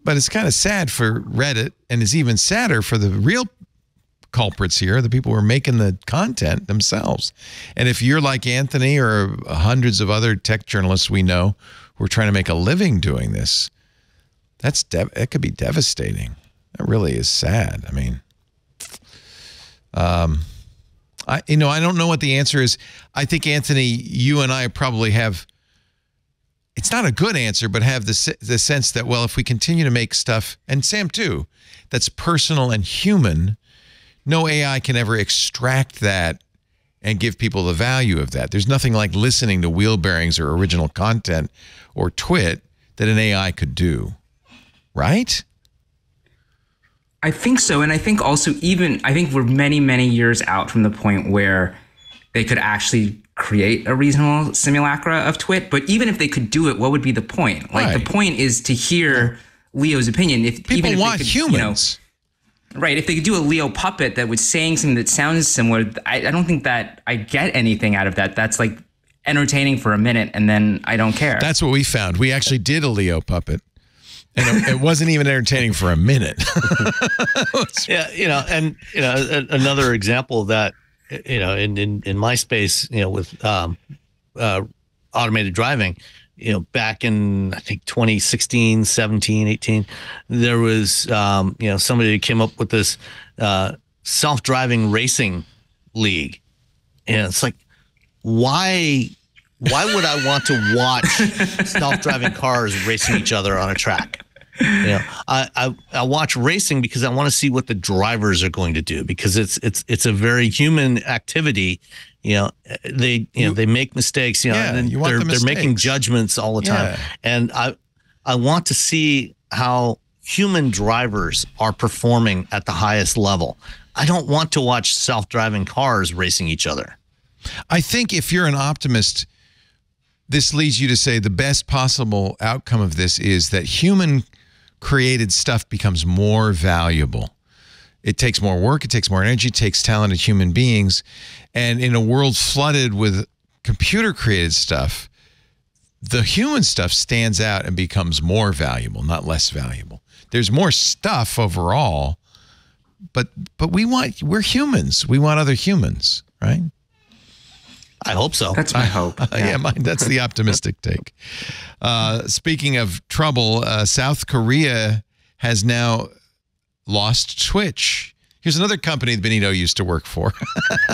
But it's kind of sad for Reddit, and it's even sadder for the real culprits here, the people who are making the content themselves. And if you're like Anthony or hundreds of other tech journalists we know who are trying to make a living doing this, that's dev that could be devastating. That really is sad. I mean, um, I you know, I don't know what the answer is. I think, Anthony, you and I probably have... It's not a good answer, but have the, the sense that, well, if we continue to make stuff, and Sam too, that's personal and human, no A I can ever extract that and give people the value of that. There's nothing like listening to Wheelbearings or original content or twit that an A I could do, right? I think so. And I think also even, I think we're many, many years out from the point where they could actually create a reasonable simulacra of twit. But even if they could do it, what would be the point? Like, right. The point is to hear Leo's opinion. If people even if want they could, humans, you know, right? If they could do a Leo puppet that was saying something that sounds similar, I, I don't think that I get anything out of that. That's like entertaining for a minute, and then I don't care. That's what we found. We actually did a Leo puppet. And it, it wasn't even entertaining for a minute. Yeah, you know, and you know, a, another example of that, you know, in, in in my space, you know, with um, uh, automated driving, you know, back in I think twenty sixteen, seventeen, eighteen, there was um, you know, somebody came up with this uh, self-driving racing league, and it's like, why? Why would I want to watch self-driving cars racing each other on a track? You know, I, I I watch racing because I want to see what the drivers are going to do, because it's it's it's a very human activity. You know, they you, you know they make mistakes. You know, yeah, and you want they're, the mistakes. They're making judgments all the time, yeah. And I I want to see how human drivers are performing at the highest level. I don't want to watch self-driving cars racing each other. I think if you're an optimist, this leads you to say the best possible outcome of this is that human-created stuff becomes more valuable. It takes more work, it takes more energy, it takes talented human beings. And in a world flooded with computer-created stuff, the human stuff stands out and becomes more valuable, not less valuable. There's more stuff overall, but but we want, we're humans. We want other humans, right? I hope so. That's my hope. Uh, yeah, yeah mine, that's the optimistic take. Uh, speaking of trouble, uh, South Korea has now lost Twitch. Here's another company that Benito used to work for.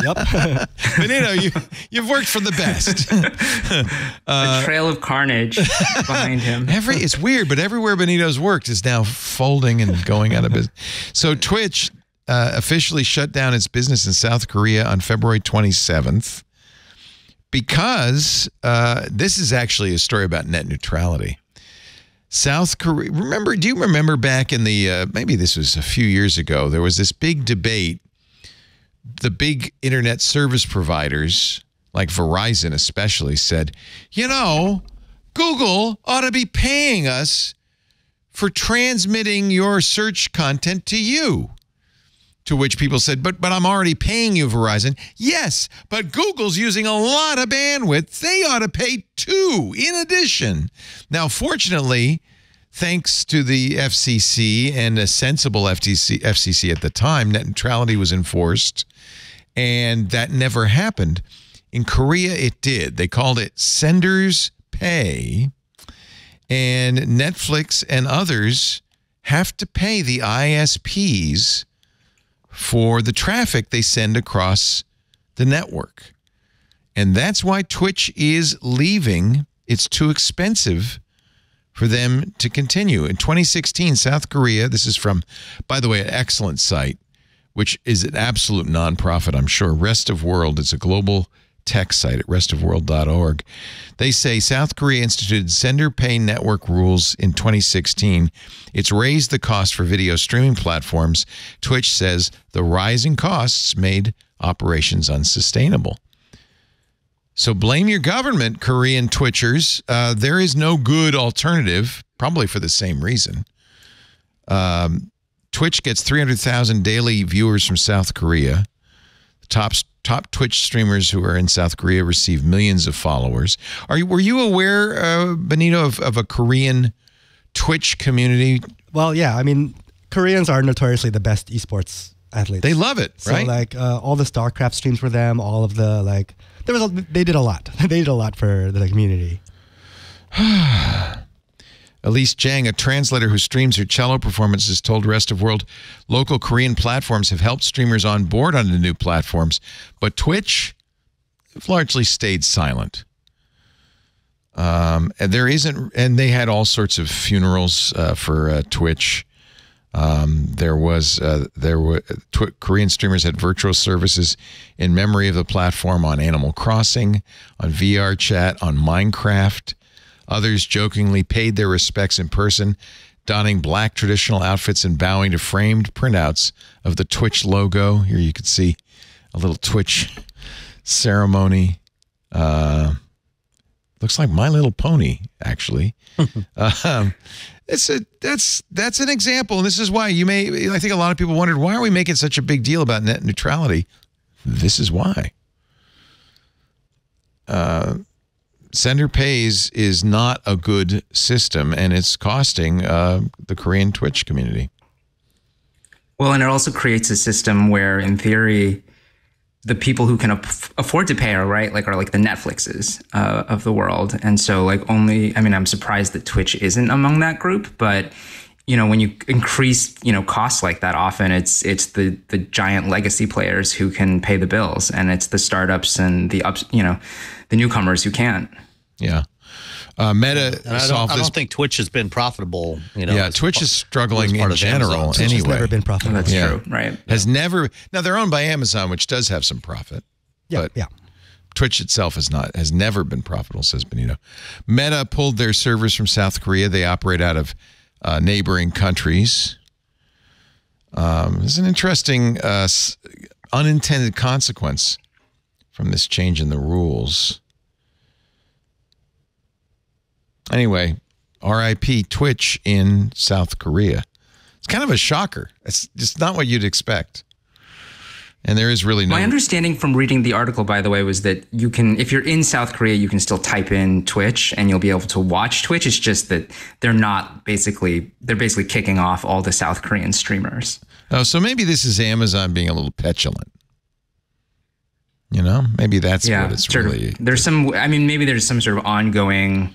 Yep. Benito, you, you've worked for the best. Uh, the trail of carnage behind him. Every, it's weird, but everywhere Benito's worked is now folding and going out of business. So Twitch uh, officially shut down its business in South Korea on February twenty-seventh. Because uh, this is actually a story about net neutrality. South Korea, remember, do you remember back in the, uh, maybe this was a few years ago, there was this big debate, the big internet service providers, like Verizon especially, said, you know, Google ought to be paying us for transmitting your search content to you. To which people said, but but I'm already paying you, Verizon. Yes, but Google's using a lot of bandwidth. They ought to pay too, in addition. Now, fortunately, thanks to the F C C and a sensible F T C, F C C at the time, net neutrality was enforced, and that never happened. In Korea, it did. They called it Senders Pay, and Netflix and others have to pay the I S Ps for the traffic they send across the network. And that's why Twitch is leaving. It's too expensive for them to continue. In twenty sixteen, South Korea, this is from, by the way, an excellent site, which is an absolute nonprofit, I'm sure. Rest of World, it's a global tech site at rest of world dot org. They say South Korea instituted sender pay network rules in twenty sixteen. It's raised the cost for video streaming platforms. Twitch says the rising costs made operations unsustainable. So blame your government, Korean Twitchers. Uh, there is no good alternative, probably for the same reason. Um, Twitch gets three hundred thousand daily viewers from South Korea. The top Top Twitch streamers who are in South Korea receive millions of followers. Are you, were you aware, uh, Benito, of, of a Korean Twitch community? Well, yeah. I mean, Koreans are notoriously the best esports athletes. They love it, so, right? So, like, uh, all the StarCraft streams for them, all of the, like, there was a, they did a lot. They did a lot for the community. Elise Jang, a translator who streams her cello performances, told Rest of World, local Korean platforms have helped streamers on board on the new platforms, but Twitch have largely stayed silent. Um, and there isn't, and they had all sorts of funerals uh, for uh, Twitch. Um, there was, uh, there were tw Korean streamers had virtual services in memory of the platform on Animal Crossing, on V R Chat, on Minecraft. Others jokingly paid their respects in person, donning black traditional outfits and bowing to framed printouts of the Twitch logo. Here you can see a little Twitch ceremony. Uh, looks like My Little Pony, actually. um, it's a, that's, that's an example, and this is why you may, I think a lot of people wondered, why are we making such a big deal about net neutrality? This is why. Uh Sender Pays is not a good system, and it's costing uh, the Korean Twitch community. Well, and it also creates a system where, in theory, the people who can af afford to pay are right, like are like the Netflixes uh, of the world. And so like only, I mean, I'm surprised that Twitch isn't among that group, but you know, when you increase, you know, costs like that, often it's, it's the, the giant legacy players who can pay the bills, and it's the startups and the ups, you know, the newcomers who can't. Yeah. Uh, Meta and I, don't, I don't think Twitch has been profitable. You know, yeah, Twitch is struggling in general anyway. It's never been profitable. That's yeah. true, right? Has yeah. never. Now they're owned by Amazon, which does have some profit. Yeah, but yeah. Twitch itself has not has never been profitable, says Benito. Meta pulled their servers from South Korea. They operate out of uh, neighboring countries. Um, there's an interesting uh, unintended consequence from this change in the rules. Anyway, R I P Twitch in South Korea. It's kind of a shocker. It's just not what you'd expect. And there is really no... My understanding from reading the article, by the way, was that you can, if you're in South Korea, you can still type in Twitch and you'll be able to watch Twitch. It's just that they're not basically, they're basically kicking off all the South Korean streamers. Oh, so maybe this is Amazon being a little petulant. You know, maybe that's yeah, what it's sort of, really... There's some, I mean, maybe there's some sort of ongoing...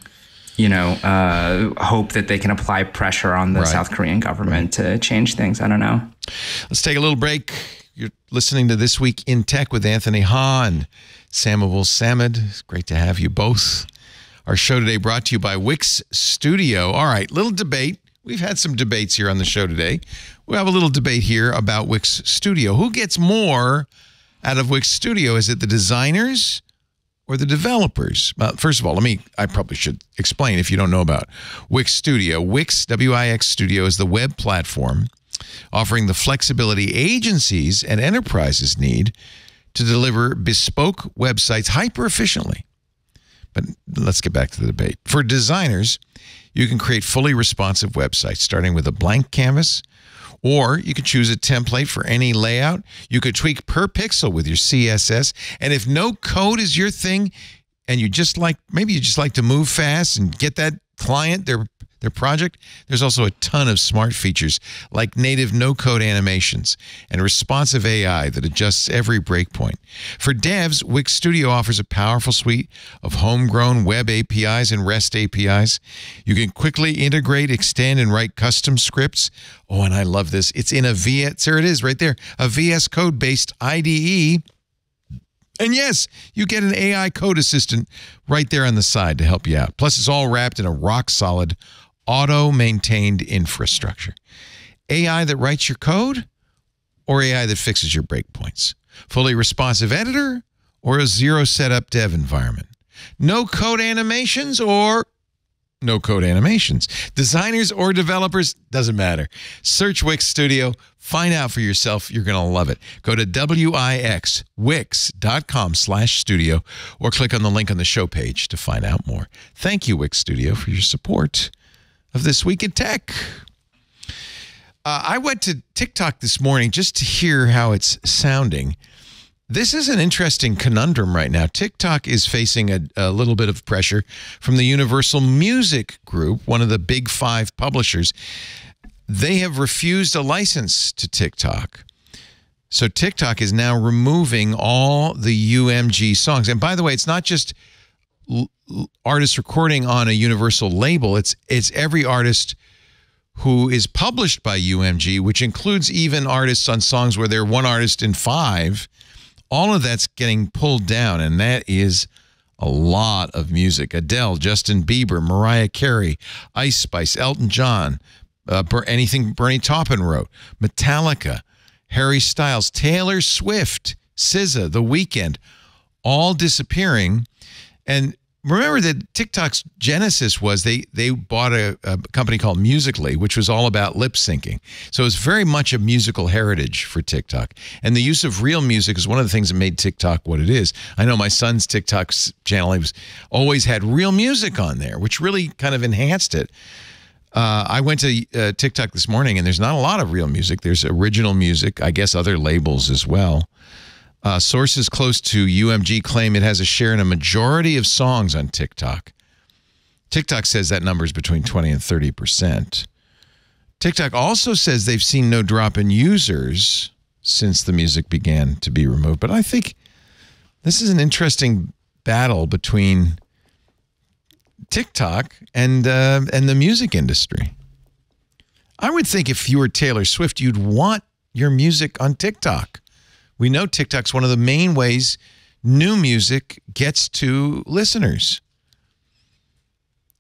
you know, uh, hope that they can apply pressure on the right. South Korean government right. to change things. I don't know. Let's take a little break. You're listening to This Week in Tech with Anthony Ha and Sam Abuelsamid. It's great to have you both. Our show today brought to you by Wix Studio. All right, little debate. We've had some debates here on the show today. We have a little debate here about Wix Studio. Who gets more out of Wix Studio? Is it the designers or the developers? Uh, first of all, let me, I probably should explain if you don't know about Wix Studio. Wix, W I X Studio, is the web platform offering the flexibility agencies and enterprises need to deliver bespoke websites hyper-efficiently. But let's get back to the debate. For designers, you can create fully responsive websites starting with a blank canvas, or you could choose a template for any layout. You could tweak per pixel with your C S S. And if no code is your thing and you just like, maybe you just like to move fast and get that client, their, their project, there's also a ton of smart features like native no-code animations and responsive A I that adjusts every breakpoint. For devs, Wix Studio offers a powerful suite of homegrown web A P Is and REST A P Is. You can quickly integrate, extend, and write custom scripts. Oh, and I love this. It's in a V S, there it is right there, a V S Code-based I D E. And yes, you get an A I code assistant right there on the side to help you out. Plus, it's all wrapped in a rock-solid, auto-maintained infrastructure. A I that writes your code or A I that fixes your breakpoints? Fully responsive editor or a zero-setup dev environment? No-code animations or no-code animations? Designers or developers? Doesn't matter. Search Wix Studio. Find out for yourself. You're going to love it. Go to W I X, wix.com slash studio, or click on the link on the show page to find out more. Thank you, Wix Studio, for your support of This Week in Tech. Uh, I went to TikTok this morning just to hear how it's sounding. This is an interesting conundrum right now. TikTok is facing a, a little bit of pressure from the Universal Music Group, one of the big five publishers. They have refused a license to TikTok. So TikTok is now removing all the U M G songs. And by the way, it's not just l l artists recording on a Universal label. It's, it's every artist who is published by U M G, which includes even artists on songs where they're one artist in five. All of that's getting pulled down, and that is a lot of music. Adele, Justin Bieber, Mariah Carey, Ice Spice, Elton John, uh, anything Bernie Taupin wrote, Metallica, Harry Styles, Taylor Swift, S Z A, The Weeknd, all disappearing. And remember that TikTok's genesis was they, they bought a, a company called Musical dot ly, which was all about lip syncing. So it's very much a musical heritage for TikTok. And the use of real music is one of the things that made TikTok what it is. I know my son's TikTok channel, he was, always had real music on there, which really kind of enhanced it. Uh, I went to uh, TikTok this morning, and there's not a lot of real music. There's original music, I guess other labels as well. Uh, sources close to U M G claim it has a share in a majority of songs on TikTok. TikTok says that number is between twenty and thirty percent. TikTok also says they've seen no drop in users since the music began to be removed. But I think this is an interesting battle between TikTok and, uh, and the music industry. I would think if you were Taylor Swift, you'd want your music on TikTok. We know TikTok's one of the main ways new music gets to listeners.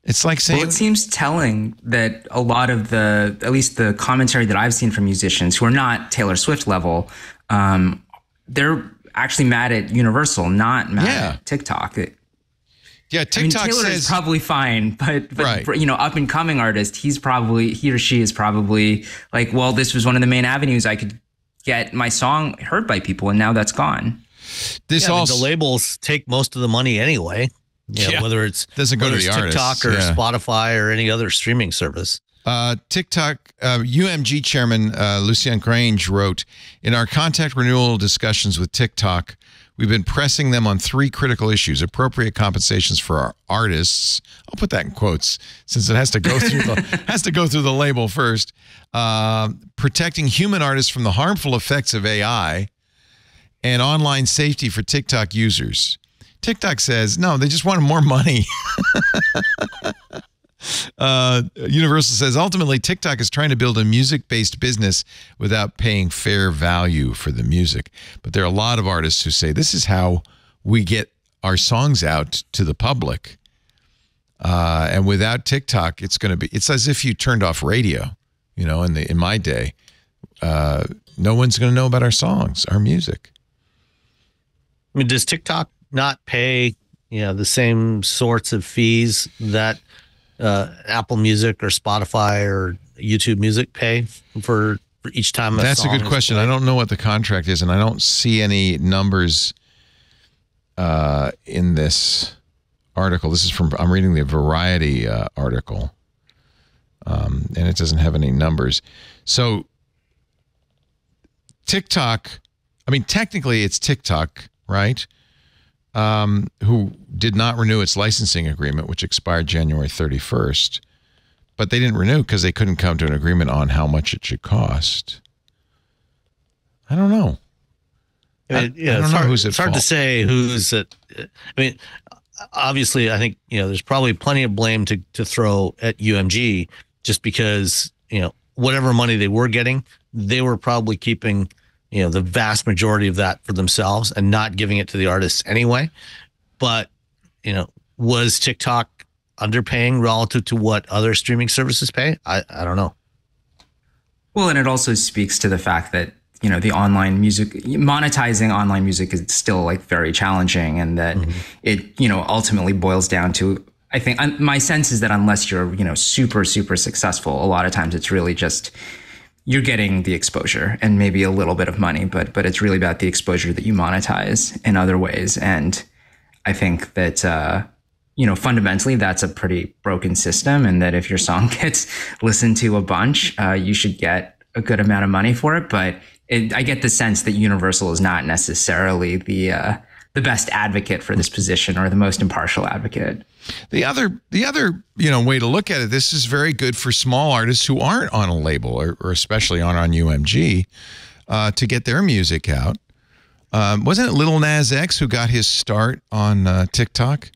It's like saying... Well, it seems telling that a lot of the, at least the commentary that I've seen from musicians who are not Taylor Swift level, um, they're actually mad at Universal, not mad yeah. at TikTok. It, yeah, TikTok I mean, Taylor says, is probably fine, but, but right. you know, up and coming artist, he's probably, he or she is probably like, well, this was one of the main avenues I could get my song heard by people, and now that's gone. This yeah, all the labels take most of the money anyway. Yeah, yeah. Whether it's, Doesn't whether go to it's the TikTok artists. or yeah. Spotify or any other streaming service. Uh, TikTok, uh, U M G chairman uh, Lucien Grange wrote, in our contact renewal discussions with TikTok, we've been pressing them on three critical issues: appropriate compensations for our artists. I'll put that in quotes since it has to go through the, has to go through the label first. Uh, protecting human artists from the harmful effects of A I, and online safety for TikTok users. TikTok says, no, they just wanted more money. uh, Universal says, ultimately, TikTok is trying to build a music-based business without paying fair value for the music. But there are a lot of artists who say, this is how we get our songs out to the public. Uh, and without TikTok, it's going to be, it's as if you turned off radio, you know, in, the, in my day. Uh, no one's going to know about our songs, our music. I mean, does TikTok not pay, you know, the same sorts of fees that uh, Apple Music or Spotify or YouTube Music pay for, for each time? A That's song a good question. Played. I don't know what the contract is, and I don't see any numbers uh, in this article. This is from, I'm reading the Variety uh, article, um, and it doesn't have any numbers. So TikTok, I mean, technically it's TikTok, right? Um, who did not renew its licensing agreement, which expired January thirty-first. But they didn't renew because they couldn't come to an agreement on how much it should cost. I don't know. I, mean, I, yeah, I don't it's know hard, who's at It's fault. hard to say who's at... I mean, obviously, I think, you know, there's probably plenty of blame to, to throw at U M G just because, you know, whatever money they were getting, they were probably keeping... you know, the vast majority of that for themselves and not giving it to the artists anyway. But, you know, was TikTok underpaying relative to what other streaming services pay? I, I don't know. Well, and it also speaks to the fact that, you know, the online music, monetizing online music is still like very challenging, and that mm-hmm. it, you know, ultimately boils down to, I think um, my sense is that unless you're, you know, super, super successful, a lot of times it's really just, you're getting the exposure and maybe a little bit of money, but but it's really about the exposure that you monetize in other ways. And I think that, uh, you know, fundamentally, that's a pretty broken system, and that if your song gets listened to a bunch, uh, you should get a good amount of money for it. But it, I get the sense that Universal is not necessarily the uh, the best advocate for this position, or the most impartial advocate. The other, the other, you know, way to look at it, this is very good for small artists who aren't on a label, or, or especially on on U M G, uh, to get their music out. Um, wasn't it Lil Nas X who got his start on uh, TikTok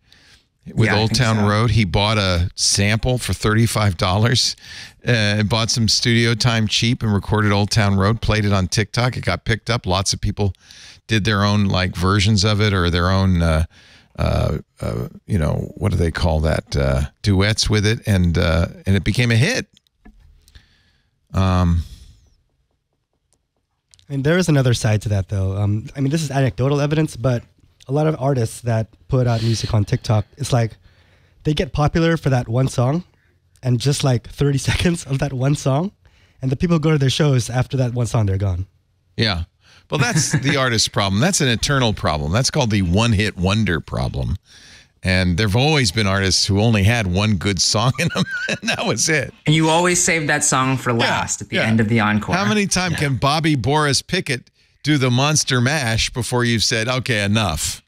with yeah, Old Town so. Road? He bought a sample for thirty-five dollars, uh, bought some studio time cheap, and recorded Old Town Road. Played it on TikTok. It got picked up. Lots of people did their own like versions of it, or their own. Uh, Uh, uh, you know, what do they call that? Uh, duets with it, and uh, and it became a hit. Um, and there is another side to that, though. Um, I mean, this is anecdotal evidence, but a lot of artists that put out music on TikTok, it's like they get popular for that one song, and just like thirty seconds of that one song, and the people go to their shows after that one song, they're gone. Yeah. Well, that's the artist's problem. That's an eternal problem. That's called the one-hit wonder problem. And there have always been artists who only had one good song in them, and that was it. And you always saved that song for last yeah, at the yeah. end of the encore. How many times yeah. can Bobby Boris Pickett do the monster mash before you've said, okay, enough.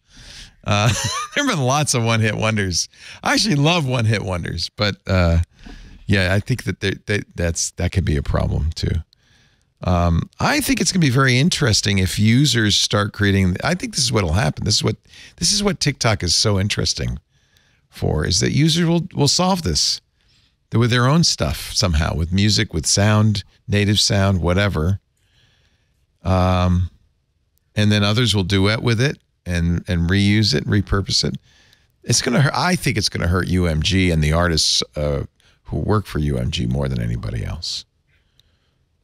Uh, there have been lots of one-hit wonders. I actually love one-hit wonders, but uh, yeah, I think that they, they, that's that could be a problem too. Um, I think it's going to be very interesting if users start creating. I think this is what will happen. This is what this is what TikTok is so interesting for, is that users will will solve this with their own stuff somehow, with music, with sound, native sound, whatever. Um, and then others will duet with it. And, and reuse it, repurpose it. It's going to hurt. I think it's going to hurt U M G and the artists uh, who work for U M G more than anybody else.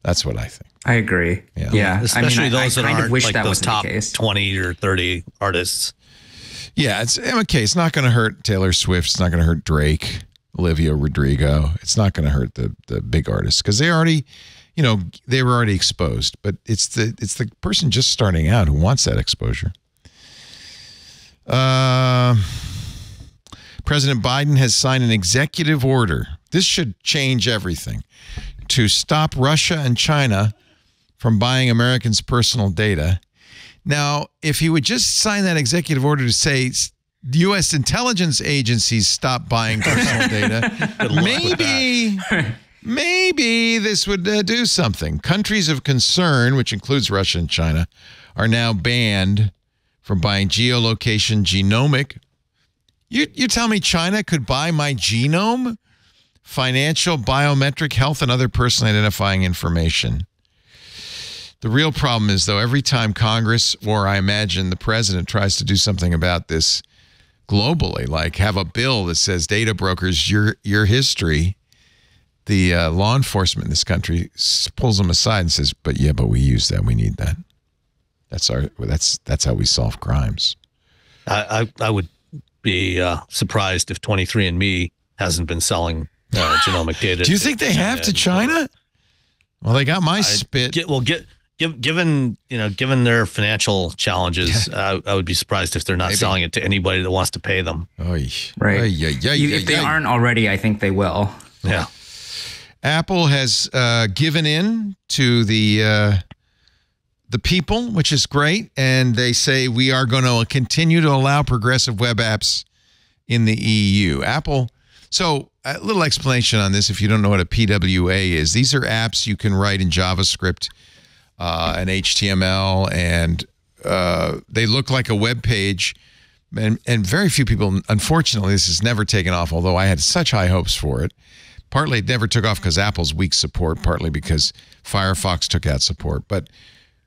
That's what I think. I agree. Yeah, yeah. Especially I mean, those I, I that aren't like that the top the twenty or thirty artists. Yeah, it's okay. It's not going to hurt Taylor Swift. It's not going to hurt Drake, Olivia Rodrigo. It's not going to hurt the the big artists because they already, you know, they were already exposed. But it's the it's the person just starting out who wants that exposure. Uh, President Biden has signed an executive order. This should change everything, to stop Russia and China from buying Americans' personal data. Now, if he would just sign that executive order to say U S intelligence agencies stop buying personal data, maybe, maybe this would uh, do something. Countries of concern, which includes Russia and China, are now banned from buying geolocation genomic. You, you tell me China could buy my genome, financial, biometric, health, and other personally identifying information. The real problem is, though, every time Congress, or I imagine the president, tries to do something about this globally, like have a bill that says data brokers, your, your history, the uh, law enforcement in this country pulls them aside and says, but yeah, but we use that, we need that. That's our. That's that's how we solve crimes. I I, I would be uh, surprised if twenty-three and me hasn't been selling uh, genomic data. Do you think they have to China? Well, they got my spit. Get, well, get, give, given you know, given their financial challenges, I, I would be surprised if they're not Maybe. selling it to anybody that wants to pay them. Oy. Right. Oy, oy, oy, you, oy, if they oy. aren't already, I think they will. Yeah. Apple has uh, given in to the. Uh, The people, which is great, and they say we are going to continue to allow progressive web apps in the E U. Apple, so a little explanation on this if you don't know what a P W A is. These are apps you can write in JavaScript uh, and H T M L, and uh, they look like a web page, and, and very few people, unfortunately, this has never taken off, although I had such high hopes for it. Partly it never took off because Apple's weak support, partly because Firefox took out support, but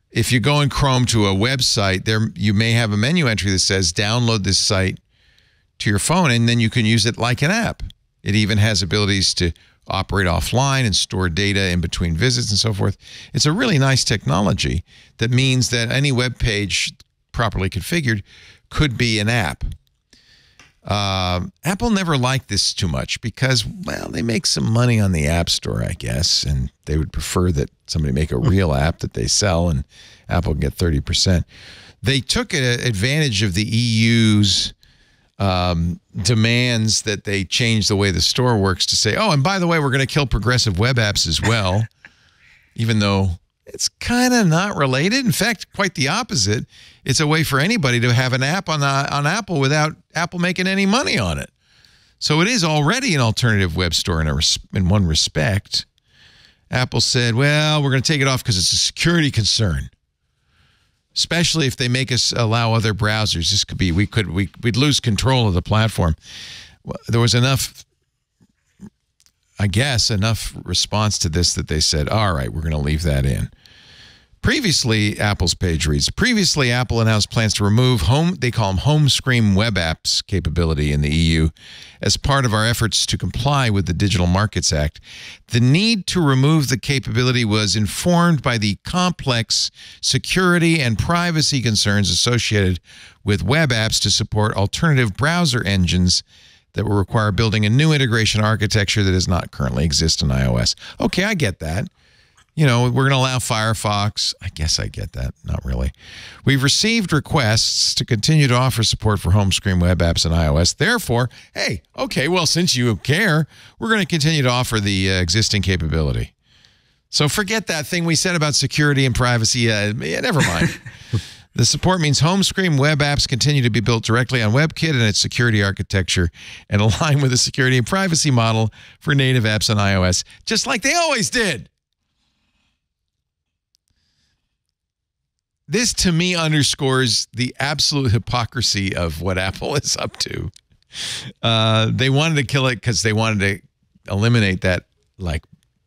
if you go in Chrome to a website, there you may have a menu entry that says download this site to your phone, and then you can use it like an app. It even has abilities to operate offline and store data in between visits and so forth. It's a really nice technology that means that any web page properly configured could be an app. Uh, Apple never liked this too much because, well, they make some money on the App Store, I guess, and they would prefer that somebody make a real app that they sell and Apple can get thirty percent. They took advantage of the E U's um, demands that they change the way the store works to say, oh, and by the way, we're going to kill progressive web apps as well, even though it's kind of not related. In fact, quite the opposite. It's a way for anybody to have an app on, the, on Apple without Apple making any money on it. So it is already an alternative web store in, a res in one respect. Apple said, well, we're going to take it off because it's a security concern, especially if they make us allow other browsers. This could be, we could, we, we'd lose control of the platform. Well, there was enough, I guess, enough response to this that they said, all right, we're going to leave that in. Previously, Apple's page reads, previously, Apple announced plans to remove home, they call them home screen web apps capability in the E U as part of our efforts to comply with the Digital Markets Act. The need to remove the capability was informed by the complex security and privacy concerns associated with web apps to support alternative browser engines that will require building a new integration architecture that does not currently exist in iOS. Okay, I get that. You know, we're going to allow Firefox. I guess I get that. Not really. We've received requests to continue to offer support for home screen web apps in iOS. Therefore, hey, okay, well, since you care, we're going to continue to offer the uh, existing capability. So forget that thing we said about security and privacy. Uh, yeah, never mind. The support means home screen web apps continue to be built directly on WebKit and its security architecture and align with the security and privacy model for native apps on iOS, just like they always did. This, to me, underscores the absolute hypocrisy of what Apple is up to. Uh, they wanted to kill it because they wanted to eliminate that, like,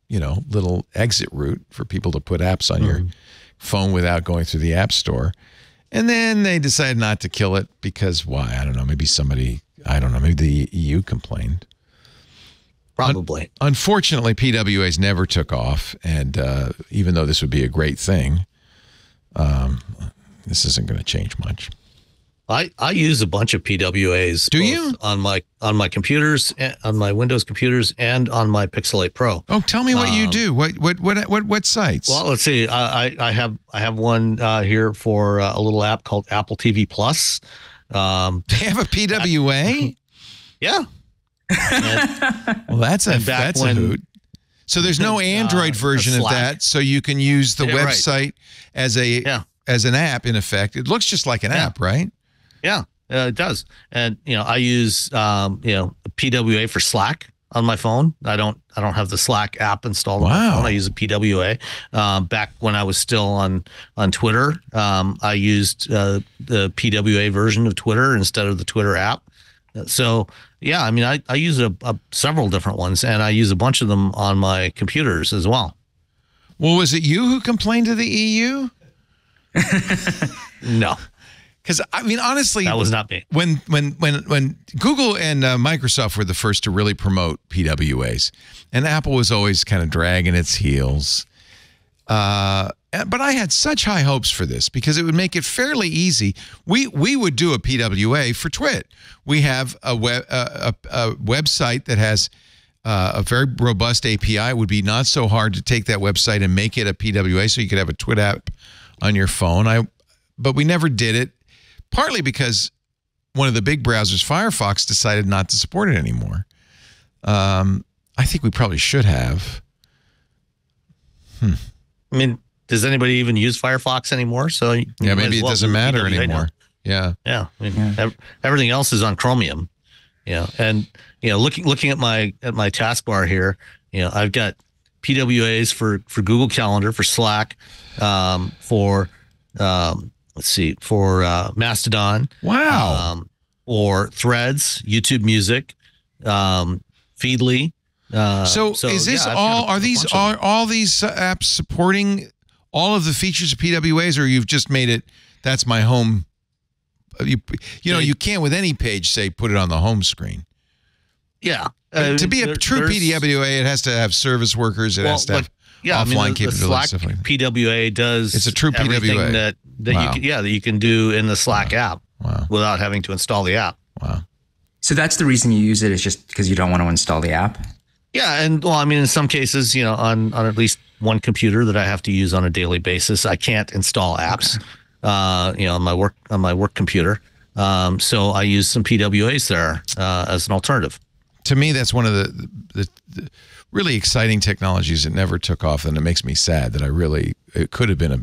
you know, little exit route for people to put apps on mm. your phone without going through the app store. And then they decided not to kill it because why? I don't know. Maybe somebody, I don't know, maybe the E U complained. Probably. Un unfortunately, P W As never took off. And uh, even though this would be a great thing, um, this isn't going to change much. I, I use a bunch of P W As. Do you? On my on my computers, on my Windows computers, and on my Pixel eight Pro. Oh, tell me what um, you do. What what what what what sites? Well, let's see. I I have I have one uh, here for uh, a little app called Apple T V Plus. Um, they have a P W A. I, yeah. And, well, that's a that's when, a hoot. So there's no Android uh, version of that, so you can use the yeah, website right. as a yeah. as an app. In effect, it looks just like an yeah. app, right? Yeah, uh, it does. And, you know, I use, um, you know, P W A for Slack on my phone. I don't I don't have the Slack app installed. Wow. On my phone. I use a P W A. Um, back when I was still on on Twitter, um, I used uh, the P W A version of Twitter instead of the Twitter app. So, yeah, I mean, I, I use a, a, several different ones, and I use a bunch of them on my computers as well. Well, was it you who complained to the E U? No. Because, I mean, honestly, that was not me. When when when when Google and uh, Microsoft were the first to really promote P W As, and Apple was always kind of dragging its heels. Uh, but I had such high hopes for this because it would make it fairly easy. We we would do a P W A for Twit. We have a web uh, a, a website that has uh, a very robust A P I. It would be not so hard to take that website and make it a P W A, so you could have a Twit app on your phone. I but we never did it. Partly because one of the big browsers, Firefox, decided not to support it anymore. Um, I think we probably should have. Hmm. I mean, does anybody even use Firefox anymore? So you yeah, maybe it well doesn't matter P W A anymore. Yeah, yeah. I mean, yeah. Ev everything else is on Chromium. Yeah, and you know, looking looking at my at my taskbar here, you know, I've got P W As for for Google Calendar, for Slack, um, for. Um, Let's see, for uh, Mastodon. Wow. Um, or Threads, YouTube Music, um, Feedly. Uh, so, so is this yeah, all, a, are these, are all these apps supporting all of the features of P W As, or you've just made it, that's my home? You, you know, you can't with any page say put it on the home screen. Yeah. Uh, to be a there, true P W A, it has to have service workers, it well, has to have. Like, Yeah, offline I mean, the, the Slack like P W A does. It's a true P W A that that wow. you can, yeah that you can do in the Slack wow. app wow. without having to install the app. Wow. So that's the reason you use it, is just because you don't want to install the app. Yeah, and well, I mean, in some cases, you know, on on at least one computer that I have to use on a daily basis, I can't install apps. Okay. Uh, you know, on my work on my work computer. Um, so I use some P W As there uh, as an alternative. To me, that's one of the the. the, the really exciting technologies that never took off, and it makes me sad that I really, it could have been a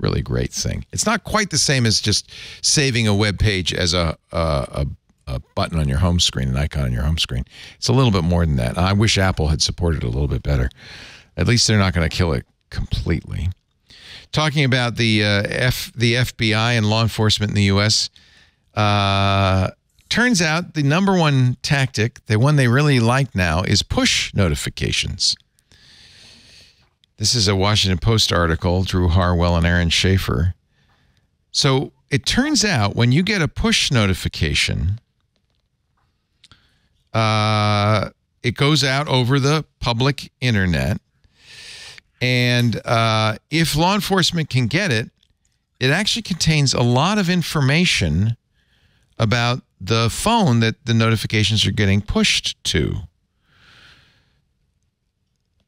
really great thing. It's not quite the same as just saving a web page as a, a, a button on your home screen, an icon on your home screen. It's a little bit more than that. I wish Apple had supported it a little bit better. At least they're not going to kill it completely. Talking about the, uh, F, the F B I and law enforcement in the U S, uh, turns out the number one tactic, the one they really like now, is push notifications. This is a Washington Post article, Drew Harwell and Aaron Schaefer. So it turns out when you get a push notification, uh, it goes out over the public internet. And uh, if law enforcement can get it, it actually contains a lot of information about the phone that the notifications are getting pushed to.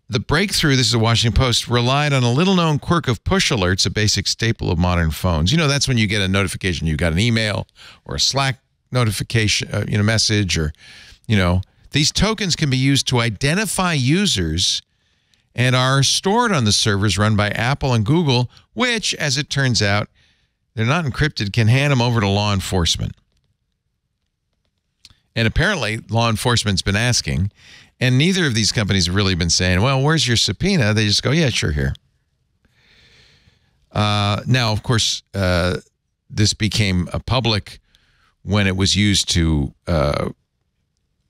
The breakthrough, this is the Washington Post, relied on a little-known quirk of push alerts, a basic staple of modern phones. You know, that's when you get a notification. You got an email or a Slack notification, uh, you know, message, or, you know, these tokens can be used to identify users and are stored on the servers run by Apple and Google, which, as it turns out, they're not encrypted, can hand them over to law enforcement. And apparently, law enforcement's been asking, and neither of these companies have really been saying, well, where's your subpoena? They just go, yeah, sure, here. Uh, now, of course, uh, this became a public when it was used to uh,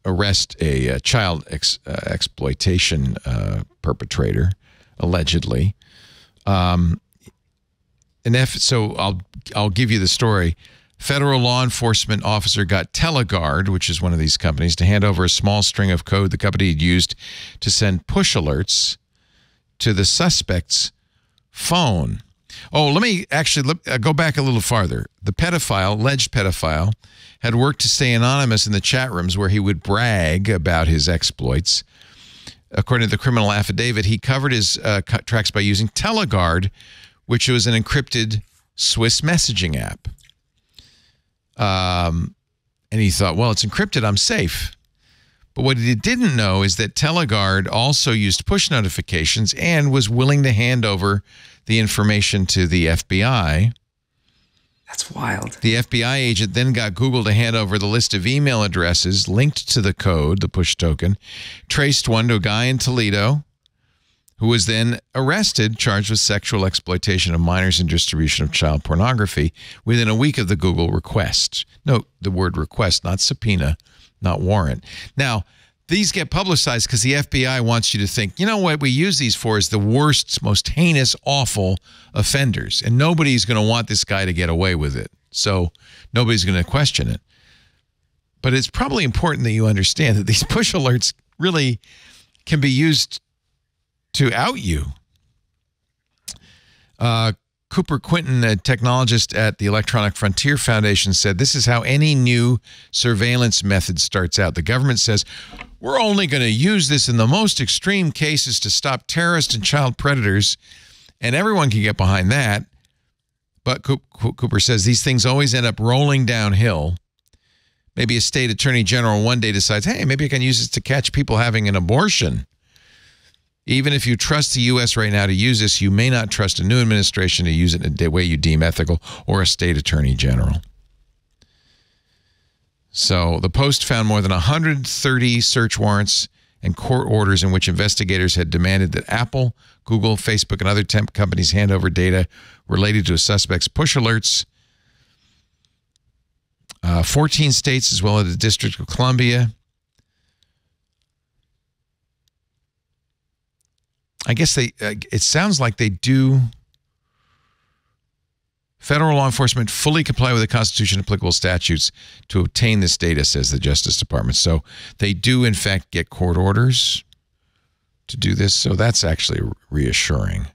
arrest a, a child ex, uh, exploitation uh, perpetrator, allegedly. Um, and if, so I'll, I'll give you the story. Federal law enforcement officer got TeleGuard, which is one of these companies, to hand over a small string of code the company had used to send push alerts to the suspect's phone. Oh, let me actually let, uh, go back a little farther. The pedophile, alleged pedophile, had worked to stay anonymous in the chat rooms where he would brag about his exploits. According to the criminal affidavit, he covered his uh, tracks by using TeleGuard, which was an encrypted Swiss messaging app. Um, and he thought, well, it's encrypted, I'm safe. But what he didn't know is that TeleGuard also used push notifications and was willing to hand over the information to the F B I. That's wild. The F B I agent then got Google to hand over the list of email addresses linked to the code, the push token, traced one to a guy in Toledo who was then arrested, charged with sexual exploitation of minors and distribution of child pornography within a week of the Google request. Note the word request, not subpoena, not warrant. Now, these get publicized because the F B I wants you to think, you know what we use these for is the worst, most heinous, awful offenders. And nobody's going to want this guy to get away with it. So nobody's going to question it. But it's probably important that you understand that these push alerts really can be used to out you. Uh, Cooper Quinton, a technologist at the Electronic Frontier Foundation, said this is how any new surveillance method starts out. The government says, we're only going to use this in the most extreme cases to stop terrorists and child predators, and everyone can get behind that. But Cooper says these things always end up rolling downhill. Maybe a state attorney general one day decides, hey, maybe I can use this to catch people having an abortion. Even if you trust the U S right now to use this, you may not trust a new administration to use it in a way you deem ethical or a state attorney general. So the Post found more than one hundred thirty search warrants and court orders in which investigators had demanded that Apple, Google, Facebook, and other temp companies hand over data related to a suspect's push alerts. Uh, fourteen states, as well as the District of Columbia. I guess they, uh, it sounds like they do. Federal law enforcement fully comply with the Constitution and applicable statutes to obtain this data, says the Justice Department. So they do, in fact, get court orders to do this. So that's actually reassuring.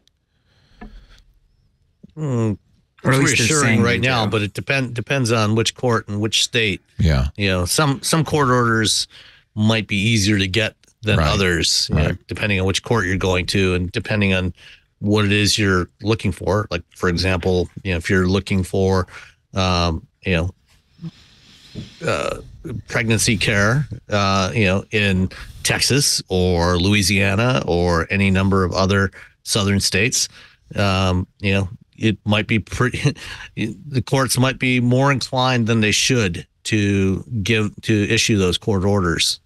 Mm, it's reassuring right now, but it depend, depends on which court and which state. Yeah. You know, some, some court orders might be easier to get than right. others, you right. know, depending on which court you're going to and depending on what it is you're looking for. Like, for example, you know, if you're looking for, um, you know, uh, pregnancy care, uh, you know, in Texas or Louisiana or any number of other southern states, um, you know, it might be pretty, the courts might be more inclined than they should to give, to issue those court orders.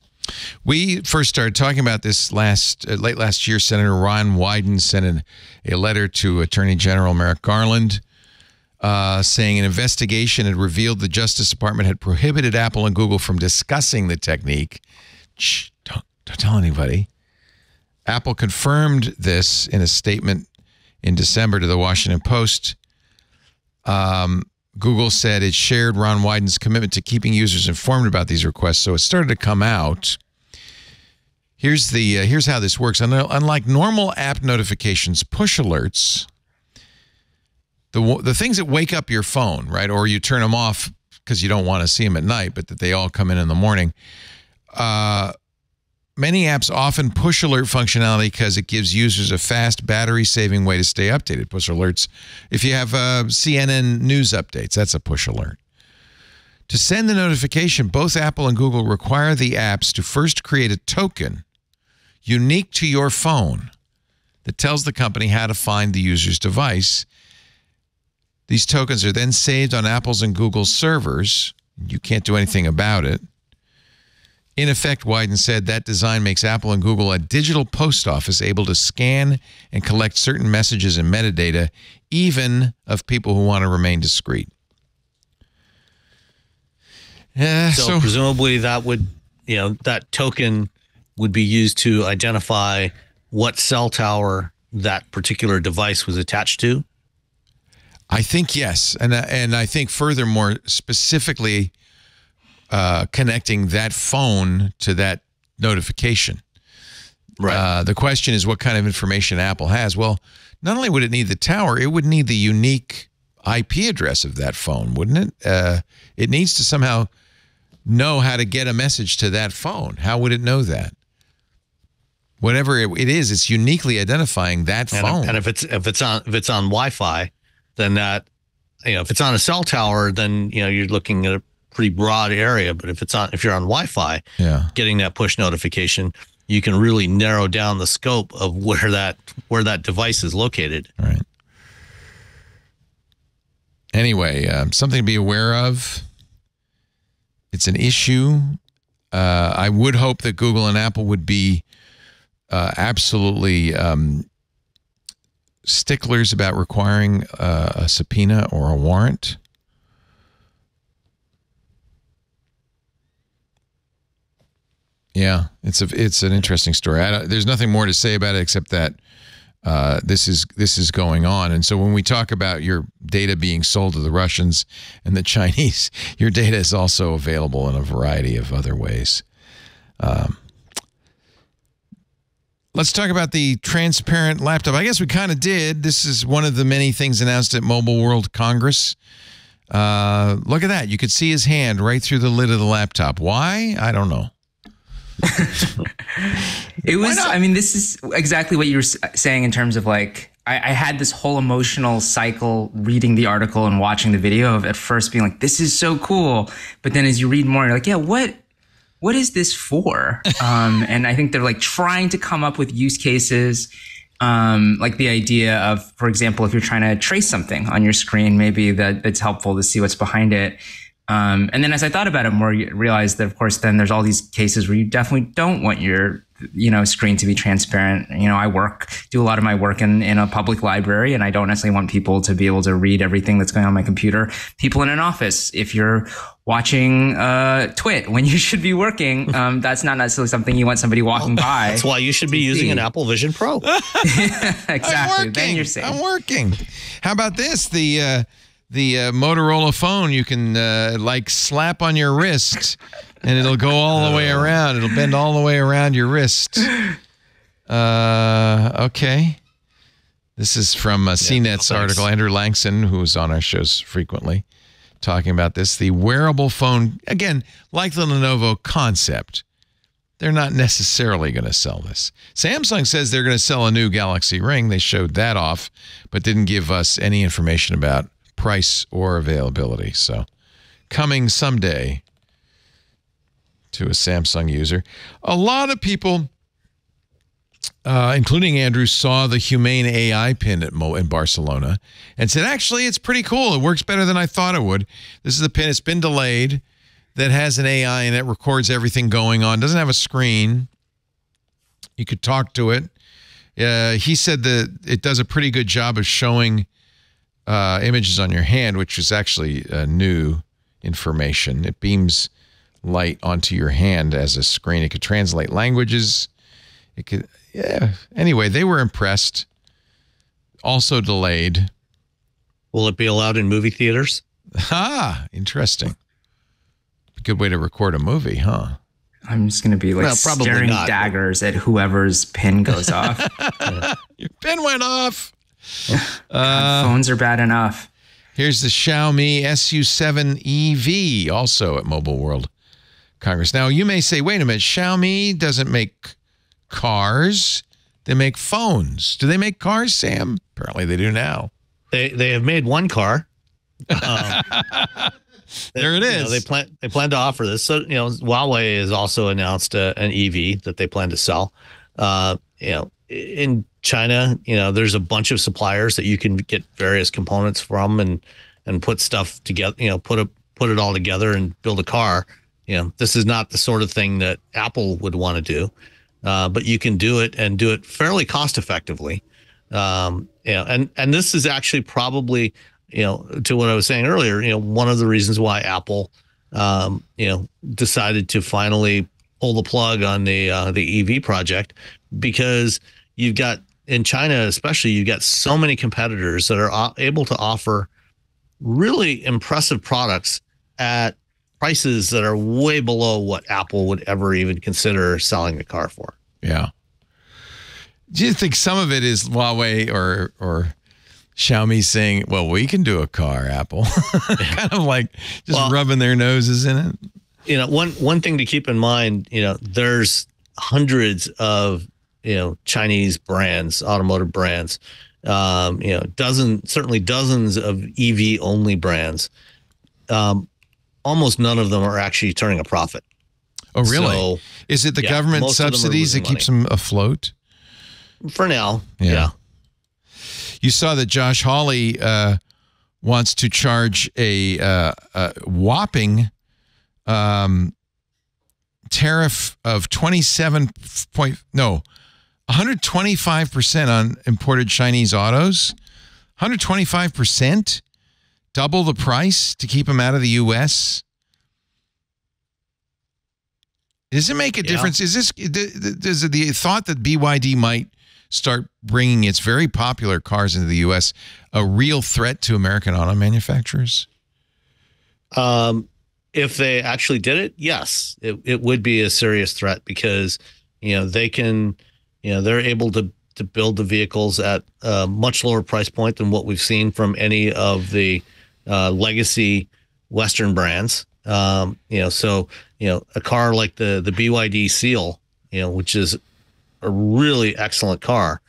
We first started talking about this last uh, late last year. Senator Ron Wyden sent an, a letter to Attorney General Merrick Garland uh, saying an investigation had revealed the Justice Department had prohibited Apple and Google from discussing the technique. Shh, don't, don't tell anybody. Apple confirmed this in a statement in December to the Washington Post. Um, Google said it shared Ron Wyden's commitment to keeping users informed about these requests, so it started to come out. Here's the uh, here's how this works. Unlike normal app notifications, push alerts, the the things that wake up your phone, right, or you turn them off because you don't want to see them at night, but that they all come in in the morning. Uh, many apps often push alert functionality because it gives users a fast, battery-saving way to stay updated. Push alerts. If you have uh, C N N news updates, that's a push alert. To send the notification, both Apple and Google require the apps to first create a token unique to your phone that tells the company how to find the user's device. These tokens are then saved on Apple's and Google's servers. You can't do anything about it. In effect, Wyden said, that design makes Apple and Google a digital post office able to scan and collect certain messages and metadata, even of people who want to remain discreet. Yeah, so, so presumably that would, you know, that token would be used to identify what cell tower that particular device was attached to? I think yes. And, and I think furthermore, specifically uh, connecting that phone to that notification. Right. Uh, the question is what kind of information Apple has. Well, not only would it need the tower, it would need the unique I P address of that phone, wouldn't it? Uh, it needs to somehow know how to get a message to that phone. How would it know that? Whatever it is, it's uniquely identifying that phone. And if, and if it's if it's on if it's on Wi-Fi, then that, you know, if it's on a cell tower, then, you know, you're looking at a pretty broad area. But if it's on, if you're on Wi-Fi, yeah, getting that push notification, you can really narrow down the scope of where that where that device is located. All right. Anyway, um, something to be aware of. It's an issue. Uh, I would hope that Google and Apple would be uh, absolutely um, sticklers about requiring uh, a subpoena or a warrant. Yeah, it's a it's an interesting story. I don't, there's nothing more to say about it except that Uh, this is this is going on. And so when we talk about your data being sold to the Russians and the Chinese, your data is also available in a variety of other ways. Um, let's talk about the transparent laptop. I guess we kind of did. This is one of the many things announced at Mobile World Congress. Uh, look at that. You could see his hand right through the lid of the laptop. Why? I don't know. It was, I mean, this is exactly what you were saying in terms of like, I, I had this whole emotional cycle reading the article and watching the video of at first being like, this is so cool. But then as you read more, you're like, yeah, what, what is this for? Um, and I think they're like trying to come up with use cases. Um, like the idea of, for example, if you're trying to trace something on your screen, maybe that it's helpful to see what's behind it. Um, and then as I thought about it more, you realized that, of course, then there's all these cases where you definitely don't want your, you know, screen to be transparent. You know, I work, do a lot of my work in, in a public library, and I don't necessarily want people to be able to read everything that's going on my computer. People in an office, if you're watching uh, Twit when you should be working, um, that's not necessarily something you want somebody walking well, by. That's why you should be using see. an Apple Vision Pro. Exactly. I'm working. Then you're safe. I'm working. How about this? The... Uh The uh, Motorola phone, you can uh, like slap on your wrist and it'll go all the way around. It'll bend all the way around your wrist. Uh, okay. This is from uh, C net's yeah, article. Andrew Langston, who's on our shows frequently, talking about this. The wearable phone, again, like the Lenovo concept, they're not necessarily going to sell this. Samsung says they're going to sell a new Galaxy Ring. They showed that off, but didn't give us any information about price or availability. So coming someday to a Samsung user. A lot of people, uh, including Andrew, saw the Humane A I pin at Mo in Barcelona and said, actually, it's pretty cool. It works better than I thought it would. This is the pin. It's been delayed that has an A I and it records everything going on. It doesn't have a screen. You could talk to it. Uh, he said that it does a pretty good job of showing Uh, images on your hand, which is actually uh, new information. It beams light onto your hand as a screen. It could translate languages. It could, yeah. Anyway, they were impressed. Also delayed. Will it be allowed in movie theaters? Ah, interesting. Good way to record a movie, huh? I'm just going to be like well, staring not. daggers at whoever's pin goes off. Your pin went off. Oh, God, uh, phones are bad enough. Here's the Xiaomi S U seven E V, also at Mobile World Congress. Now, you may say, wait a minute, Xiaomi doesn't make cars. They make phones. Do they make cars, Sam? Apparently they do now. They they have made one car. Um, there it is. You know, they, plan, they plan to offer this. So, you know, Huawei has also announced a, an E V that they plan to sell. Uh, you know, in China, you know, there's a bunch of suppliers that you can get various components from and and put stuff together, you know, put a put it all together and build a car. You know, this is not the sort of thing that Apple would want to do, uh, but you can do it and do it fairly cost effectively. Um, you know, and and this is actually probably, you know, to what I was saying earlier, you know, one of the reasons why Apple, um, you know, decided to finally pull the plug on the uh, the E V project, because you've got, in China especially, you've got so many competitors that are able to offer really impressive products at prices that are way below what Apple would ever even consider selling the car for. Yeah. Do you think some of it is Huawei or or Xiaomi saying, well, we can do a car, Apple? Kind of like just well, rubbing their noses in it. You know, one one thing to keep in mind, you know, there's hundreds of, you know, Chinese brands, automotive brands, um, you know, dozen, certainly dozens of E V only brands. Um, almost none of them are actually turning a profit. Oh, really? So, is it the yeah, government subsidies that keeps money. them afloat? For now, yeah. yeah. You saw that Josh Hawley uh, wants to charge a, uh, a whopping um, tariff of twenty-seven point no. one hundred twenty-five percent on imported Chinese autos, one hundred twenty-five percent, double the price to keep them out of the U S. Does it make a yeah. difference? Is this, does the thought that B Y D might start bringing its very popular cars into the U S a real threat to American auto manufacturers? Um, if they actually did it, yes, it, it would be a serious threat, because, you know, they can... You know, they're able to, to build the vehicles at a much lower price point than what we've seen from any of the uh, legacy Western brands. Um, you know, so, you know, a car like the, the B Y D Seal, you know, which is a really excellent car,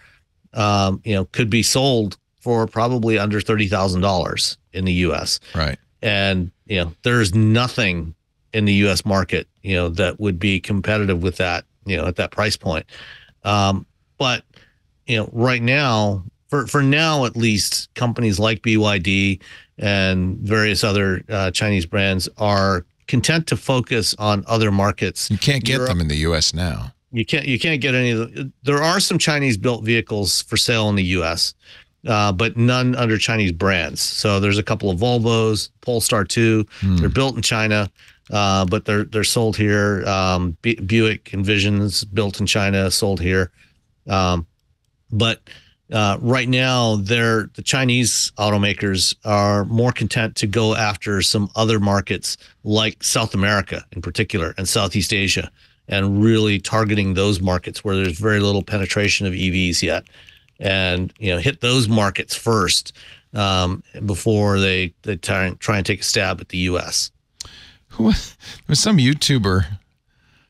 um, you know, could be sold for probably under thirty thousand dollars in the U S. Right. And, you know, there's nothing in the U S market, you know, that would be competitive with that, you know, at that price point. Um, but, you know, right now, for, for now, at least, companies like B Y D and various other uh, Chinese brands are content to focus on other markets. You can't get Europe, them in the U S now. You can't, you can't get any of them. There are some Chinese built vehicles for sale in the U S, uh, but none under Chinese brands. So there's a couple of Volvos, Polestar two, hmm. they're built in China. Uh, but they're they're sold here. Um, Bu Buick and Visions built in China, sold here. Um, but uh, right now, they're the Chinese automakers are more content to go after some other markets, like South America in particular and Southeast Asia, and really targeting those markets where there's very little penetration of E Vs yet, and you know hit those markets first um, before they they try and, try and take a stab at the U S. Who was, there was some YouTuber, I'm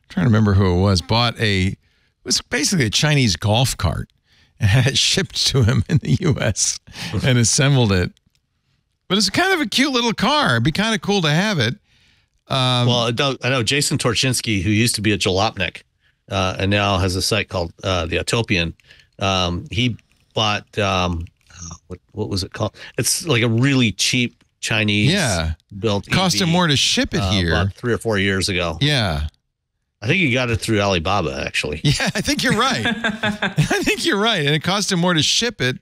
trying to remember who it was, bought a, it was basically a Chinese golf cart and had it shipped to him in the U S and assembled it. But it's kind of a cute little car. It'd be kind of cool to have it. Um, well, I know Jason Torchinsky, who used to be a Jalopnik uh, and now has a site called uh, The Utopian. Um, he bought, um, what, what was it called? It's like a really cheap Chinese yeah. built cost him more to ship it uh, here about three or four years ago. Yeah. I think he got it through Alibaba, actually. Yeah, I think you're right. I think you're right. And it cost him more to ship it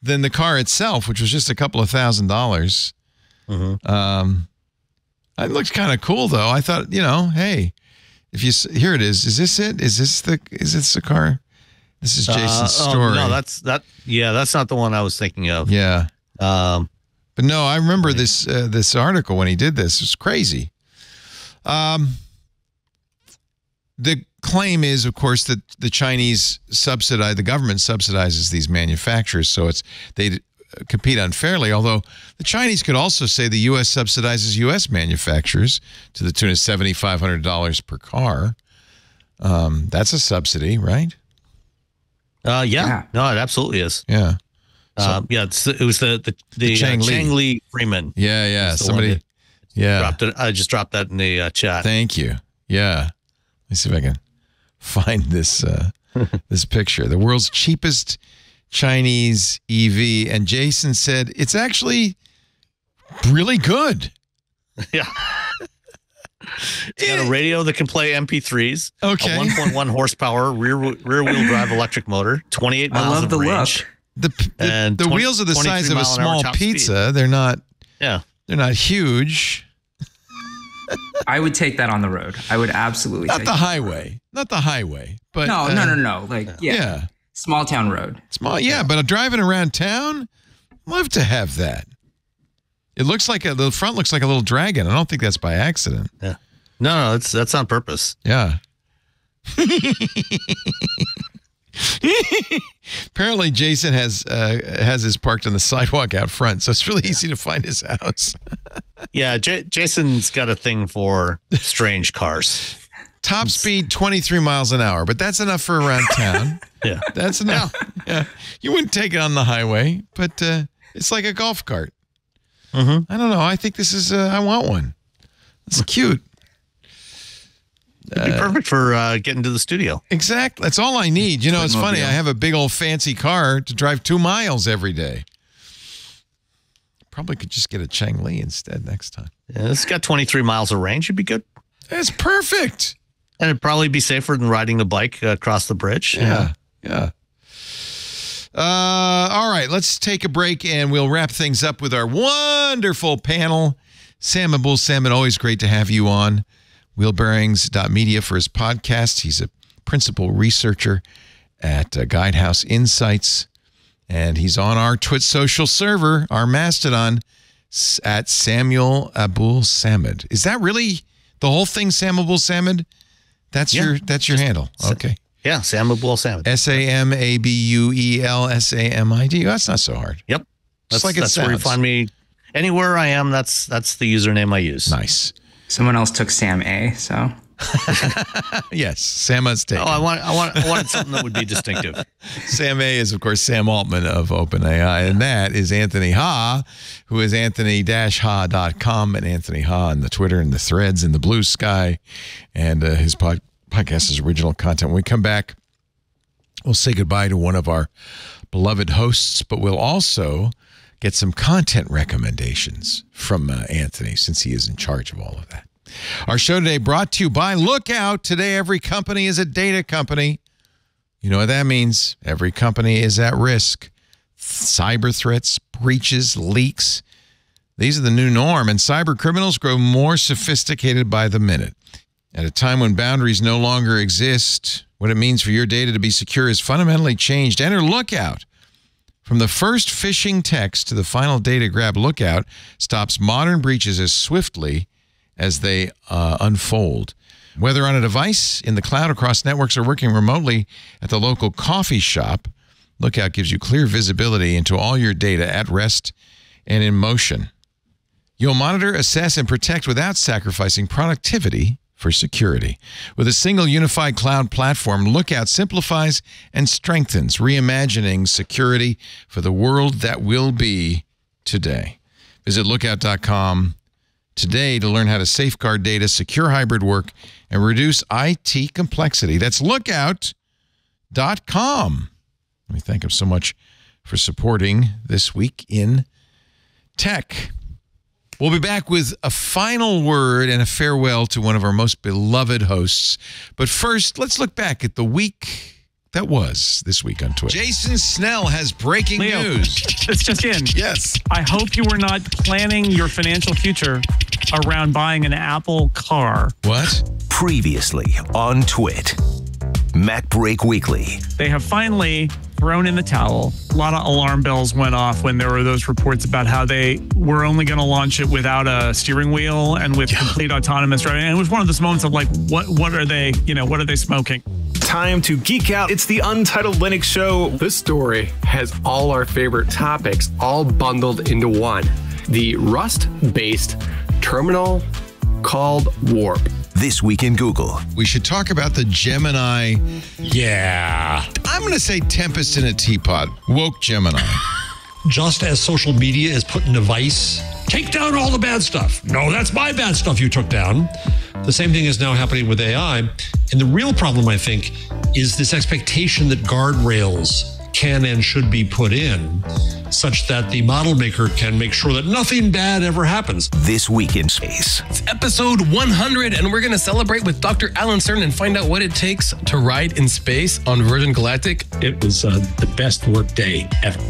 than the car itself, which was just a couple of thousand dollars. Mm-hmm. Um, it looked kind of cool, though. I thought, you know, hey, if you here it is. Is this it? Is this the is this the car? This is Jason's uh, oh, story. No, that's that. Yeah, that's not the one I was thinking of. Yeah. Um, But no, I remember this uh, this article when he did this. It was crazy. Um, the claim is, of course, that the Chinese subsidize the government subsidizes these manufacturers, so it's they compete unfairly. Although the Chinese could also say the U S subsidizes U S manufacturers to the tune of seventy five hundred dollars per car. Um, that's a subsidy, right? Uh, yeah. yeah, no, it absolutely is. Yeah. So, um, yeah, it's, it was the the, the, the Chang, uh, Chang Lee. Lee Freeman. Yeah, yeah. Somebody, yeah. Dropped it. I just dropped that in the uh, chat. Thank you. Yeah. Let me see if I can find this. Uh, this picture. The world's cheapest Chinese E V. And Jason said, it's actually really good. Yeah. It's got a radio that can play M P threes. Okay. A one point one horsepower rear rear wheel drive electric motor. twenty-eight miles I love of the range. Look. The the, and the twenty, wheels are the size of a small pizza. Speed. They're not. Yeah. They're not huge. I would take that on the road. I would absolutely. Not take the highway. The not the highway. But no, uh, no, no, no. Like yeah. yeah. Small town road. Small. Yeah, yeah. But I'm driving around town. Love to have that. It looks like a, the front looks like a little dragon. I don't think that's by accident. Yeah. No, no, that's that's on purpose. Yeah. Apparently, Jason has uh, has his parked on the sidewalk out front, so it's really yeah. easy to find his house. yeah, J Jason's got a thing for strange cars. Top speed twenty-three miles an hour, but that's enough for around town. yeah, that's enough. Yeah, you wouldn't take it on the highway, but uh, it's like a golf cart. Mm-hmm. I don't know. I think this is. Uh, I want one. It's cute. It'd be perfect for uh, getting to the studio. Exactly. That's all I need. You know, it's funny. I have a big old fancy car to drive two miles every day. Probably could just get a Changli instead next time. Yeah, it's got twenty-three miles of range. It'd be good. That's perfect. And it'd probably be safer than riding the bike across the bridge. Yeah. Yeah. Uh, all right. Let's take a break and we'll wrap things up with our wonderful panel. Sam Abuelsamid, always great to have you on. Wheelbearings dot media for his podcast. He's a principal researcher at uh, Guidehouse Insights, and he's on our Twitch social server, our Mastodon, at Samuel Abuelsamid. Is that really the whole thing, Sam Abuelsamid? That's yeah. your that's your Just, handle. Okay. Yeah, Sam Abuelsamid. S A M A B U E L S A M I D. That's not so hard. Yep. That's Just like that's it sounds. Where you find me anywhere I am. That's that's the username I use. Nice. Someone else took Sam A, so. yes, Sam A's taken. Oh, I want, I want, I wanted something that would be distinctive. Sam A is, of course, Sam Altman of OpenAI, and that is Anthony Ha, who is anthony ha dot com, and Anthony Ha on the Twitter and the Threads and the Blue Sky, and uh, his pod podcast is original content. When we come back, we'll say goodbye to one of our beloved hosts, but we'll also get some content recommendations from uh, Anthony, since he is in charge of all of that. Our show today brought to you by Lookout. Today, every company is a data company. You know what that means. Every company is at risk. Cyber threats, breaches, leaks. These are the new norm, and cyber criminals grow more sophisticated by the minute. At a time when boundaries no longer exist, what it means for your data to be secure is fundamentally changed. Enter Lookout. From the first phishing text to the final data grab, Lookout stops modern breaches as swiftly as they uh, unfold. Whether on a device, in the cloud, across networks, or working remotely at the local coffee shop, Lookout gives you clear visibility into all your data at rest and in motion. You'll monitor, assess, and protect without sacrificing productivity for security. With a single unified cloud platform, Lookout simplifies and strengthens, reimagining security for the world that will be today. Visit lookout dot com today to learn how to safeguard data, secure hybrid work, and reduce I T complexity. That's lookout dot com. We thank him so much for supporting This Week in Tech. We'll be back with a final word and a farewell to one of our most beloved hosts. But first, let's look back at the week that was this week on Twitter. Jason Snell has breaking Leo, news. It's just in. Yes. I hope you were not planning your financial future around buying an Apple car. What? Previously on Twit, Mac Break Weekly. They have finally thrown in the towel. A lot of alarm bells went off when there were those reports about how they were only going to launch it without a steering wheel and with yeah. complete autonomous driving. And it was one of those moments of like, what what are they, you know, what are they smoking? Time to geek out. It's the Untitled Linux Show. This story has all our favorite topics all bundled into one. The Rust-based terminal called Warp. This Week in Google. We should talk about the Gemini. Yeah. I'm going to say tempest in a teapot. Woke Gemini. just as social media is put in a vice, take down all the bad stuff. No, that's my bad stuff you took down. The same thing is now happening with A I. And the real problem, I think, is this expectation that guardrails can and should be put in such that the model maker can make sure that nothing bad ever happens. This Week in Space. It's episode one hundred, and we're going to celebrate with Doctor Alan Stern and find out what it takes to ride in space on Virgin Galactic. It was uh, the best work day ever.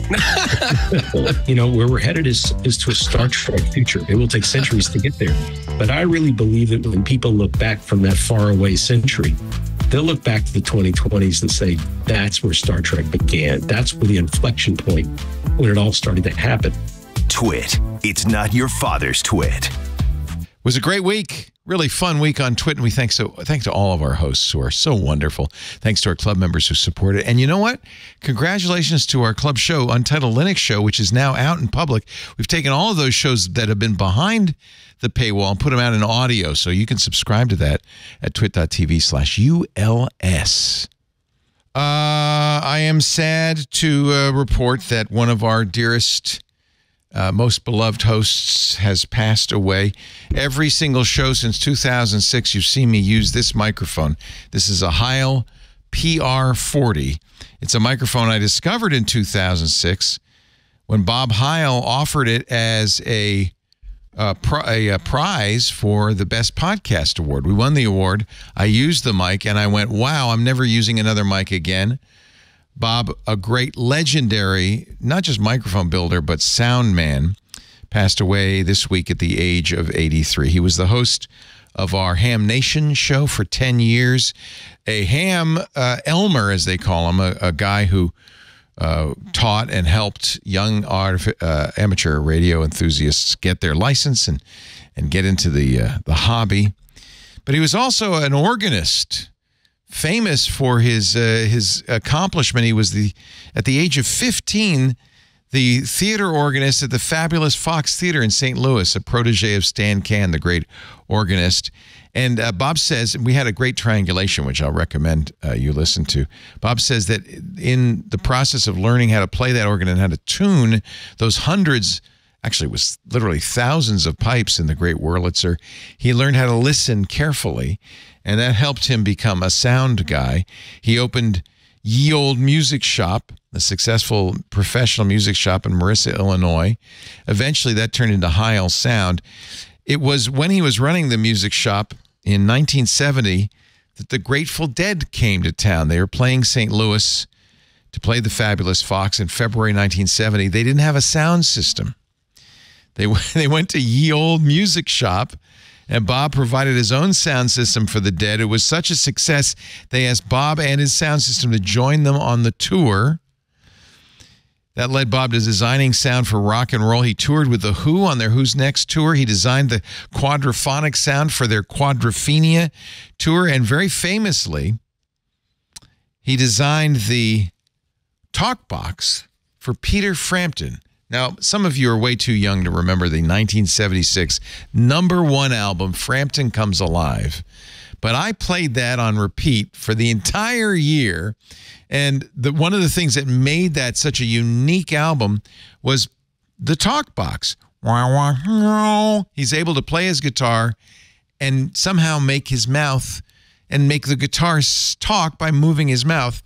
You know, where we're headed is, is to a Star Trek future. It will take centuries to get there. But I really believe that when people look back from that faraway century, they'll look back to the twenty twenties and say, that's where Star Trek began. That's where the inflection point when it all started to happen. Twit. It's not your father's twit. It was a great week. Really fun week on Twit. And we thank so thanks to all of our hosts who are so wonderful. Thanks to our club members who support it. And you know what? Congratulations to our club show, Untitled Linux Show, which is now out in public. We've taken all of those shows that have been behind the paywall and put them out in audio, so you can subscribe to that at twit dot t v slash U L S. Uh, I am sad to uh, report that one of our dearest, uh, most beloved hosts has passed away. Every single show since two thousand six, you've seen me use this microphone. This is a Heil P R forty. It's a microphone I discovered in two thousand six when Bob Heil offered it as a Uh, a, a prize for the Best Podcast Award. We won the award. I used the mic, and I went, wow, I'm never using another mic again. Bob, a great legendary, not just microphone builder, but sound man, passed away this week at the age of eighty-three. He was the host of our Ham Nation show for ten years. A ham, uh, Elmer, as they call him, a, a guy who Uh, taught and helped young uh, amateur radio enthusiasts get their license and and get into the uh, the hobby. But he was also an organist, famous for his uh, his accomplishment. He was the at the age of fifteen, the theater organist at the fabulous Fox Theater in Saint Louis, a protege of Stan Kahn, the great organist. And uh, Bob says, we had a great triangulation, which I'll recommend uh, you listen to. Bob says that in the process of learning how to play that organ and how to tune those hundreds, actually it was literally thousands of pipes in the Great Wurlitzer, he learned how to listen carefully, and that helped him become a sound guy. He opened Ye Olde Music Shop, a successful professional music shop in Marissa, Illinois. Eventually that turned into Heil Sound. It was when he was running the music shop in nineteen seventy that the Grateful Dead came to town. They were playing Saint Louis to play the Fabulous Fox in February nineteen seventy. They didn't have a sound system. They, they went to Ye Olde Music Shop, and Bob provided his own sound system for the Dead. It was such a success, they asked Bob and his sound system to join them on the tour. That led Bob to designing sound for rock and roll. He toured with The Who on their Who's Next tour. He designed the quadraphonic sound for their Quadrophenia tour. And very famously, he designed the talk box for Peter Frampton. Now, some of you are way too young to remember the nineteen seventy-six number one album, Frampton Comes Alive. But I played that on repeat for the entire year. And the, one of the things that made that such a unique album was the talk box. He's able to play his guitar and somehow make his mouth and make the guitar talk by moving his mouth.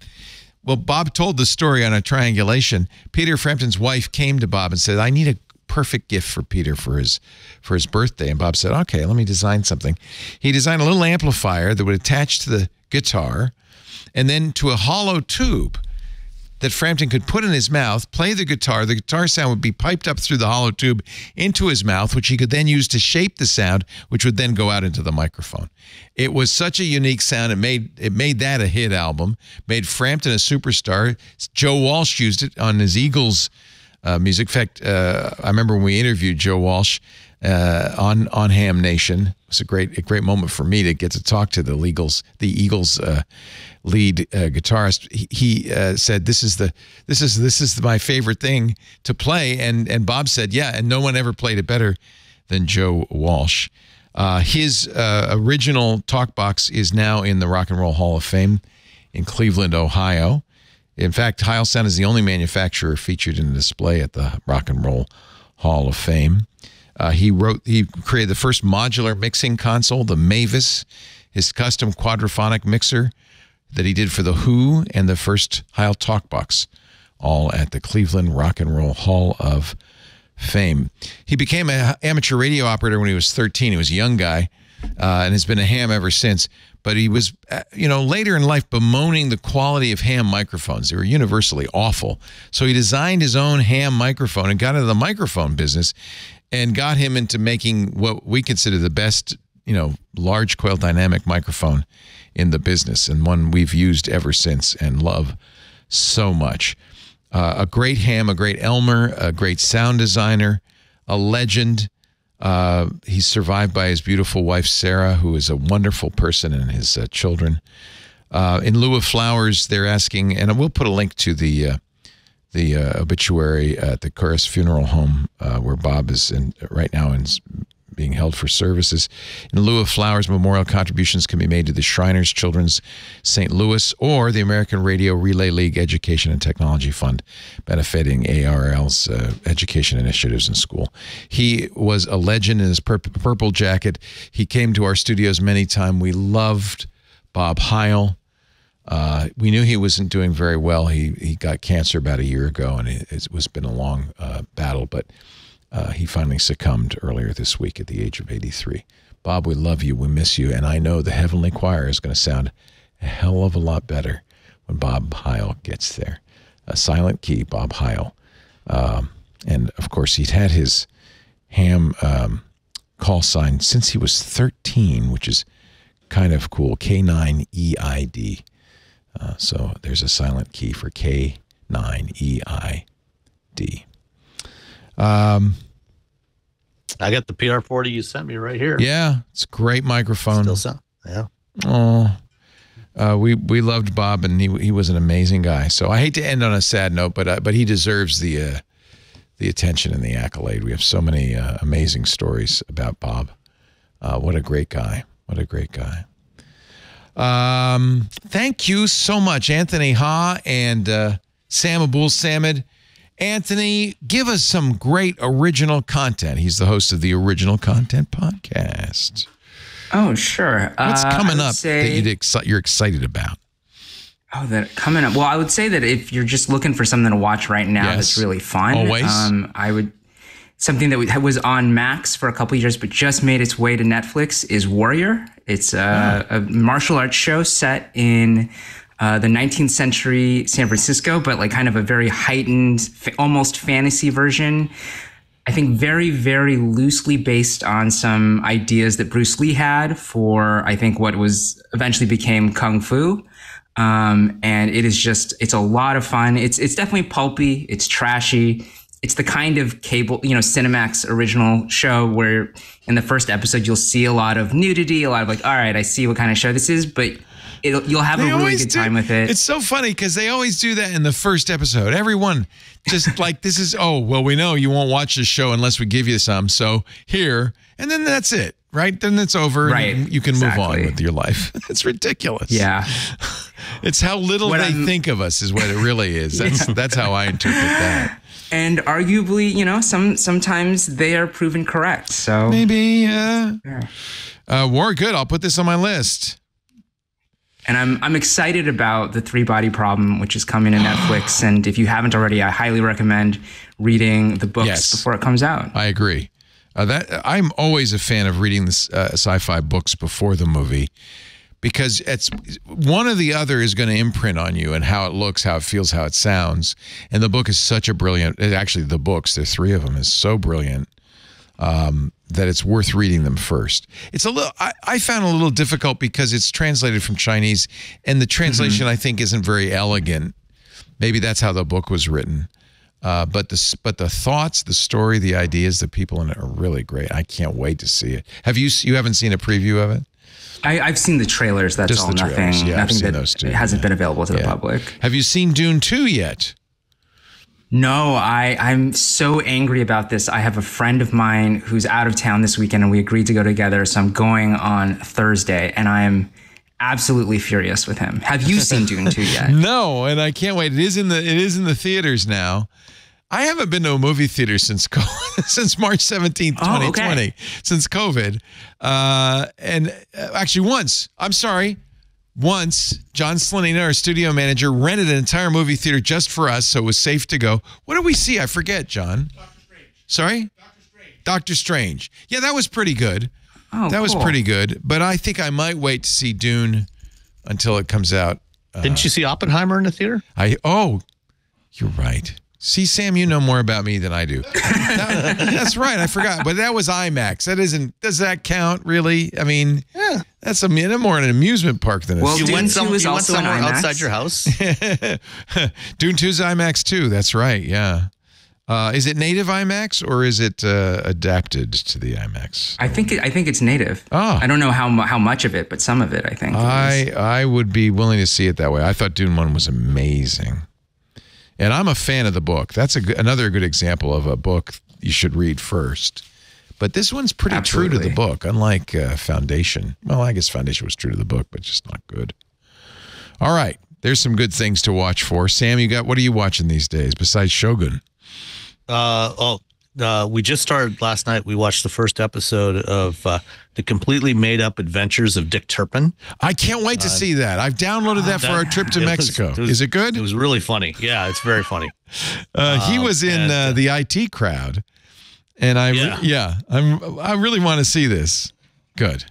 Well, Bob told the story on a triangulation. Peter Frampton's wife came to Bob and said, I need a perfect gift for Peter for his for his birthday. And Bob said, okay, let me design something. He designed a little amplifier that would attach to the guitar and then to a hollow tube that Frampton could put in his mouth, play the guitar. The guitar sound would be piped up through the hollow tube into his mouth, which he could then use to shape the sound, which would then go out into the microphone. It was such a unique sound. It made, it made that a hit album, made Frampton a superstar. Joe Walsh used it on his Eagles Uh, music. In fact, uh, I remember when we interviewed Joe Walsh uh, on on Ham Nation. It was a great a great moment for me to get to talk to the Eagles, the Eagles uh, lead uh, guitarist. He, he uh, said, "This is the this is this is my favorite thing to play," and and Bob said, "Yeah," and no one ever played it better than Joe Walsh. Uh, his uh, original talkbox is now in the Rock and Roll Hall of Fame in Cleveland, Ohio. In fact, Heilsan is the only manufacturer featured in a display at the Rock and Roll Hall of Fame. Uh, he wrote, he created the first modular mixing console, the Mavis, his custom quadraphonic mixer that he did for The Who, and the first Heil Talkbox, all at the Cleveland Rock and Roll Hall of Fame. He became an amateur radio operator when he was thirteen. He was a young guy uh, and has been a ham ever since. But he was, you know, later in life bemoaning the quality of ham microphones. They were universally awful. So he designed his own ham microphone and got into the microphone business and got him into making what we consider the best, you know, large coil dynamic microphone in the business, and one we've used ever since and love so much. Uh, a great ham, a great Elmer, a great sound designer, a legend. Uh, he's survived by his beautiful wife, Sarah, who is a wonderful person, and his uh, children. Uh, in lieu of flowers, they're asking, and we'll put a link to the uh, the uh, obituary at the Curris Funeral Home, uh, where Bob is in, right now and is being held for services. In lieu of flowers, memorial contributions can be made to the Shriners Children's Saint Louis or the American Radio Relay League Education and Technology Fund, benefiting A R L's uh, education initiatives in school. He was a legend in his pur purple jacket. He came to our studios many times. We loved Bob Heil. Uh, we knew he wasn't doing very well. He, he got cancer about a year ago, and it, it was been a long uh, battle, but Uh, he finally succumbed earlier this week at the age of eighty-three. Bob, we love you. We miss you. And I know the Heavenly Choir is going to sound a hell of a lot better when Bob Heil gets there. A silent key, Bob Heil. Um, and, of course, he'd had his ham um, call sign since he was thirteen, which is kind of cool, K nine E I D. Uh, so there's a silent key for K nine E I D. Um, I got the P R forty you sent me right here. Yeah, it's a great microphone. Still sound, yeah. Oh, uh, we we loved Bob, and he he was an amazing guy. So I hate to end on a sad note, but uh, but he deserves the uh, the attention and the accolade. We have so many uh, amazing stories about Bob. Uh, what a great guy! What a great guy! Um, thank you so much, Anthony Ha and uh, Sam Abuelsamid. Anthony, give us some great original content. He's the host of the Original Content Podcast. Oh, sure. What's coming uh, up say, that you'd exci you're excited about? Oh, that coming up. Well, I would say that if you're just looking for something to watch right now, yes, that's really fun. Always. Um, I would. Something that was on Max for a couple of years, but just made its way to Netflix, is Warrior. It's a, oh. a martial arts show set in Uh, the nineteenth century San Francisco, but like kind of a very heightened, fa almost fantasy version. I think very, very loosely based on some ideas that Bruce Lee had for, I think, what was eventually became Kung Fu. Um, and it is just, it's a lot of fun. It's, it's definitely pulpy. It's trashy. It's the kind of cable, you know, Cinemax original show where in the first episode, you'll see a lot of nudity, a lot of like, all right, I see what kind of show this is, but It'll, you'll have they a really good do. time with it. It's so funny because they always do that in the first episode. Everyone just like, this is, oh, well, we know you won't watch this show unless we give you some. So here, and then that's it, right? Then it's over. Right. And you can exactly. move on with your life. It's ridiculous. Yeah. It's how little what they I'm, think of us is what it really is. That's, yeah. that's how I interpret that. And arguably, you know, some sometimes they are proven correct. So maybe. Uh, yeah. uh, War good. I'll put this on my list. And I'm I'm excited about The Three Body Problem, which is coming to Netflix. And if you haven't already, I highly recommend reading the books yes, before it comes out. I agree. Uh, that I'm always a fan of reading the uh, sci-fi books before the movie, because it's one or the other is going to imprint on you and how it looks, how it feels, how it sounds. And the book is such a brilliant. Actually, the books, there's three of them, is so brilliant. Um, that it's worth reading them first. It's a little, I, I found it a little difficult because it's translated from Chinese, and the translation mm-hmm. I think isn't very elegant. Maybe that's how the book was written. Uh, but the but the thoughts, the story, the ideas, the people in it are really great. I can't wait to see it. Have you you haven't seen a preview of it? I, I've seen the trailers. That's Just all. The trailers. Nothing. Yeah, nothing I've seen that those too, hasn't yeah. been available to yeah. the public. Have you seen Dune two yet? No, I, I'm so angry about this. I have a friend of mine who's out of town this weekend, and we agreed to go together. So I'm going on Thursday, and I'm absolutely furious with him. Have you seen Dune two yet? No, and I can't wait. It is in the it is in the theaters now. I haven't been to a movie theater since since March seventeenth, twenty twenty, oh, okay. since COVID. Uh, and actually once, I'm sorry, once John Slonina, our studio manager, rented an entire movie theater just for us, so it was safe to go. What did we see? I forget, John. Doctor Strange. Sorry? Doctor Strange. Doctor Strange. Yeah, that was pretty good. Oh, that cool. was pretty good. But I think I might wait to see Dune until it comes out. Uh, Didn't you see Oppenheimer in the theater? I Oh, you're right. See, Sam, you know more about me than I do. That, that's right. I forgot. But that was IMAX. That isn't, does that count, really? I mean, yeah. that's a, more an amusement park than a well, You went, some, you went somewhere IMAX. outside your house? Dune two's IMAX, too. That's right, yeah. Uh, is it native IMAX or is it uh, adapted to the IMAX? I think it, I think it's native. Oh. I don't know how how much of it, but some of it, I think. I, I would be willing to see it that way. I thought Dune one was amazing. And I'm a fan of the book. That's a good, another good example of a book you should read first. But this one's pretty Absolutely. true to the book, unlike uh, Foundation. Well, I guess Foundation was true to the book, but just not good. All right. There's some good things to watch for. Sam, you got what are you watching these days besides Shogun? Uh, oh, uh, we just started last night. We watched the first episode of uh, The Completely Made Up Adventures of Dick Turpin. I can't wait to uh, see that. I've downloaded that, that for our trip to Mexico. Was, it was, Is it good? It was really funny. Yeah, it's very funny. Uh, he was um, in and, uh, the I T crowd, and I yeah, yeah I'm I really want to see this. Good.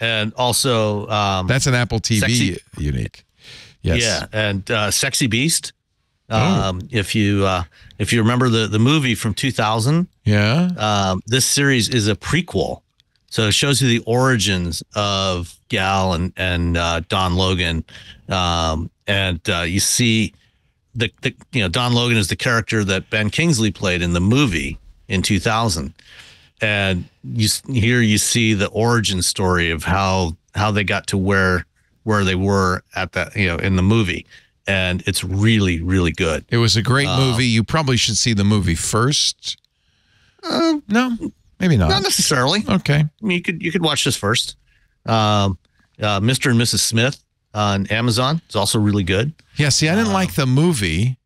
And also, um, that's an Apple T V sexy, unique. Yes. Yeah, and uh, Sexy Beast. Oh. Um, if you uh, if you remember the the movie from two thousand, yeah, um, this series is a prequel, so it shows you the origins of Gal and and uh, Don Logan, um, and uh, you see the, the you know Don Logan is the character that Ben Kingsley played in the movie in two thousand, and you here you see the origin story of how how they got to where where they were at that you know in the movie. And it's really, really good. It was a great movie. Um, you probably should see the movie first. Uh, no, maybe not. Not necessarily. Okay. I mean, you could you could watch this first. Um, uh, Mister and Missus Smith on Amazon is also really good. Yeah. See, I didn't um, like the movie,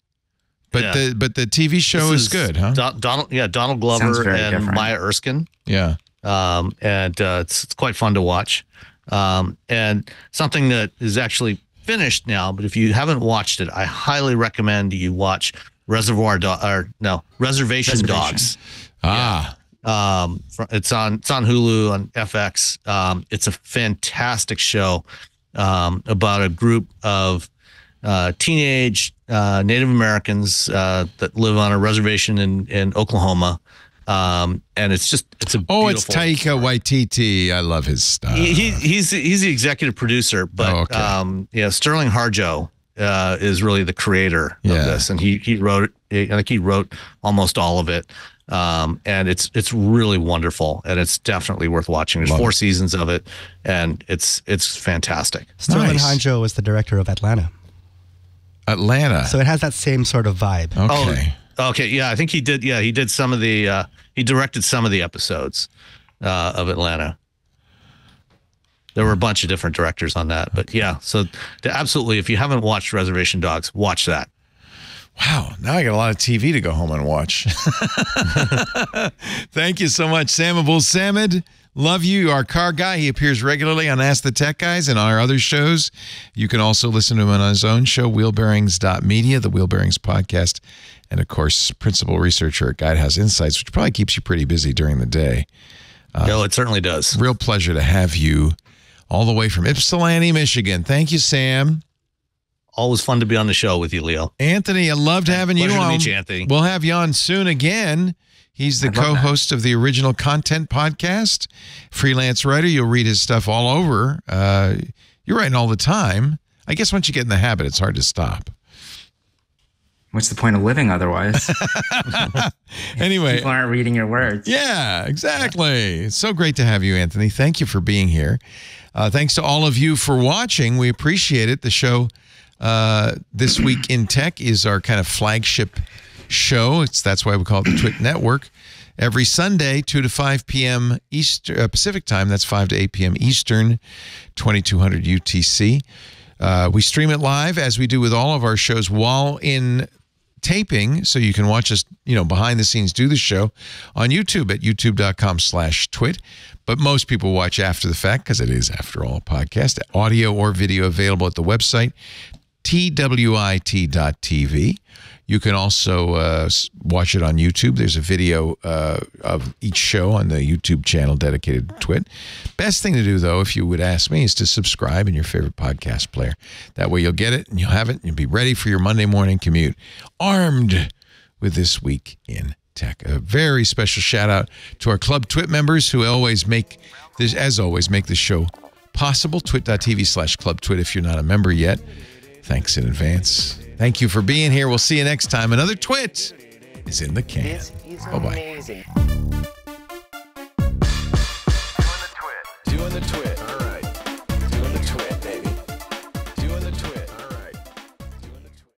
but yeah. the but the T V show is, is good, huh? Don, Donald, yeah, Donald Glover and different. Maya Erskine. Yeah. Um, and uh, it's, it's quite fun to watch. Um, and something that is actually finished now, but if you haven't watched it, I highly recommend you watch Reservoir Do or no Reservation, Reservation. Dogs. Ah, yeah. um, it's on it's on Hulu on F X. Um, it's a fantastic show um, about a group of uh, teenage uh, Native Americans uh, that live on a reservation in in Oklahoma. Um, and it's just, it's a, oh, it's Taika Waititi. I love his stuff. He, he, he's, he's the executive producer, but, oh, okay. um, yeah, Sterling Harjo, uh, is really the creator yeah. of this. And he, he wrote it. I think he wrote almost all of it. Um, and it's, it's really wonderful and it's definitely worth watching. There's love four it. seasons of it and it's, it's fantastic. Sterling nice. Harjo was the director of Atlanta. Atlanta. So it has that same sort of vibe. Okay. Oh, Okay, yeah, I think he did. Yeah, he did some of the. Uh, he directed some of the episodes uh, of Atlanta. There were a bunch of different directors on that, but yeah. So absolutely, if you haven't watched Reservation Dogs, watch that. Wow, now I got a lot of T V to go home and watch. Thank you so much, Sam Abuelsamid. Love you, our car guy. He appears regularly on Ask the Tech Guys and our other shows. You can also listen to him on his own show, wheelbearings dot media, the Wheelbearings podcast, and, of course, principal researcher at Guidehouse Insights, which probably keeps you pretty busy during the day. Uh, no, it certainly does. Real pleasure to have you all the way from Ypsilanti, Michigan. Thank you, Sam. Always fun to be on the show with you, Leo. Anthony, I loved having you on. Pleasure to meet you, Anthony. We'll have you on soon again. He's the co-host of the Original Content Podcast, freelance writer. You'll read his stuff all over. Uh, you're writing all the time. I guess once you get in the habit, it's hard to stop. What's the point of living otherwise? Anyway. People aren't reading your words. Yeah, exactly. Yeah. It's so great to have you, Anthony. Thank you for being here. Uh, thanks to all of you for watching. We appreciate it. The show uh, This Week in Tech is our kind of flagship show. It's that's why we call it the T W I C Network. every Sunday, two to five P M Eastern, uh, Pacific time. That's five to eight P M Eastern, twenty-two hundred U T C. Uh, we stream it live, as we do with all of our shows, while in taping, so you can watch us, you know, behind the scenes do the show on YouTube at youtube dot com slash twit. But most people watch after the fact, because it is, after all, a podcast. Audio or video available at the website, T W I T dot T V. You can also uh, watch it on YouTube. There's a video uh, of each show on the YouTube channel dedicated to Twit. Best thing to do, though, if you would ask me, is to subscribe in your favorite podcast player. That way you'll get it and you'll have it and you'll be ready for your Monday morning commute, armed with This Week in Tech. A very special shout-out to our Club Twit members who always make this, as always, make this show possible. Twit dot T V slash Club Twit if you're not a member yet. Thanks in advance. Thank you for being here. We'll see you next time. Another Twit is in the can. Bye-bye.